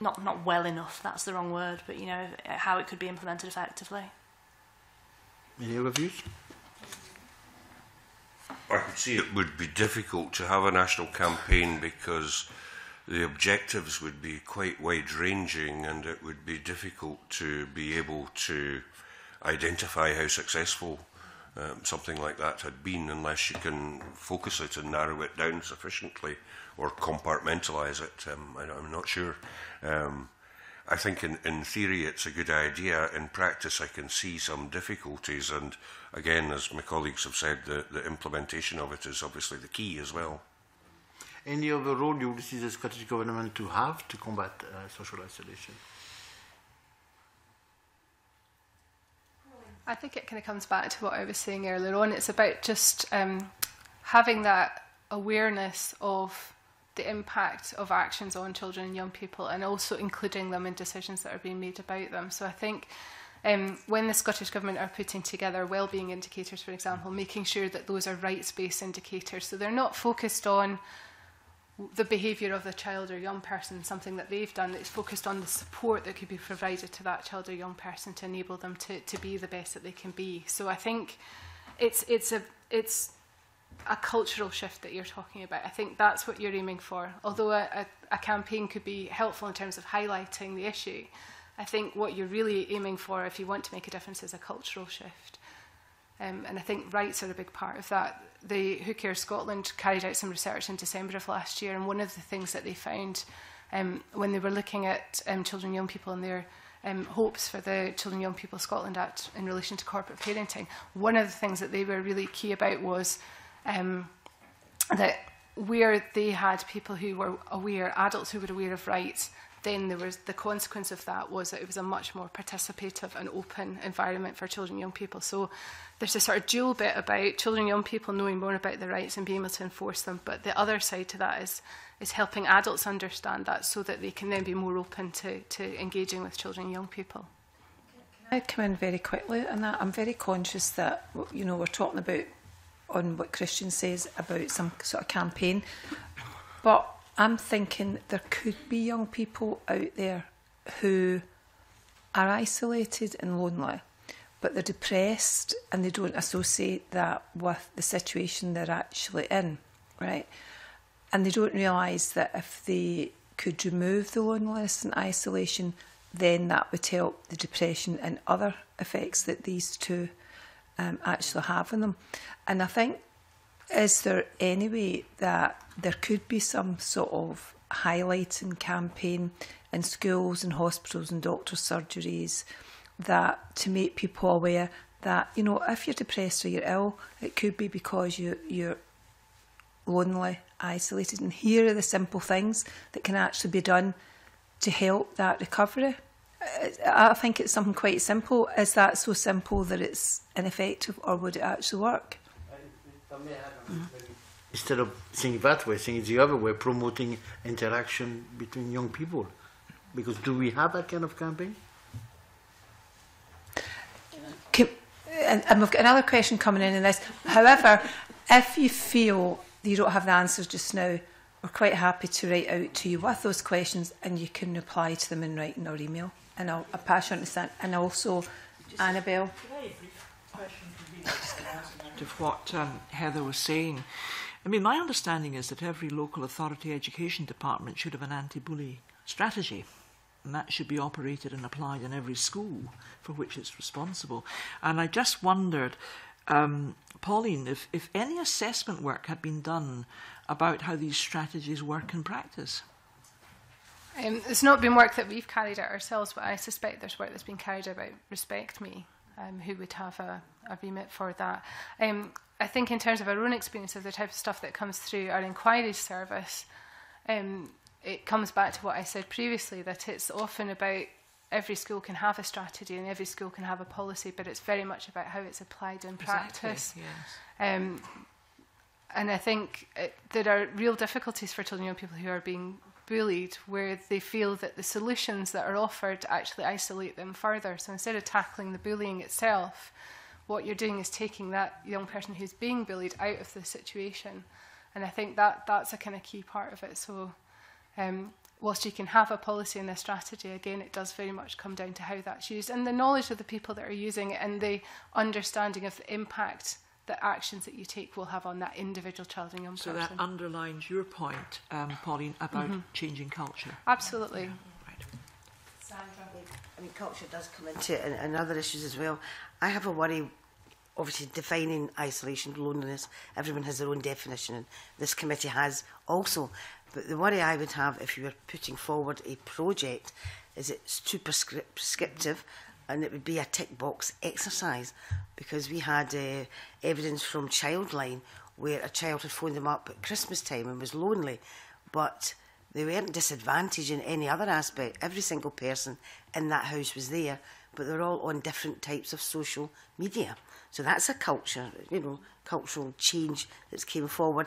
Not not well enough. That's the wrong word, but you know, how it could be implemented effectively. Any other views? I can see it would be difficult to have a national campaign because the objectives would be quite wide-ranging, and it would be difficult to be able to identify how successful um, something like that had been unless you can focus it and narrow it down sufficiently or compartmentalise it. Um, I, I'm not sure. Um, I think in, in theory it's a good idea. In practice I can see some difficulties, and again, as my colleagues have said, the, the implementation of it is obviously the key as well. Any other role you would see the Scottish Government to have to combat uh, social isolation? I think it kind of comes back to what I was saying earlier on. It's about just um, having that awareness of the impact of actions on children and young people, and also including them in decisions that are being made about them. So I think um, when the Scottish Government are putting together wellbeing indicators, for example, making sure that those are rights-based indicators, so they're not focused on the behaviour of the child or young person, something that they've done. It's focused on the support that could be provided to that child or young person to enable them to, to be the best that they can be. So I think it's, it's, a, it's a cultural shift that you're talking about. I think that's what you're aiming for. Although a, a, a campaign could be helpful in terms of highlighting the issue, I think what you're really aiming for, if you want to make a difference, is a cultural shift. Um, and I think rights are a big part of that. The Who Cares Scotland carried out some research in December of last year, and one of the things that they found um, when they were looking at um, children and young people and their um, hopes for the Children and Young People Scotland Act in relation to corporate parenting, one of the things that they were really key about was um, that where they had people who were aware, adults who were aware of rights, then there was the consequence of that was that it was a much more participative and open environment for children and young people. So there's a sort of dual bit about children and young people knowing more about their rights and being able to enforce them, but the other side to that is, is helping adults understand that so that they can then be more open to, to engaging with children and young people. Can I come in very quickly on that? I'm very conscious that, you know, we're talking about, on what Christian says about some sort of campaign, but I'm thinking there could be young people out there who are isolated and lonely, but they're depressed and they don't associate that with the situation they're actually in, right? And they don't realise that if they could remove the loneliness and isolation, then that would help the depression and other effects that these two um, actually have on them. And I think, is there any way that there could be some sort of highlighting campaign in schools and hospitals and doctors' surgeries that to make people aware that, you know, if you're depressed or you're ill, it could be because you, you're lonely, isolated, and here are the simple things that can actually be done to help that recovery? I think it's something quite simple. Is that so simple that it's ineffective, or would it actually work? Instead of seeing it that way, seeing it the other way, promoting interaction between young people. Because do we have that kind of campaign? Can, and, and we've got another question coming in on this. However, if you feel that you don't have the answers just now, we're quite happy to write out to you with those questions, and you can reply to them in writing or email. And I'll, I'll pass you on to Sandra. And also, just Annabel. Very brief question. Of what um, Heather was saying. I mean, my understanding is that every local authority education department should have an anti-bully strategy, and that should be operated and applied in every school for which it's responsible. And I just wondered, um, Pauline, if, if any assessment work had been done about how these strategies work in practice. Um, it's not been work that we've carried out ourselves, but I suspect there's work that's been carried out by Respect Me, Um, who would have a, a remit for that. Um, I think in terms of our own experience of the type of stuff that comes through our inquiries service, um, it comes back to what I said previously, that it's often about every school can have a strategy and every school can have a policy, but it's very much about how it's applied in exactly, practice. Yes. Um, and I think it, there are real difficulties for children and young people who are being bullied, where they feel that the solutions that are offered actually isolate them further. So instead of tackling the bullying itself, what you're doing is taking that young person who's being bullied out of the situation. And I think that that's a kind of key part of it. So um, whilst you can have a policy and a strategy, again, it does very much come down to how that's used and the knowledge of the people that are using it and the understanding of the impact the actions that you take will have on that individual child and young so person. So that underlines your point, um, Pauline, about mm-hmm. changing culture. Absolutely. Yeah. Right. Sandra, I mean, culture does come into it and, and other issues as well. I have a worry, obviously, defining isolation, loneliness. Everyone has their own definition, and this committee has also. But the worry I would have if you were putting forward a project is it's too prescriptive, and it would be a tick box exercise, because we had uh, evidence from Childline where a child had phoned them up at Christmas time and was lonely, but they weren't disadvantaged in any other aspect. Every single person in that house was there, but they're all on different types of social media. So that's a culture, you know, cultural change that's came forward.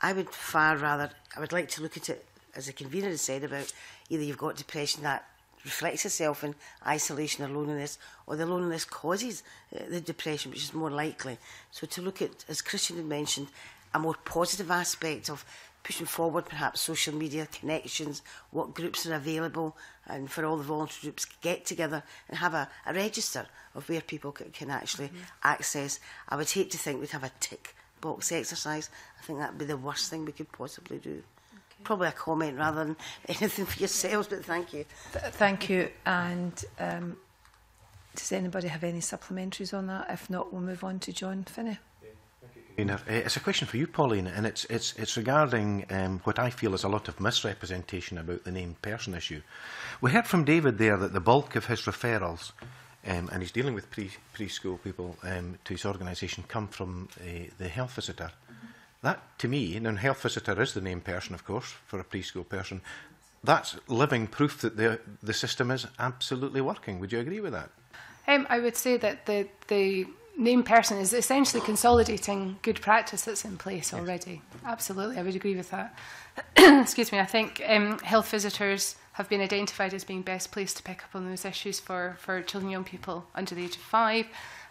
I would far rather, I would like to look at it, as a convener has said, about either you've got depression that reflects itself in isolation or loneliness, or the loneliness causes uh, the depression, which is more likely. So to look at, as Christian had mentioned, a more positive aspect of pushing forward perhaps social media connections, what groups are available, and for all the voluntary groups to get together and have a, a register of where people can, can actually mm-hmm. access. I would hate to think we'd have a tick box exercise. I think that would be the worst thing we could possibly do. Okay. Probably a comment rather than anything for yourselves, but thank you. Th thank you. And um, does anybody have any supplementaries on that? If not, we'll move on to John Finney. Enough. It's a question for you, Pauline, and it's it's it's regarding um, what I feel is a lot of misrepresentation about the named person issue. We heard from David there that the bulk of his referrals, um, and he's dealing with pre preschool people um, to his organisation, come from uh, the health visitor. Mm-hmm. That, to me, and health visitor is the named person, of course, for a preschool person. That's living proof that the the system is absolutely working. Would you agree with that? Um, I would say that the the. named person is essentially consolidating good practice that's in place already. Yes. Absolutely, I would agree with that. Excuse me, I think um, health visitors have been identified as being best placed to pick up on those issues for, for children and young people under the age of five,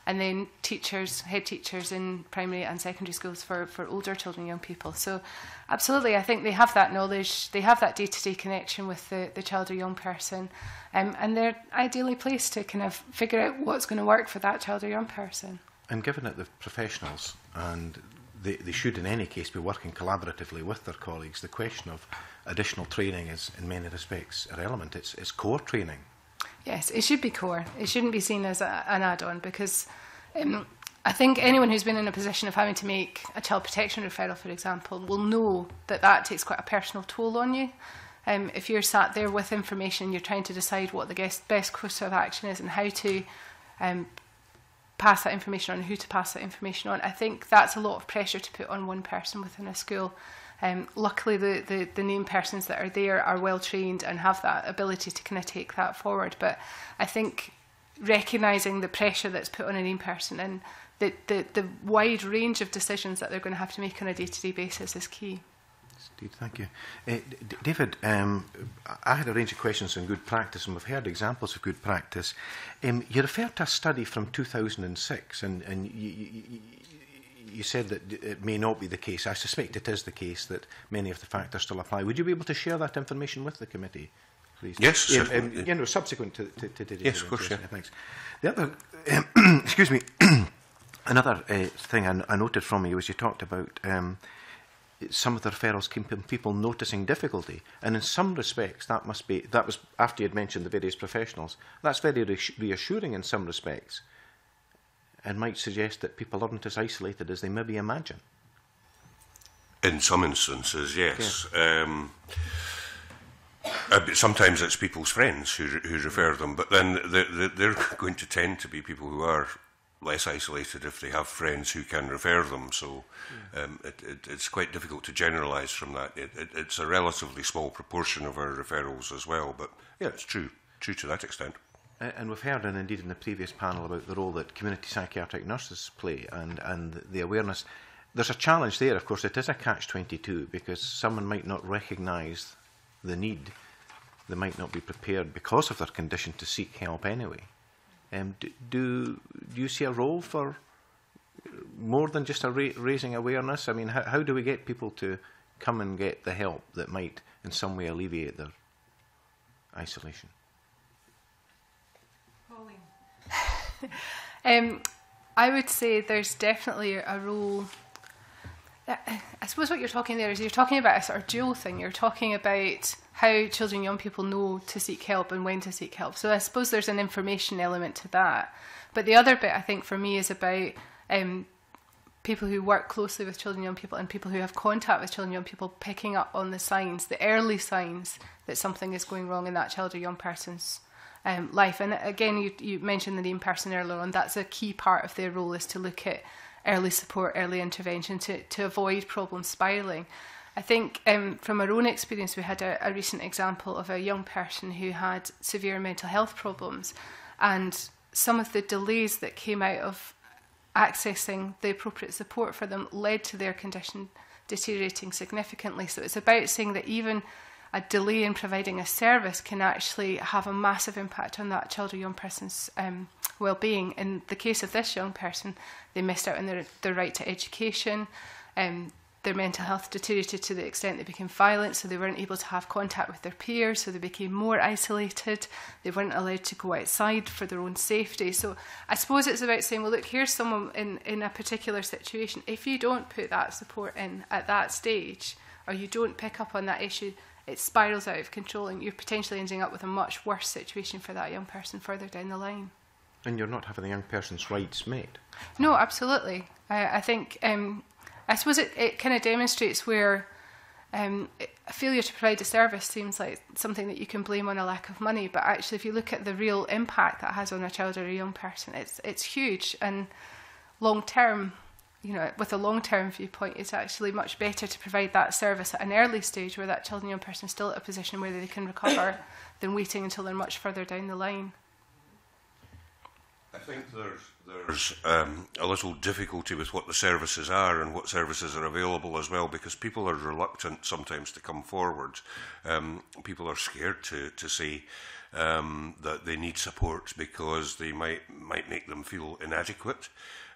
and then teachers, head teachers in primary and secondary schools for, for older children and young people. So absolutely, I think they have that knowledge, they have that day-to-day connection with the, the child or young person, um, and they're ideally placed to kind of figure out what's going to work for that child or young person. And given that they're professionals, and they, they should in any case be working collaboratively with their colleagues, the question of additional training is in many respects irrelevant. It's, it's core training. Yes, it should be core. It shouldn't be seen as a, an add-on, because um, I think anyone who's been in a position of having to make a child protection referral, for example, will know that that takes quite a personal toll on you. Um, if you're sat there with information, you're trying to decide what the best course of action is and how to um, pass that information on, who to pass that information on. I think that's a lot of pressure to put on one person within a school. Um, luckily, the, the, the named persons that are there are well trained and have that ability to kind of take that forward. But I think recognising the pressure that's put on a named person and the, the, the wide range of decisions that they're going to have to make on a day-to-day basis is key. Indeed, thank you. Uh, D David, um, I had a range of questions on good practice, and we've heard examples of good practice. Um, you referred to a study from two thousand six, and, and you, you, you said that it may not be the case. I suspect it is the case that many of the factors still apply. Would you be able to share that information with the committee, please? Yes, yeah, um, you know, subsequent to, to, to today's. Yes, of course. Yeah. Thanks. The other, um, excuse me, another uh, thing I, I noted from you was you talked about. Um, Some of the referrals came from people noticing difficulty, and in some respects, that must be that was after you had mentioned the various professionals. That's very reassuring in some respects, and might suggest that people aren't as isolated as they maybe imagine. In some instances, yes. yes. Um, sometimes it's people's friends who, who refer them, but then they're, they're going to tend to be people who are less isolated if they have friends who can refer them. So um, it, it, it's quite difficult to generalise from that. It, it, it's a relatively small proportion of our referrals as well, but yeah, it's true, true to that extent. And we've heard, and indeed in the previous panel, about the role that community psychiatric nurses play and, and the awareness. There's a challenge there, of course. It is a catch twenty-two, because someone might not recognise the need. They might not be prepared because of their condition to seek help anyway. Um, do, do, do you see a role for more than just a ra raising awareness? I mean, how, how do we get people to come and get the help that might in some way alleviate their isolation? Pauline. um, I would say there's definitely a role. I suppose what you're talking there is you're talking about a sort of dual thing. You're talking about how children and young people know to seek help and when to seek help. So I suppose there's an information element to that. But the other bit, I think, for me is about um, people who work closely with children and young people and people who have contact with children and young people picking up on the signs, the early signs that something is going wrong in that child or young person's um, life. And again, you, you mentioned the named person earlier on. That's a key part of their role, is to look at early support, early intervention to, to avoid problems spiralling. I think um, from our own experience, we had a, a recent example of a young person who had severe mental health problems, and some of the delays that came out of accessing the appropriate support for them led to their condition deteriorating significantly. So it's about saying that even a delay in providing a service can actually have a massive impact on that child or young person's um, well-being. In the case of this young person, they missed out on their, their right to education. Um, their mental health deteriorated to the extent they became violent, so they weren't able to have contact with their peers, so they became more isolated. They weren't allowed to go outside for their own safety. So I suppose it's about saying, well, look, here's someone in, in a particular situation. If you don't put that support in at that stage, or you don't pick up on that issue, it spirals out of control and you're potentially ending up with a much worse situation for that young person further down the line. And you're not having the young person's rights met. No, absolutely. I, I think... Um, I suppose it, it kind of demonstrates where um, a failure to provide a service seems like something that you can blame on a lack of money, but actually if you look at the real impact that has on a child or a young person, it's it's huge, and long term, you know, with a long term viewpoint, it's actually much better to provide that service at an early stage where that child and young person is still at a position where they can recover than waiting until they're much further down the line. I think there's, there's um, a little difficulty with what the services are and what services are available as well, because people are reluctant sometimes to come forward. Um, people are scared to, to say um, that they need support because they might, might make them feel inadequate,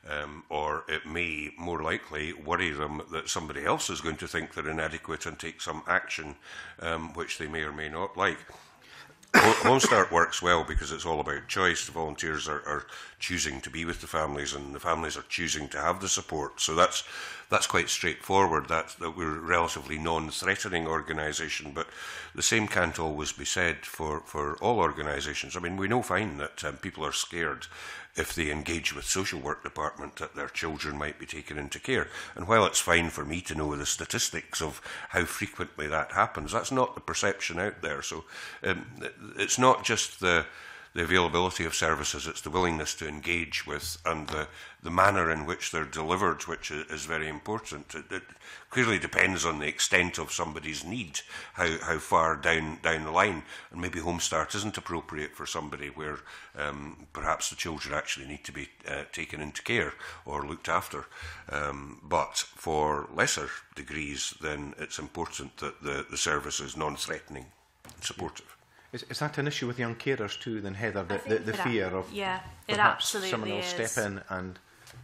um, or it may more likely worry them that somebody else is going to think they're inadequate and take some action um, which they may or may not like. Home Start works well because it's all about choice. The volunteers are, are choosing to be with the families, and the families are choosing to have the support. So that's that's quite straightforward. That, that we're a relatively non-threatening organisation, but the same can't always be said for, for all organisations. I mean, we know fine that um, people are scared if they engage with social work department that their children might be taken into care. And while it's fine for me to know the statistics of how frequently that happens, that's not the perception out there. So um, it's not just the, the availability of services, it's the willingness to engage with and the, the manner in which they're delivered, which is, is very important. It, it clearly depends on the extent of somebody's need, how, how far down, down the line. And maybe Home Start isn't appropriate for somebody where um, perhaps the children actually need to be uh, taken into care or looked after. Um, but for lesser degrees, then it's important that the, the service is non-threatening and supportive. Is, is that an issue with young carers too, then, Heather? The, the, the fear of yeah, perhaps it someone will is. step in and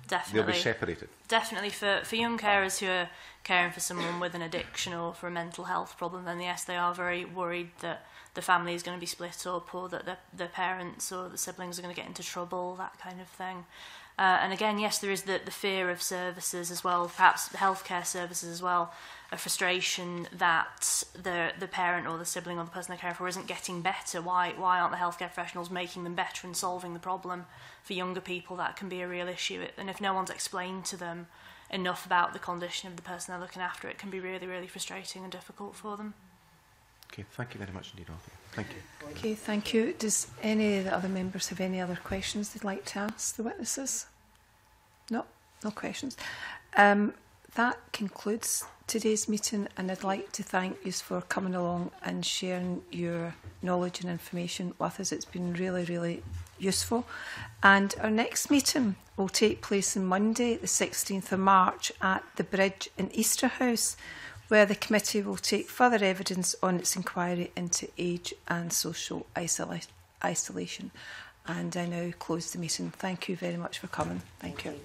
Definitely. they'll be separated? Definitely. For, for young carers who are caring for someone with an addiction or for a mental health problem, then yes, they are very worried that the family is going to be split up, or that their, their parents or the siblings are going to get into trouble, that kind of thing. Uh, and again, yes, there is the, the fear of services as well, perhaps healthcare services as well, a frustration that the the parent or the sibling or the person they're caring for isn't getting better. Why, why aren't the healthcare professionals making them better and solving the problem? For younger people, that can be a real issue. It, and if no one's explained to them enough about the condition of the person they're looking after, it can be really, really frustrating and difficult for them. Okay, thank you very much indeed, Althea. Thank you. Okay, thank you. Does any of the other members have any other questions they'd like to ask the witnesses? No, no questions. Um, that concludes today's meeting, and I'd like to thank you for coming along and sharing your knowledge and information with us. It's been really, really useful. And our next meeting will take place on Monday, the sixteenth of March, at the Bridge in Easter House, where the committee will take further evidence on its inquiry into age and social isola isolation. And I now close the meeting. Thank you very much for coming. Thank you.